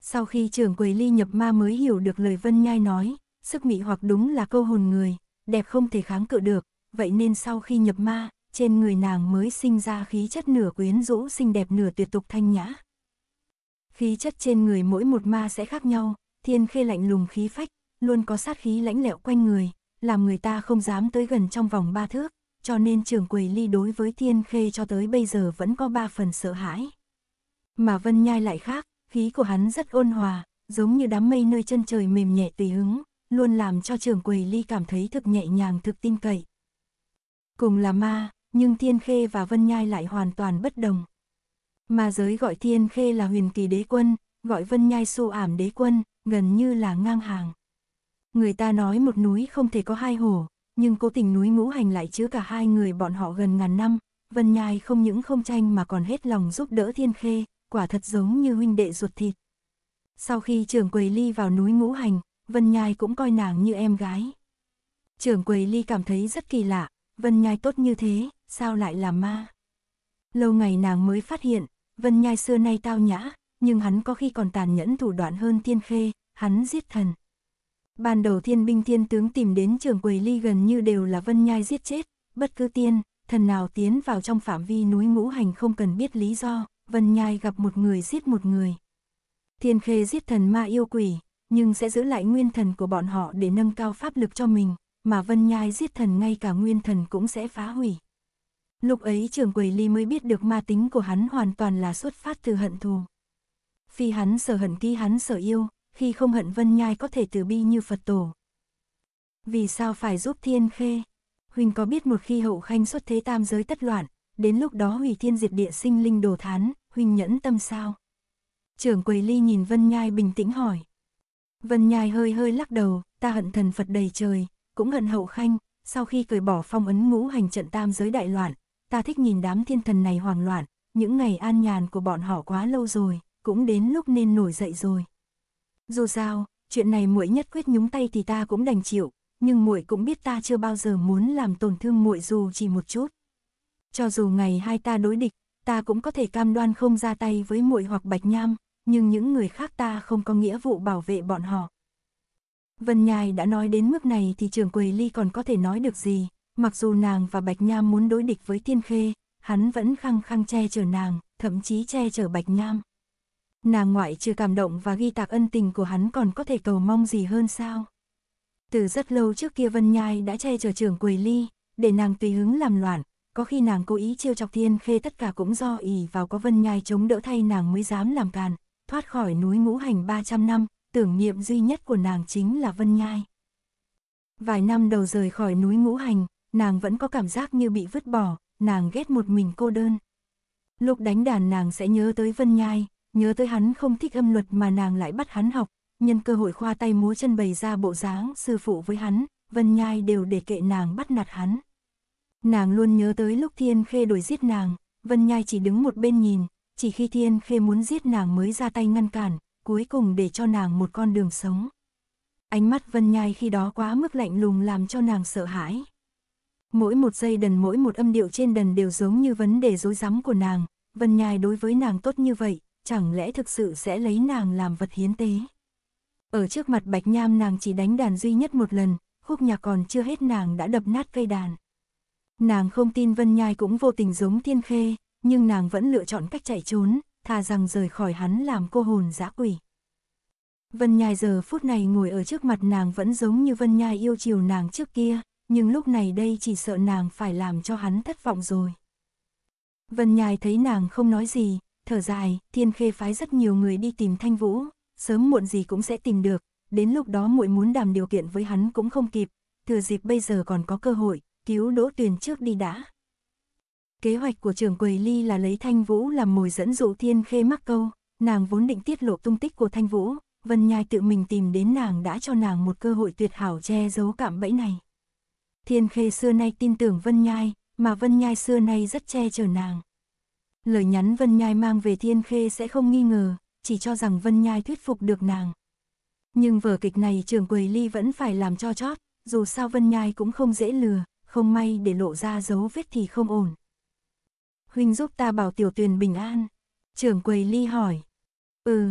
Sau khi Trưởng Quầy Ly nhập ma mới hiểu được lời Vân Nhai nói, sức mị hoặc đúng là câu hồn người, đẹp không thể kháng cự được, vậy nên sau khi nhập ma, trên người nàng mới sinh ra khí chất nửa quyến rũ xinh đẹp nửa tuyệt tục thanh nhã. Khí chất trên người mỗi một ma sẽ khác nhau, Thiên Khê lạnh lùng khí phách, luôn có sát khí lãnh lẹo quanh người, làm người ta không dám tới gần trong vòng 3 thước, cho nên Trường Quầy Ly đối với Thiên Khê cho tới bây giờ vẫn có 3 phần sợ hãi. Mà Vân Nhai lại khác, khí của hắn rất ôn hòa, giống như đám mây nơi chân trời mềm nhẹ tùy hứng, luôn làm cho Trường Quầy Ly cảm thấy thực nhẹ nhàng, thực tin cậy. Cùng là ma, nhưng Thiên Khê và Vân Nhai lại hoàn toàn bất đồng. Ma giới gọi Thiên Khê là Huyền Kỳ Đế Quân, gọi Vân Nhai Su Ảm Đế Quân, gần như là ngang hàng. Người ta nói một núi không thể có 2 hồ, nhưng cố tình núi Ngũ Hành lại chứa cả hai người bọn họ gần ngàn năm. Vân Nhai không những không tranh mà còn hết lòng giúp đỡ Thiên Khê, quả thật giống như huynh đệ ruột thịt. Sau khi Trường Quầy Ly vào núi Ngũ Hành, Vân Nhai cũng coi nàng như em gái. Trường Quầy Ly cảm thấy rất kỳ lạ, Vân Nhai tốt như thế, sao lại là ma? Lâu ngày nàng mới phát hiện, Vân Nhai xưa nay tao nhã, nhưng hắn có khi còn tàn nhẫn thủ đoạn hơn Thiên Khê, hắn giết thần. Ban đầu thiên binh thiên tướng tìm đến Trường Quầy Ly gần như đều là Vân Nhai giết chết, bất cứ tiên, thần nào tiến vào trong phạm vi núi Ngũ Hành không cần biết lý do, Vân Nhai gặp một người giết một người. Thiên Khê giết thần ma yêu quỷ, nhưng sẽ giữ lại nguyên thần của bọn họ để nâng cao pháp lực cho mình, mà Vân Nhai giết thần ngay cả nguyên thần cũng sẽ phá hủy. Lúc ấy Trường Quầy Ly mới biết được ma tính của hắn hoàn toàn là xuất phát từ hận thù. Phi hắn sở hận khi hắn sở yêu, khi không hận Vân Nhai có thể từ bi như Phật Tổ. Vì sao phải giúp Thiên Khê? Huynh có biết một khi hậu khanh xuất thế tam giới tất loạn, đến lúc đó hủy thiên diệt địa sinh linh đồ thán, huynh nhẫn tâm sao? Trường Quầy Ly nhìn Vân Nhai bình tĩnh hỏi. Vân Nhai hơi hơi lắc đầu, ta hận thần Phật đầy trời, cũng hận hậu khanh, sau khi cởi bỏ phong ấn Ngũ Hành trận tam giới đại loạn, ta thích nhìn đám thiên thần này hoảng loạn, những ngày an nhàn của bọn họ quá lâu rồi, cũng đến lúc nên nổi dậy rồi. Dù sao, chuyện này muội nhất quyết nhúng tay thì ta cũng đành chịu, nhưng muội cũng biết ta chưa bao giờ muốn làm tổn thương muội dù chỉ một chút. Cho dù ngày hai ta đối địch, ta cũng có thể cam đoan không ra tay với muội hoặc Bạch Nham, nhưng những người khác ta không có nghĩa vụ bảo vệ bọn họ. Vân Nhai đã nói đến mức này thì Trường Quầy Ly còn có thể nói được gì, mặc dù nàng và Bạch Nham muốn đối địch với Thiên Khê, hắn vẫn khăng khăng che chở nàng, thậm chí che chở Bạch Nham. Nàng ngoại trừ cảm động và ghi tạc ân tình của hắn còn có thể cầu mong gì hơn sao? Từ rất lâu trước kia Vân Nhai đã che chở Trường Quầy Ly, để nàng tùy hứng làm loạn, có khi nàng cố ý trêu chọc Thiên Khê tất cả cũng do ỷ vào có Vân Nhai chống đỡ thay nàng mới dám làm càn, thoát khỏi núi Ngũ Hành 300 năm, tưởng niệm duy nhất của nàng chính là Vân Nhai. Vài năm đầu rời khỏi núi Ngũ Hành, nàng vẫn có cảm giác như bị vứt bỏ, nàng ghét một mình cô đơn. Lúc đánh đàn nàng sẽ nhớ tới Vân Nhai, nhớ tới hắn không thích âm luật mà nàng lại bắt hắn học, nhân cơ hội khoa tay múa chân bày ra bộ dáng sư phụ với hắn, Vân Nhai đều để kệ nàng bắt nạt hắn. Nàng luôn nhớ tới lúc Thiên Khê đuổi giết nàng, Vân Nhai chỉ đứng một bên nhìn, chỉ khi Thiên Khê muốn giết nàng mới ra tay ngăn cản, cuối cùng để cho nàng một con đường sống. Ánh mắt Vân Nhai khi đó quá mức lạnh lùng làm cho nàng sợ hãi. Mỗi một giây đần, mỗi một âm điệu trên đần đều giống như vấn đề rối rắm của nàng, Vân Nhai đối với nàng tốt như vậy, chẳng lẽ thực sự sẽ lấy nàng làm vật hiến tế? Ở trước mặt Bạch Nham nàng chỉ đánh đàn duy nhất một lần, khúc nhạc còn chưa hết nàng đã đập nát cây đàn. Nàng không tin Vân Nhai cũng vô tình giống Thiên Khê, nhưng nàng vẫn lựa chọn cách chạy trốn, thà rằng rời khỏi hắn làm cô hồn dã quỷ. Vân Nhai giờ phút này ngồi ở trước mặt nàng vẫn giống như Vân Nhai yêu chiều nàng trước kia, nhưng lúc này đây chỉ sợ nàng phải làm cho hắn thất vọng rồi. Vân Nhai thấy nàng không nói gì, thở dài, Thiên Khê phái rất nhiều người đi tìm Thanh Vũ, sớm muộn gì cũng sẽ tìm được, đến lúc đó muội muốn đàm điều kiện với hắn cũng không kịp, thừa dịp bây giờ còn có cơ hội, cứu Đỗ Tuyền trước đi đã. Kế hoạch của Trường Quầy Ly là lấy Thanh Vũ làm mồi dẫn dụ Thiên Khê mắc câu, nàng vốn định tiết lộ tung tích của Thanh Vũ, Vân Nhai tự mình tìm đến nàng đã cho nàng một cơ hội tuyệt hảo che giấu cạm bẫy này. Thiên Khê xưa nay tin tưởng Vân Nhai, mà Vân Nhai xưa nay rất che chở nàng. Lời nhắn Vân Nhai mang về Thiên Khê sẽ không nghi ngờ, chỉ cho rằng Vân Nhai thuyết phục được nàng. Nhưng vở kịch này Trường Quầy Ly vẫn phải làm cho chót, dù sao Vân Nhai cũng không dễ lừa, không may để lộ ra dấu vết thì không ổn. Huynh giúp ta bảo Tiểu Tuyền bình an. Trường Quầy Ly hỏi. Ừ,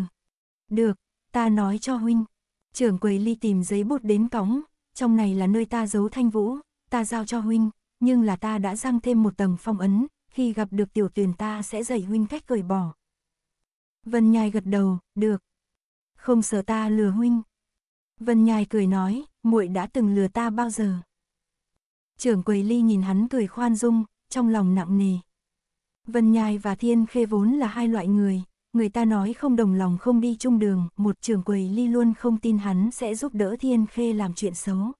được, ta nói cho huynh. Trường Quầy Ly tìm giấy bút đến cóng, trong này là nơi ta giấu Thanh Vũ, ta giao cho huynh, nhưng là ta đã giăng thêm một tầng phong ấn, khi gặp được Tiểu Tuyền ta sẽ dạy huynh cách cởi bỏ. Vân Nhai gật đầu, được. Không sợ ta lừa huynh. Vân Nhai cười nói, muội đã từng lừa ta bao giờ? Trưởng Quầy Ly nhìn hắn cười khoan dung, trong lòng nặng nề. Vân Nhai và Thiên Khê vốn là hai loại người, người ta nói không đồng lòng không đi chung đường, một Trưởng Quầy Ly luôn không tin hắn sẽ giúp đỡ Thiên Khê làm chuyện xấu.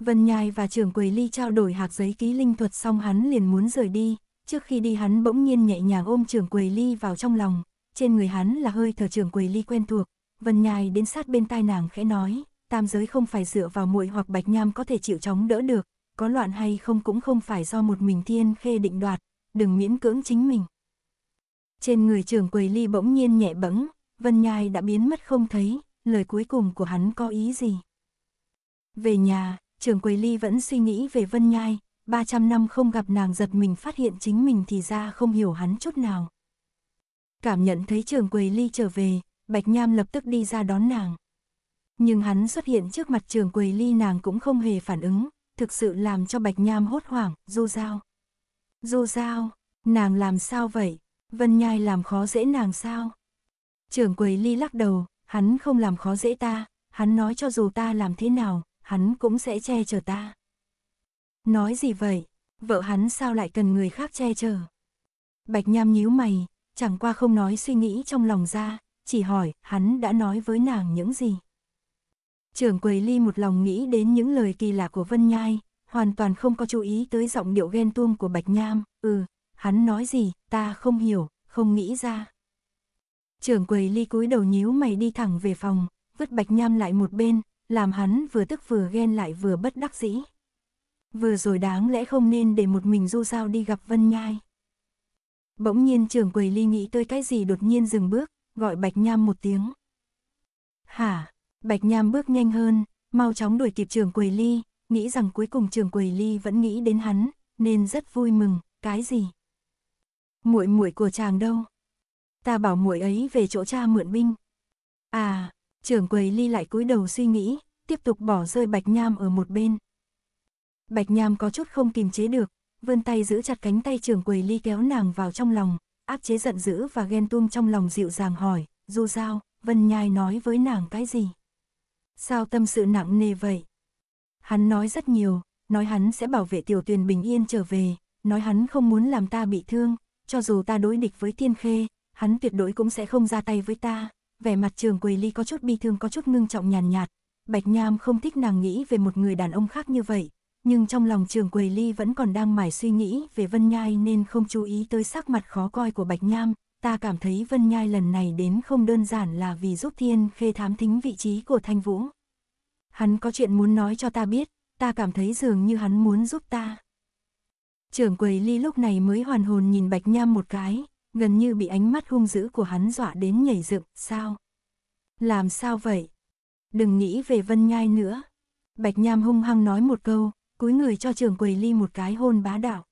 Vân Nhai và Trưởng Quầy Ly trao đổi hạt giấy ký linh thuật xong hắn liền muốn rời đi, trước khi đi hắn bỗng nhiên nhẹ nhàng ôm Trưởng Quầy Ly vào trong lòng, trên người hắn là hơi thở Trưởng Quầy Ly quen thuộc, Vân Nhai đến sát bên tai nàng khẽ nói, tam giới không phải dựa vào muội hoặc Bạch Nham có thể chịu chống đỡ được, có loạn hay không cũng không phải do một mình Thiên Khê định đoạt, đừng miễn cưỡng chính mình. Trên người Trưởng Quầy Ly bỗng nhiên nhẹ bẫng, Vân Nhai đã biến mất không thấy, lời cuối cùng của hắn có ý gì? Về nhà, Trưởng Quầy Ly vẫn suy nghĩ về Vân Nhai, 300 năm không gặp nàng giật mình phát hiện chính mình thì ra không hiểu hắn chút nào. Cảm nhận thấy Trưởng Quầy Ly trở về, Bạch Nham lập tức đi ra đón nàng. Nhưng hắn xuất hiện trước mặt Trưởng Quầy Ly nàng cũng không hề phản ứng, thực sự làm cho Bạch Nham hốt hoảng, Du Dao. Du Dao, nàng làm sao vậy? Vân Nhai làm khó dễ nàng sao? Trưởng Quầy Ly lắc đầu, hắn không làm khó dễ ta, hắn nói cho dù ta làm thế nào, hắn cũng sẽ che chở ta. Nói gì vậy? Vợ hắn sao lại cần người khác che chở? Bạch Nham nhíu mày, chẳng qua không nói suy nghĩ trong lòng ra, chỉ hỏi hắn đã nói với nàng những gì. Trưởng Quầy Ly một lòng nghĩ đến những lời kỳ lạ của Vân Nhai, hoàn toàn không có chú ý tới giọng điệu ghen tuông của Bạch Nham. Hắn nói gì, ta không hiểu, không nghĩ ra. Trưởng Quầy Ly cúi đầu nhíu mày đi thẳng về phòng, vứt Bạch Nham lại một bên, làm hắn vừa tức vừa ghen lại vừa bất đắc dĩ. Vừa rồi đáng lẽ không nên để một mình Du Dao đi gặp Vân Nhai. Bỗng nhiên Trưởng Quầy Ly nghĩ tới cái gì đột nhiên dừng bước, gọi Bạch Nham một tiếng. Hả? Bạch Nham bước nhanh hơn, mau chóng đuổi kịp Trưởng Quầy Ly, nghĩ rằng cuối cùng Trưởng Quầy Ly vẫn nghĩ đến hắn, nên rất vui mừng. Cái gì? Muội muội của chàng đâu? Ta bảo muội ấy về chỗ cha mượn binh. À, Trưởng Quầy Ly lại cúi đầu suy nghĩ, tiếp tục bỏ rơi Bạch Nham ở một bên. Bạch Nham có chút không kiềm chế được, vươn tay giữ chặt cánh tay Trưởng Quầy Ly kéo nàng vào trong lòng, áp chế giận dữ và ghen tuông trong lòng dịu dàng hỏi, Du Dao, Vân Nhai nói với nàng cái gì? Sao tâm sự nặng nề vậy? Hắn nói rất nhiều, nói hắn sẽ bảo vệ Tiểu Tuyền bình yên trở về, nói hắn không muốn làm ta bị thương, cho dù ta đối địch với Thiên Khê, hắn tuyệt đối cũng sẽ không ra tay với ta. Vẻ mặt Trưởng Quầy Ly có chút bi thương có chút ngưng trọng nhàn nhạt. Bạch Nham không thích nàng nghĩ về một người đàn ông khác như vậy, nhưng trong lòng Trưởng Quầy Ly vẫn còn đang mải suy nghĩ về Vân Nhai nên không chú ý tới sắc mặt khó coi của Bạch Nham. Ta cảm thấy Vân Nhai lần này đến không đơn giản là vì giúp Thiên Khê thám thính vị trí của Thanh Vũ. Hắn có chuyện muốn nói cho ta biết, ta cảm thấy dường như hắn muốn giúp ta. Trưởng Quầy Ly lúc này mới hoàn hồn nhìn Bạch Nham một cái, gần như bị ánh mắt hung dữ của hắn dọa đến nhảy dựng. Sao? Làm sao vậy? Đừng nghĩ về Vân Nhai nữa. Bạch Nham hung hăng nói một câu, cúi người cho Trưởng Quầy Ly một cái hôn bá đạo.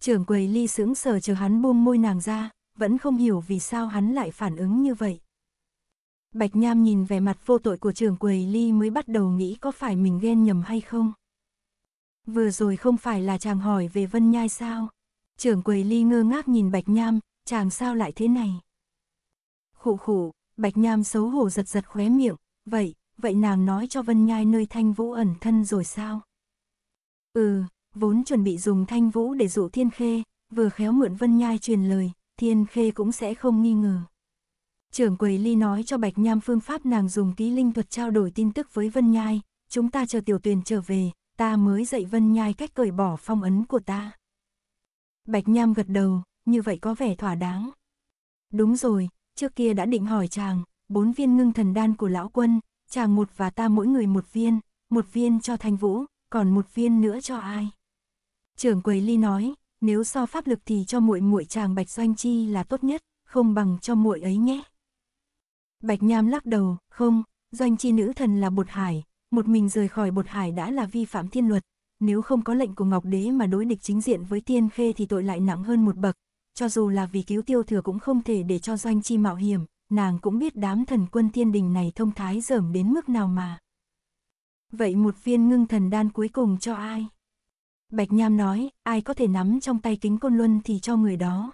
Trưởng Quầy Ly sững sờ chờ hắn buông môi nàng ra, vẫn không hiểu vì sao hắn lại phản ứng như vậy. Bạch Nham nhìn vẻ mặt vô tội của Trưởng Quầy Ly mới bắt đầu nghĩ có phải mình ghen nhầm hay không. Vừa rồi không phải là chàng hỏi về Vân Nhai sao? Trưởng Quầy Ly ngơ ngác nhìn Bạch Nham, chàng sao lại thế này? Khụ khụ, Bạch Nham xấu hổ giật giật khóe miệng, vậy nàng nói cho Vân Nhai nơi Thanh Vũ ẩn thân rồi sao? Vốn chuẩn bị dùng Thanh Vũ để dụ Thiên Khê, vừa khéo mượn Vân Nhai truyền lời, Thiên Khê cũng sẽ không nghi ngờ. Trưởng Quầy Ly nói cho Bạch Nham phương pháp nàng dùng ký linh thuật trao đổi tin tức với Vân Nhai, chúng ta chờ Tiểu Tuyền trở về. Ta mới dạy Vân Nhai cách cởi bỏ phong ấn của ta. Bạch Nham gật đầu, như vậy có vẻ thỏa đáng. Đúng rồi, trước kia đã định hỏi chàng, 4 viên ngưng thần đan của lão quân, chàng một và ta mỗi người 1 viên, 1 viên cho Thanh Vũ, còn 1 viên nữa cho ai? Trưởng Quầy Ly nói, nếu so pháp lực thì cho muội muội chàng Bạch Doanh Chi là tốt nhất, không bằng cho muội ấy nhé. Bạch Nham lắc đầu, không, Doanh Chi nữ thần là Bột Hải. Một mình rời khỏi Bột Hải đã là vi phạm thiên luật, nếu không có lệnh của Ngọc Đế mà đối địch chính diện với Thiên Khê thì tội lại nặng hơn một bậc, cho dù là vì cứu Tiêu Thừa cũng không thể để cho Doanh Chi mạo hiểm, nàng cũng biết đám thần quân thiên đình này thông thái dởm đến mức nào mà. Vậy 1 viên ngưng thần đan cuối cùng cho ai? Bạch Nham nói, ai có thể nắm trong tay Kính Côn Luân thì cho người đó.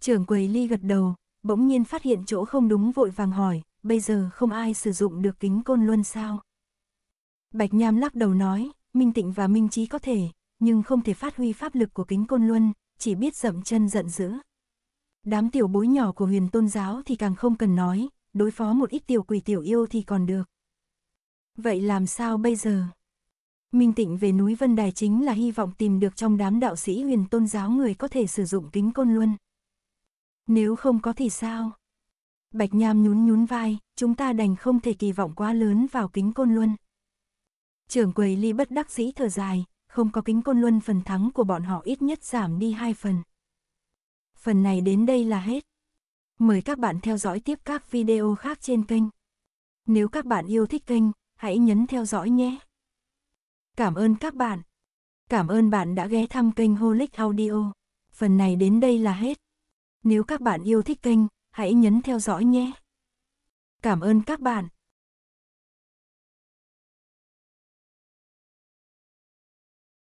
Trưởng Quầy Ly gật đầu, bỗng nhiên phát hiện chỗ không đúng vội vàng hỏi, bây giờ không ai sử dụng được kính côn luân sao? Bạch Nham lắc đầu nói, Minh Tịnh và Minh Trí có thể, nhưng không thể phát huy pháp lực của kính côn luân, chỉ biết dậm chân giận dữ. Đám tiểu bối nhỏ của Huyền Tôn Giáo thì càng không cần nói, đối phó một ít tiểu quỷ tiểu yêu thì còn được. Vậy làm sao bây giờ? Minh Tịnh về núi Vân Đài chính là hy vọng tìm được trong đám đạo sĩ Huyền Tôn Giáo người có thể sử dụng kính côn luân. Nếu không có thì sao? Bạch Nham nhún vai, chúng ta đành không thể kỳ vọng quá lớn vào kính côn luân. Trưởng quầy Ly bất đắc dĩ thở dài, không có kính côn luân phần thắng của bọn họ ít nhất giảm đi 2 phần. Phần này đến đây là hết. Mời các bạn theo dõi tiếp các video khác trên kênh. Nếu các bạn yêu thích kênh, hãy nhấn theo dõi nhé. Cảm ơn các bạn. Cảm ơn bạn đã ghé thăm kênh Holic Audio. Phần này đến đây là hết. Nếu các bạn yêu thích kênh, hãy nhấn theo dõi nhé. Cảm ơn các bạn.